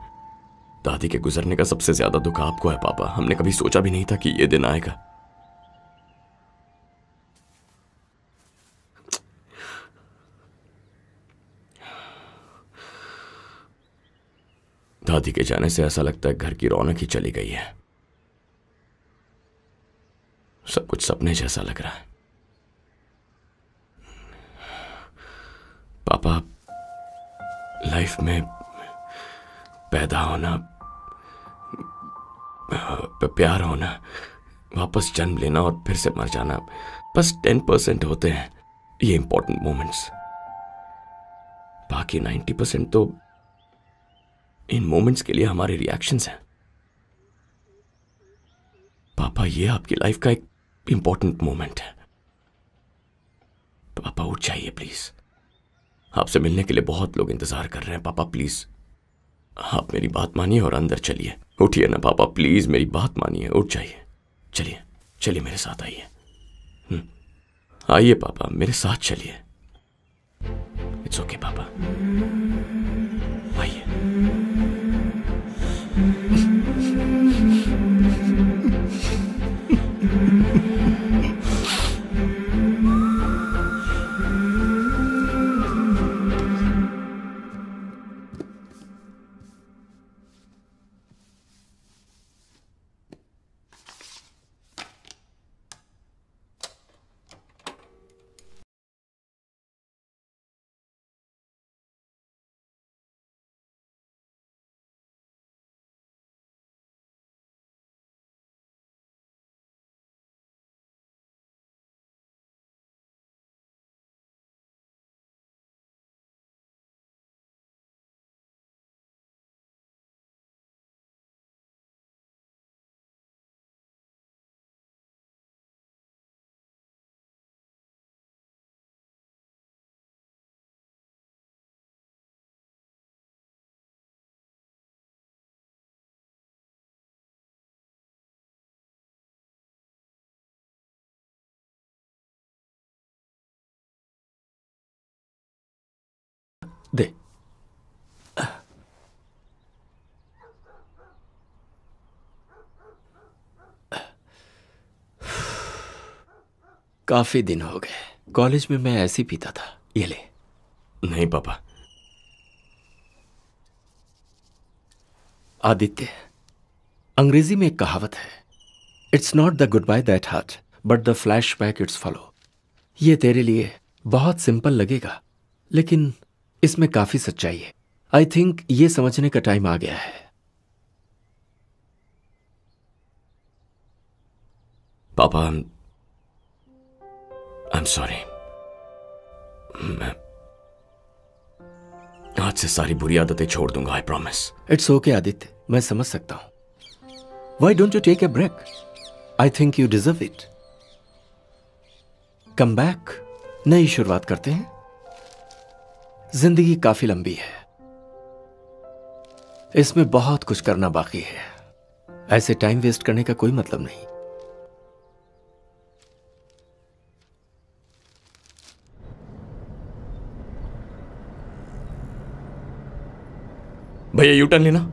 दादी के गुजरने का सबसे ज्यादा दुख आपको है पापा। हमने कभी सोचा भी नहीं था कि ये दिन आएगा। दादी के जाने से ऐसा लगता है घर की रौनक ही चली गई है। सब कुछ सपने जैसा लग रहा है। पापा लाइफ में पैदा होना, प्यार होना, वापस जन्म लेना और फिर से मर जाना, बस टेन परसेंट होते हैं ये इंपॉर्टेंट मोमेंट्स। बाकी नाइन्टी परसेंट तो इन मोमेंट्स के लिए हमारे रिएक्शंस हैं। पापा ये आपकी लाइफ का एक इंपॉर्टेंट मोमेंट है। पापा उठ जाइए प्लीज। आपसे मिलने के लिए बहुत लोग इंतजार कर रहे हैं। पापा प्लीज आप मेरी बात मानिए और अंदर चलिए। उठिए ना पापा, प्लीज मेरी बात मानिए, उठ जाइए। चलिए चलिए मेरे साथ आइए, आइए पापा मेरे साथ चलिए। इट्स ओके पापा, आइए। दे काफी दिन हो गए। कॉलेज में मैं ऐसे ही पीता था। ये ले। नहीं पापा। आदित्य, अंग्रेजी में एक कहावत है, it's not the goodbye that hurt but the flashback it's follow. ये तेरे लिए बहुत सिंपल लगेगा लेकिन इसमें काफी सच्चाई है। आई थिंक ये समझने का टाइम आ गया है। पापा आई एम सॉरी। आज से सारी बुरी आदतें छोड़ दूंगा, I promise. It's okay Aditya, मैं समझ सकता हूं। Why don't you take a break? I think you deserve it. Come back, नई शुरुआत करते हैं। जिंदगी काफी लंबी है, इसमें बहुत कुछ करना बाकी है। ऐसे टाइम वेस्ट करने का कोई मतलब नहीं। भैया यू टर्न लेना।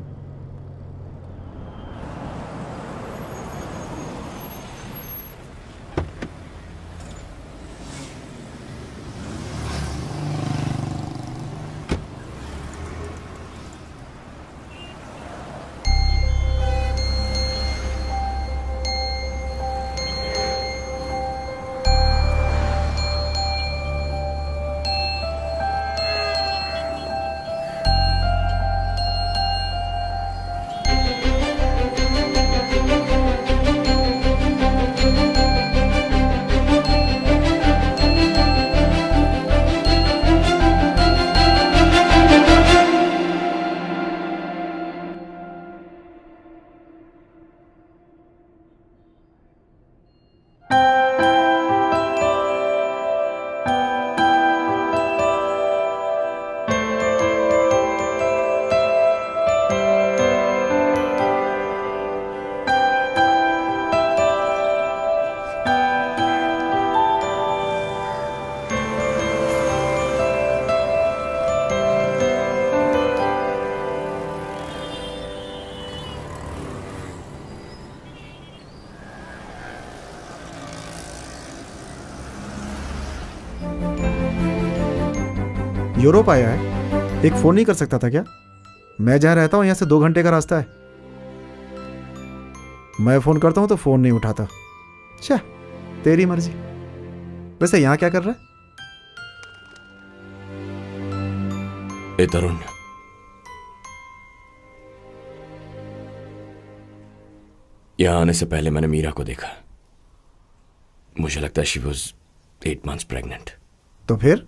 यूरोप आया है, एक फोन नहीं कर सकता था क्या? मैं जहां रहता हूं यहां से दो घंटे का रास्ता है। मैं फोन करता हूं तो फोन नहीं उठाता। अच्छा, तेरी मर्जी। वैसे यहां क्या कर रहा है? ए तरुण, यहां आने से पहले मैंने मीरा को देखा। मुझे लगता है she was eight months pregnant. तो फिर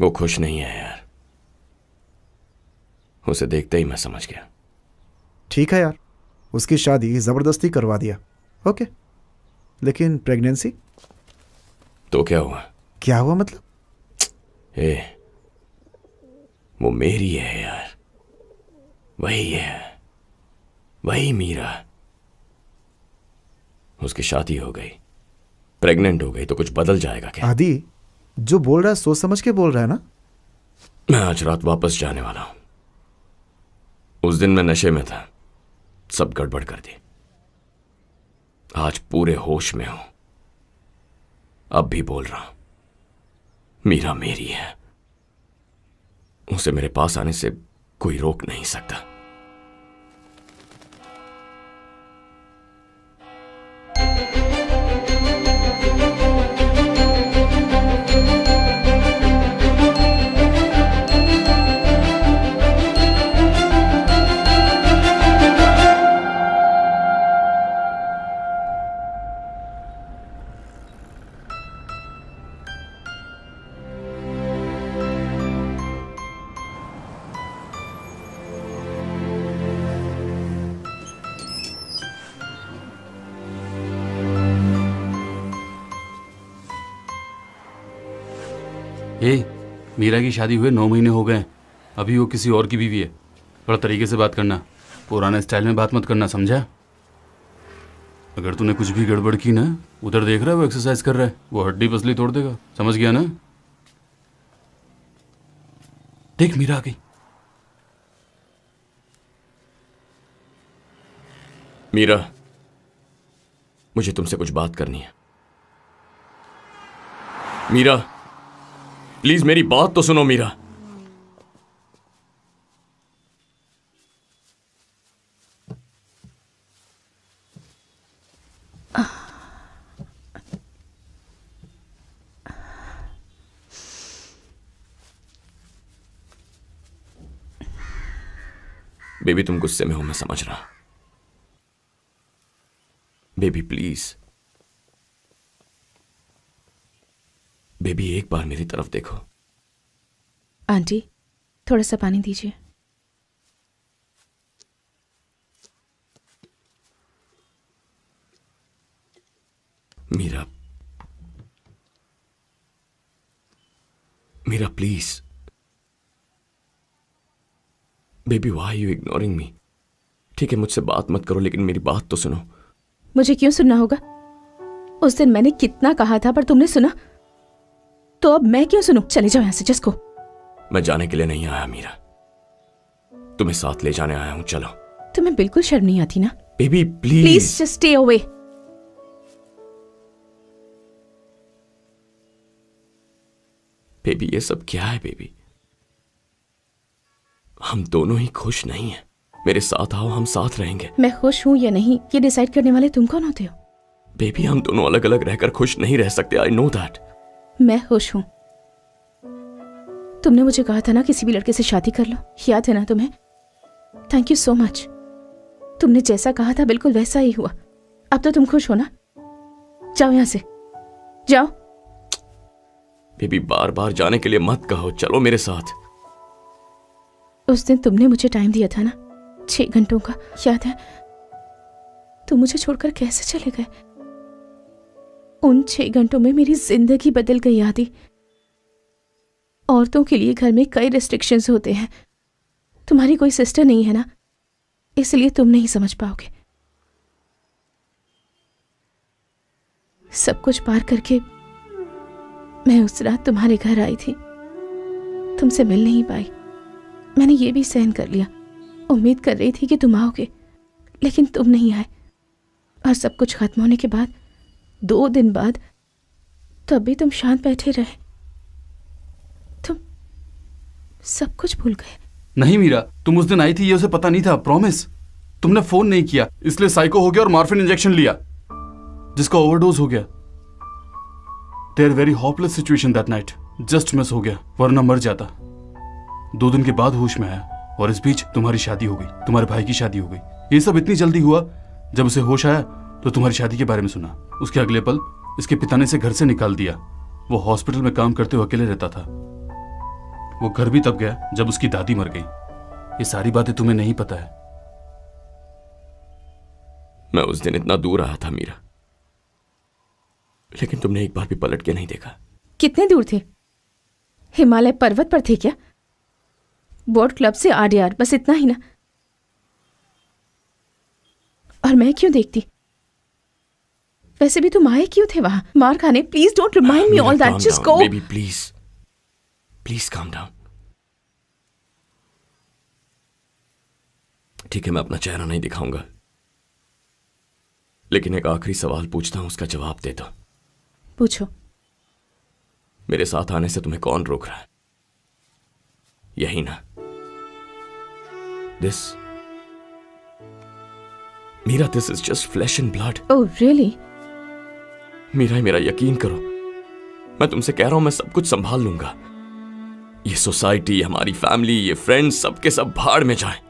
वो खुश नहीं है यार, उसे देखते ही मैं समझ गया। ठीक है यार, उसकी शादी जबरदस्ती करवा दिया, ओके। लेकिन प्रेगनेंसी? तो क्या हुआ? क्या हुआ मतलब? ए, वो मेरी है यार, वही है, वही मीरा। उसकी शादी हो गई, प्रेग्नेंट हो गई, तो कुछ बदल जाएगा क्या? आदि जो बोल रहा है सोच समझ के बोल रहा है ना। मैं आज रात वापस जाने वाला हूं। उस दिन मैं नशे में था, सब गड़बड़ कर दी। आज पूरे होश में हूं, अब भी बोल रहा हूं, मीरा मेरी है, उसे मेरे पास आने से कोई रोक नहीं सकता। मीरा की शादी हुए नौ महीने हो गए, अभी वो किसी और की बीवी है। थोड़ा तरीके से बात करना, पुराने स्टाइल में बात मत करना, समझा? अगर तूने कुछ भी गड़बड़ की ना, उधर देख रहा है वो एक्सरसाइज कर रहा है, वो हड्डी पसली तोड़ देगा, समझ गया ना? देख मीरा आ गई। मीरा, मुझे तुमसे कुछ बात करनी है। मीरा प्लीज मेरी बात तो सुनो। मीरा, बेबी तुम गुस्से में हो, मैं समझ रहा। बेबी प्लीज, बेबी एक बार मेरी तरफ देखो, आंटी थोड़ा सा पानी दीजिए। Meera, Meera please, baby why you ignoring me? ठीक है मुझसे बात मत करो लेकिन मेरी बात तो सुनो। मुझे क्यों सुनना होगा? उस दिन मैंने कितना कहा था पर तुमने सुना, तो अब मैं क्यों सुनूं? चले जाओ यहां से। जिसको मैं जाने के लिए नहीं आया मीरा, तुम्हें साथ ले जाने आया हूं। चलो। तुम्हें बिल्कुल शर्म नहीं आती ना? Baby please please just stay away. Baby ये सब क्या है? बेबी हम दोनों ही खुश नहीं हैं। मेरे साथ आओ, हम साथ रहेंगे। मैं खुश हूं या नहीं ये डिसाइड करने वाले तुम कौन होते हो? बेबी हम दोनों अलग अलग रहकर खुश नहीं रह सकते। I know that. मैं खुश हूं। तुमने मुझे कहा था ना किसी भी लड़के से शादी कर लो, याद है ना तुम्हें? Thank you so much. तुमने जैसा कहा था बिल्कुल वैसा ही हुआ। अब तो तुम खुश हो ना? जाओ यहां से, जाओ। बेबी बार बार जाने के लिए मत कहो, चलो मेरे साथ। उस दिन तुमने मुझे टाइम दिया था ना छह घंटों का, याद है? तुम मुझे छोड़कर कैसे चले गए? उन छह घंटों में मेरी जिंदगी बदल गई आदि। औरतों के लिए घर में कई रिस्ट्रिक्शंस होते हैं। तुम्हारी कोई सिस्टर नहीं है ना, इसलिए तुम नहीं समझ पाओगे। सब कुछ पार करके मैं उस रात तुम्हारे घर आई थी, तुमसे मिल नहीं पाई। मैंने ये भी सहन कर लिया, उम्मीद कर रही थी कि तुम आओगे लेकिन तुम नहीं आए। और सब कुछ खत्म होने के बाद दो दिन बाद तब भी तुम शांत बैठे रहे। तुम सब कुछ भूल गए। नहीं मीरा, तुम उस दिन आई थी ये उसे पता नहीं था, प्रॉमिस। तुमने फोन नहीं किया इसलिए साइको हो गया और मॉर्फिन इंजेक्शन लिया जिसका ओवरडोज हो गया। There very hopeless situation that night, just miss हो गया वरना मर जाता। दो दिन के बाद होश में आया और इस बीच तुम्हारी शादी हो गई, तुम्हारे भाई की शादी हो गई। ये सब इतनी जल्दी हुआ। जब उसे होश आया तो तुम्हारी शादी के बारे में सुना। उसके अगले पल इसके पिता ने इसे घर से निकाल दिया। वो हॉस्पिटल में काम करते हुए अकेले रहता था। वो घर भी तब गया जब उसकी दादी मर गई। ये सारी बातें तुम्हें नहीं पता है। मैं उस दिन इतना दूर आया था मीरा, लेकिन तुमने एक बार भी पलट के नहीं देखा। कितने दूर थे? हिमालय पर्वत पर थे क्या? बोर्ड क्लब से आर यार, बस इतना ही ना। और मैं क्यों देखती? वैसे भी तुम आए क्यों थे वहां मार खाने? Please don't remind me all that, just go. Baby please please calm down. ठीक है मैं अपना चेहरा नहीं दिखाऊंगा लेकिन एक आखिरी सवाल पूछता हूं, उसका जवाब देता हूं। पूछो। मेरे साथ आने से तुम्हें कौन रोक रहा है? यही ना this Meera, this is just flesh and blood. Oh really? Meera मेरा यकीन करो, मैं तुमसे कह रहा हूं मैं सब कुछ संभाल लूंगा। ये सोसाइटी, हमारी फैमिली, ये फ्रेंड्स, सबके सब भाड़ में जाए।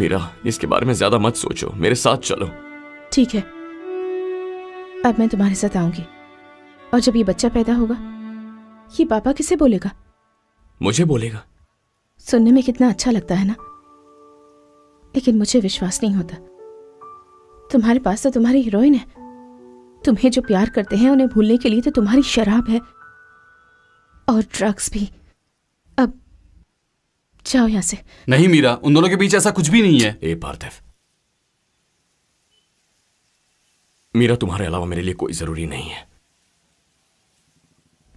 मीरा इसके बारे में ज्यादा मत सोचो, मेरे साथ चलो। ठीक है अब मैं तुम्हारे साथ आऊंगी। और जब ये बच्चा पैदा होगा ये पापा किसे बोलेगा? मुझे बोलेगा। सुनने में कितना अच्छा लगता है ना, लेकिन मुझे विश्वास नहीं होता। तुम्हारे पास तो तुम्हारी हीरोइन है। तुम्हें जो प्यार करते हैं उन्हें भूलने के लिए तो तुम्हारी शराब है और ड्रग्स भी। अब जाओ यहां से। नहीं मीरा, उन दोनों के बीच ऐसा कुछ भी नहीं है। ए पार्थिव, मीरा तुम्हारे अलावा मेरे लिए कोई जरूरी नहीं है।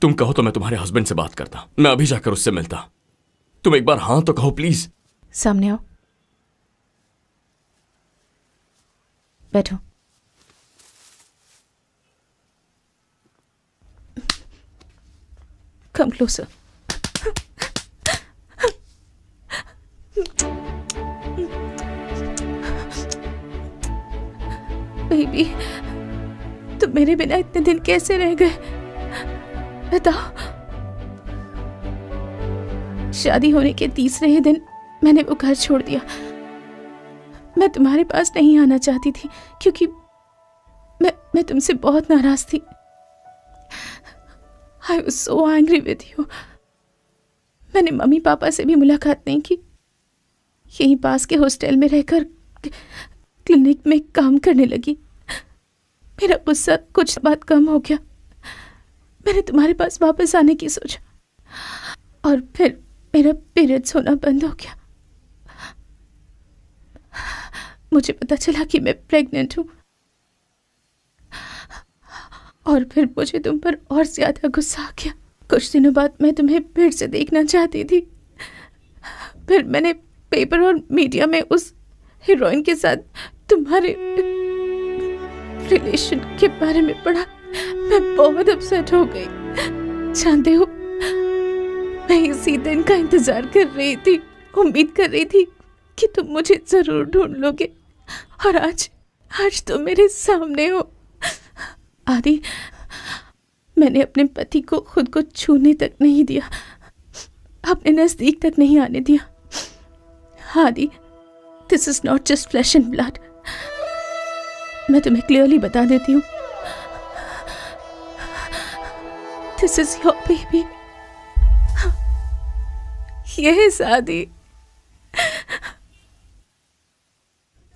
तुम कहो तो मैं तुम्हारे हस्बैंड से बात करता हूं, मैं अभी जाकर उससे मिलता। तुम एक बार हां तो कहो प्लीज। सामने आओ, बैठो। Come closer. बेबी तुम मेरे बिना इतने दिन कैसे रह गए बताओ? शादी होने के तीसरे ही दिन मैंने वो घर छोड़ दिया। मैं तुम्हारे पास नहीं आना चाहती थी क्योंकि मैं मैं तुमसे बहुत नाराज थी। I was so angry with you. मैंने मम्मी पापा से भी मुलाकात नहीं की। यहीं पास के हॉस्टल में रहकर क्लिनिक में काम करने लगी। मेरा गुस्सा कुछ बात कम हो गया। मैंने तुम्हारे पास वापस आने की सोचा और फिर मेरा पीरियड्स होना बंद हो गया। मुझे पता चला कि मैं प्रेग्नेंट हूँ और फिर मुझे तुम पर और ज़्यादा गुस्सा आ गया। कुछ दिनों बाद मैं तुम्हें फिर से देखना चाहती थी। फिर मैंने पेपर और मीडिया में उस हीरोइन के साथ तुम्हारे रिलेशन के बारे में पढ़ा। मैं बहुत अपसेट हो गई। जानते हो, मैं इसी दिन का इंतज़ार कर रही थी, उम्मीद कर रही थी कि तुम मुझे ज़रूर ढूंढ लोगे और आज आज तुम मेरे सामने हो। आदि, मैंने अपने पति को खुद को छूने तक नहीं दिया, अपने नज़दीक तक नहीं आने दिया। Adi, this is not just flesh and blood. मैं तुम्हें क्लियरली बता देती हूँ, this is your baby. Yes Adi,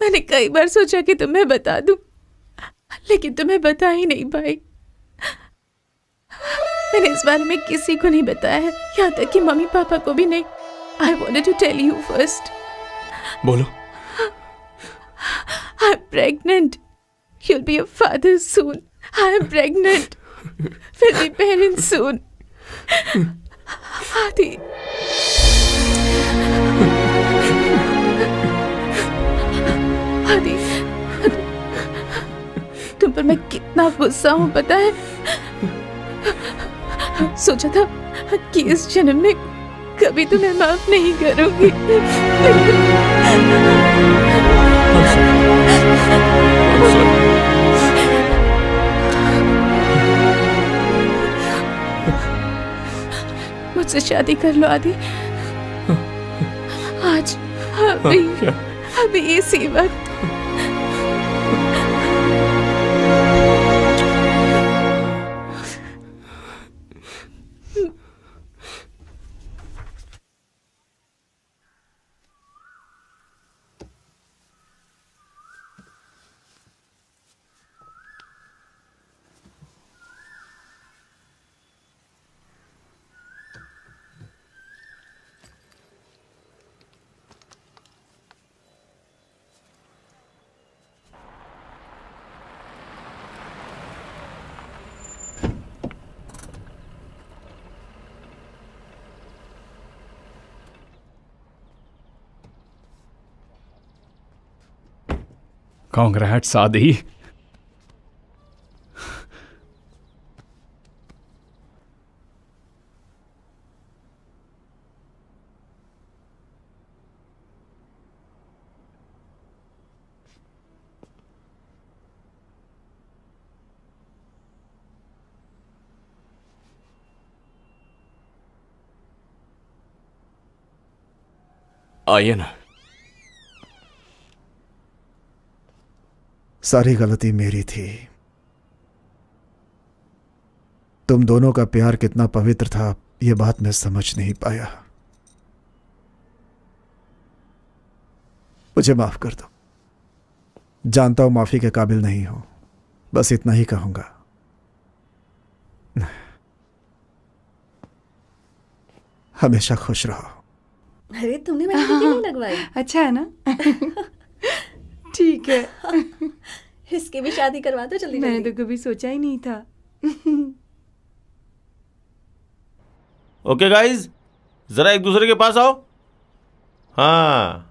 मैंने कई बार सोचा कि तुम्हें बता दूँ, लेकिन तुम्हें बता ही नहीं पाई। मैंने इस बारे में किसी को नहीं बताया है, यहाँ तक कि मम्मी पापा को भी नहीं। I wanted to tell you first. बोलो। I am pregnant. You will be a father soon. I am pregnant. Will be parents soon. Adi, Adi, तुम पर मैं कितना गुस्सा हूँ पता है। सोचा था कि इस जन्म में कभी तुम्हें माफ नहीं करूंगी। मुझसे शादी कर लो आदि, आज, अभी, अभी इसी वक्त। कांग्रेट्स आदि। आइए ना। सारी गलती मेरी थी। तुम दोनों का प्यार कितना पवित्र था, यह बात मैं समझ नहीं पाया। मुझे माफ कर दो। जानता हूं माफी के काबिल नहीं हो, बस इतना ही कहूंगा। हमेशा खुश रहो। अरे तुमने मेहंदी क्यों नहीं लगवाई? अच्छा है ना। ठीक है। इसकी भी शादी करवा दो जल्दी। मैंने तो कभी सोचा ही नहीं था। ओके गाइज, जरा एक दूसरे के पास आओ। हाँ,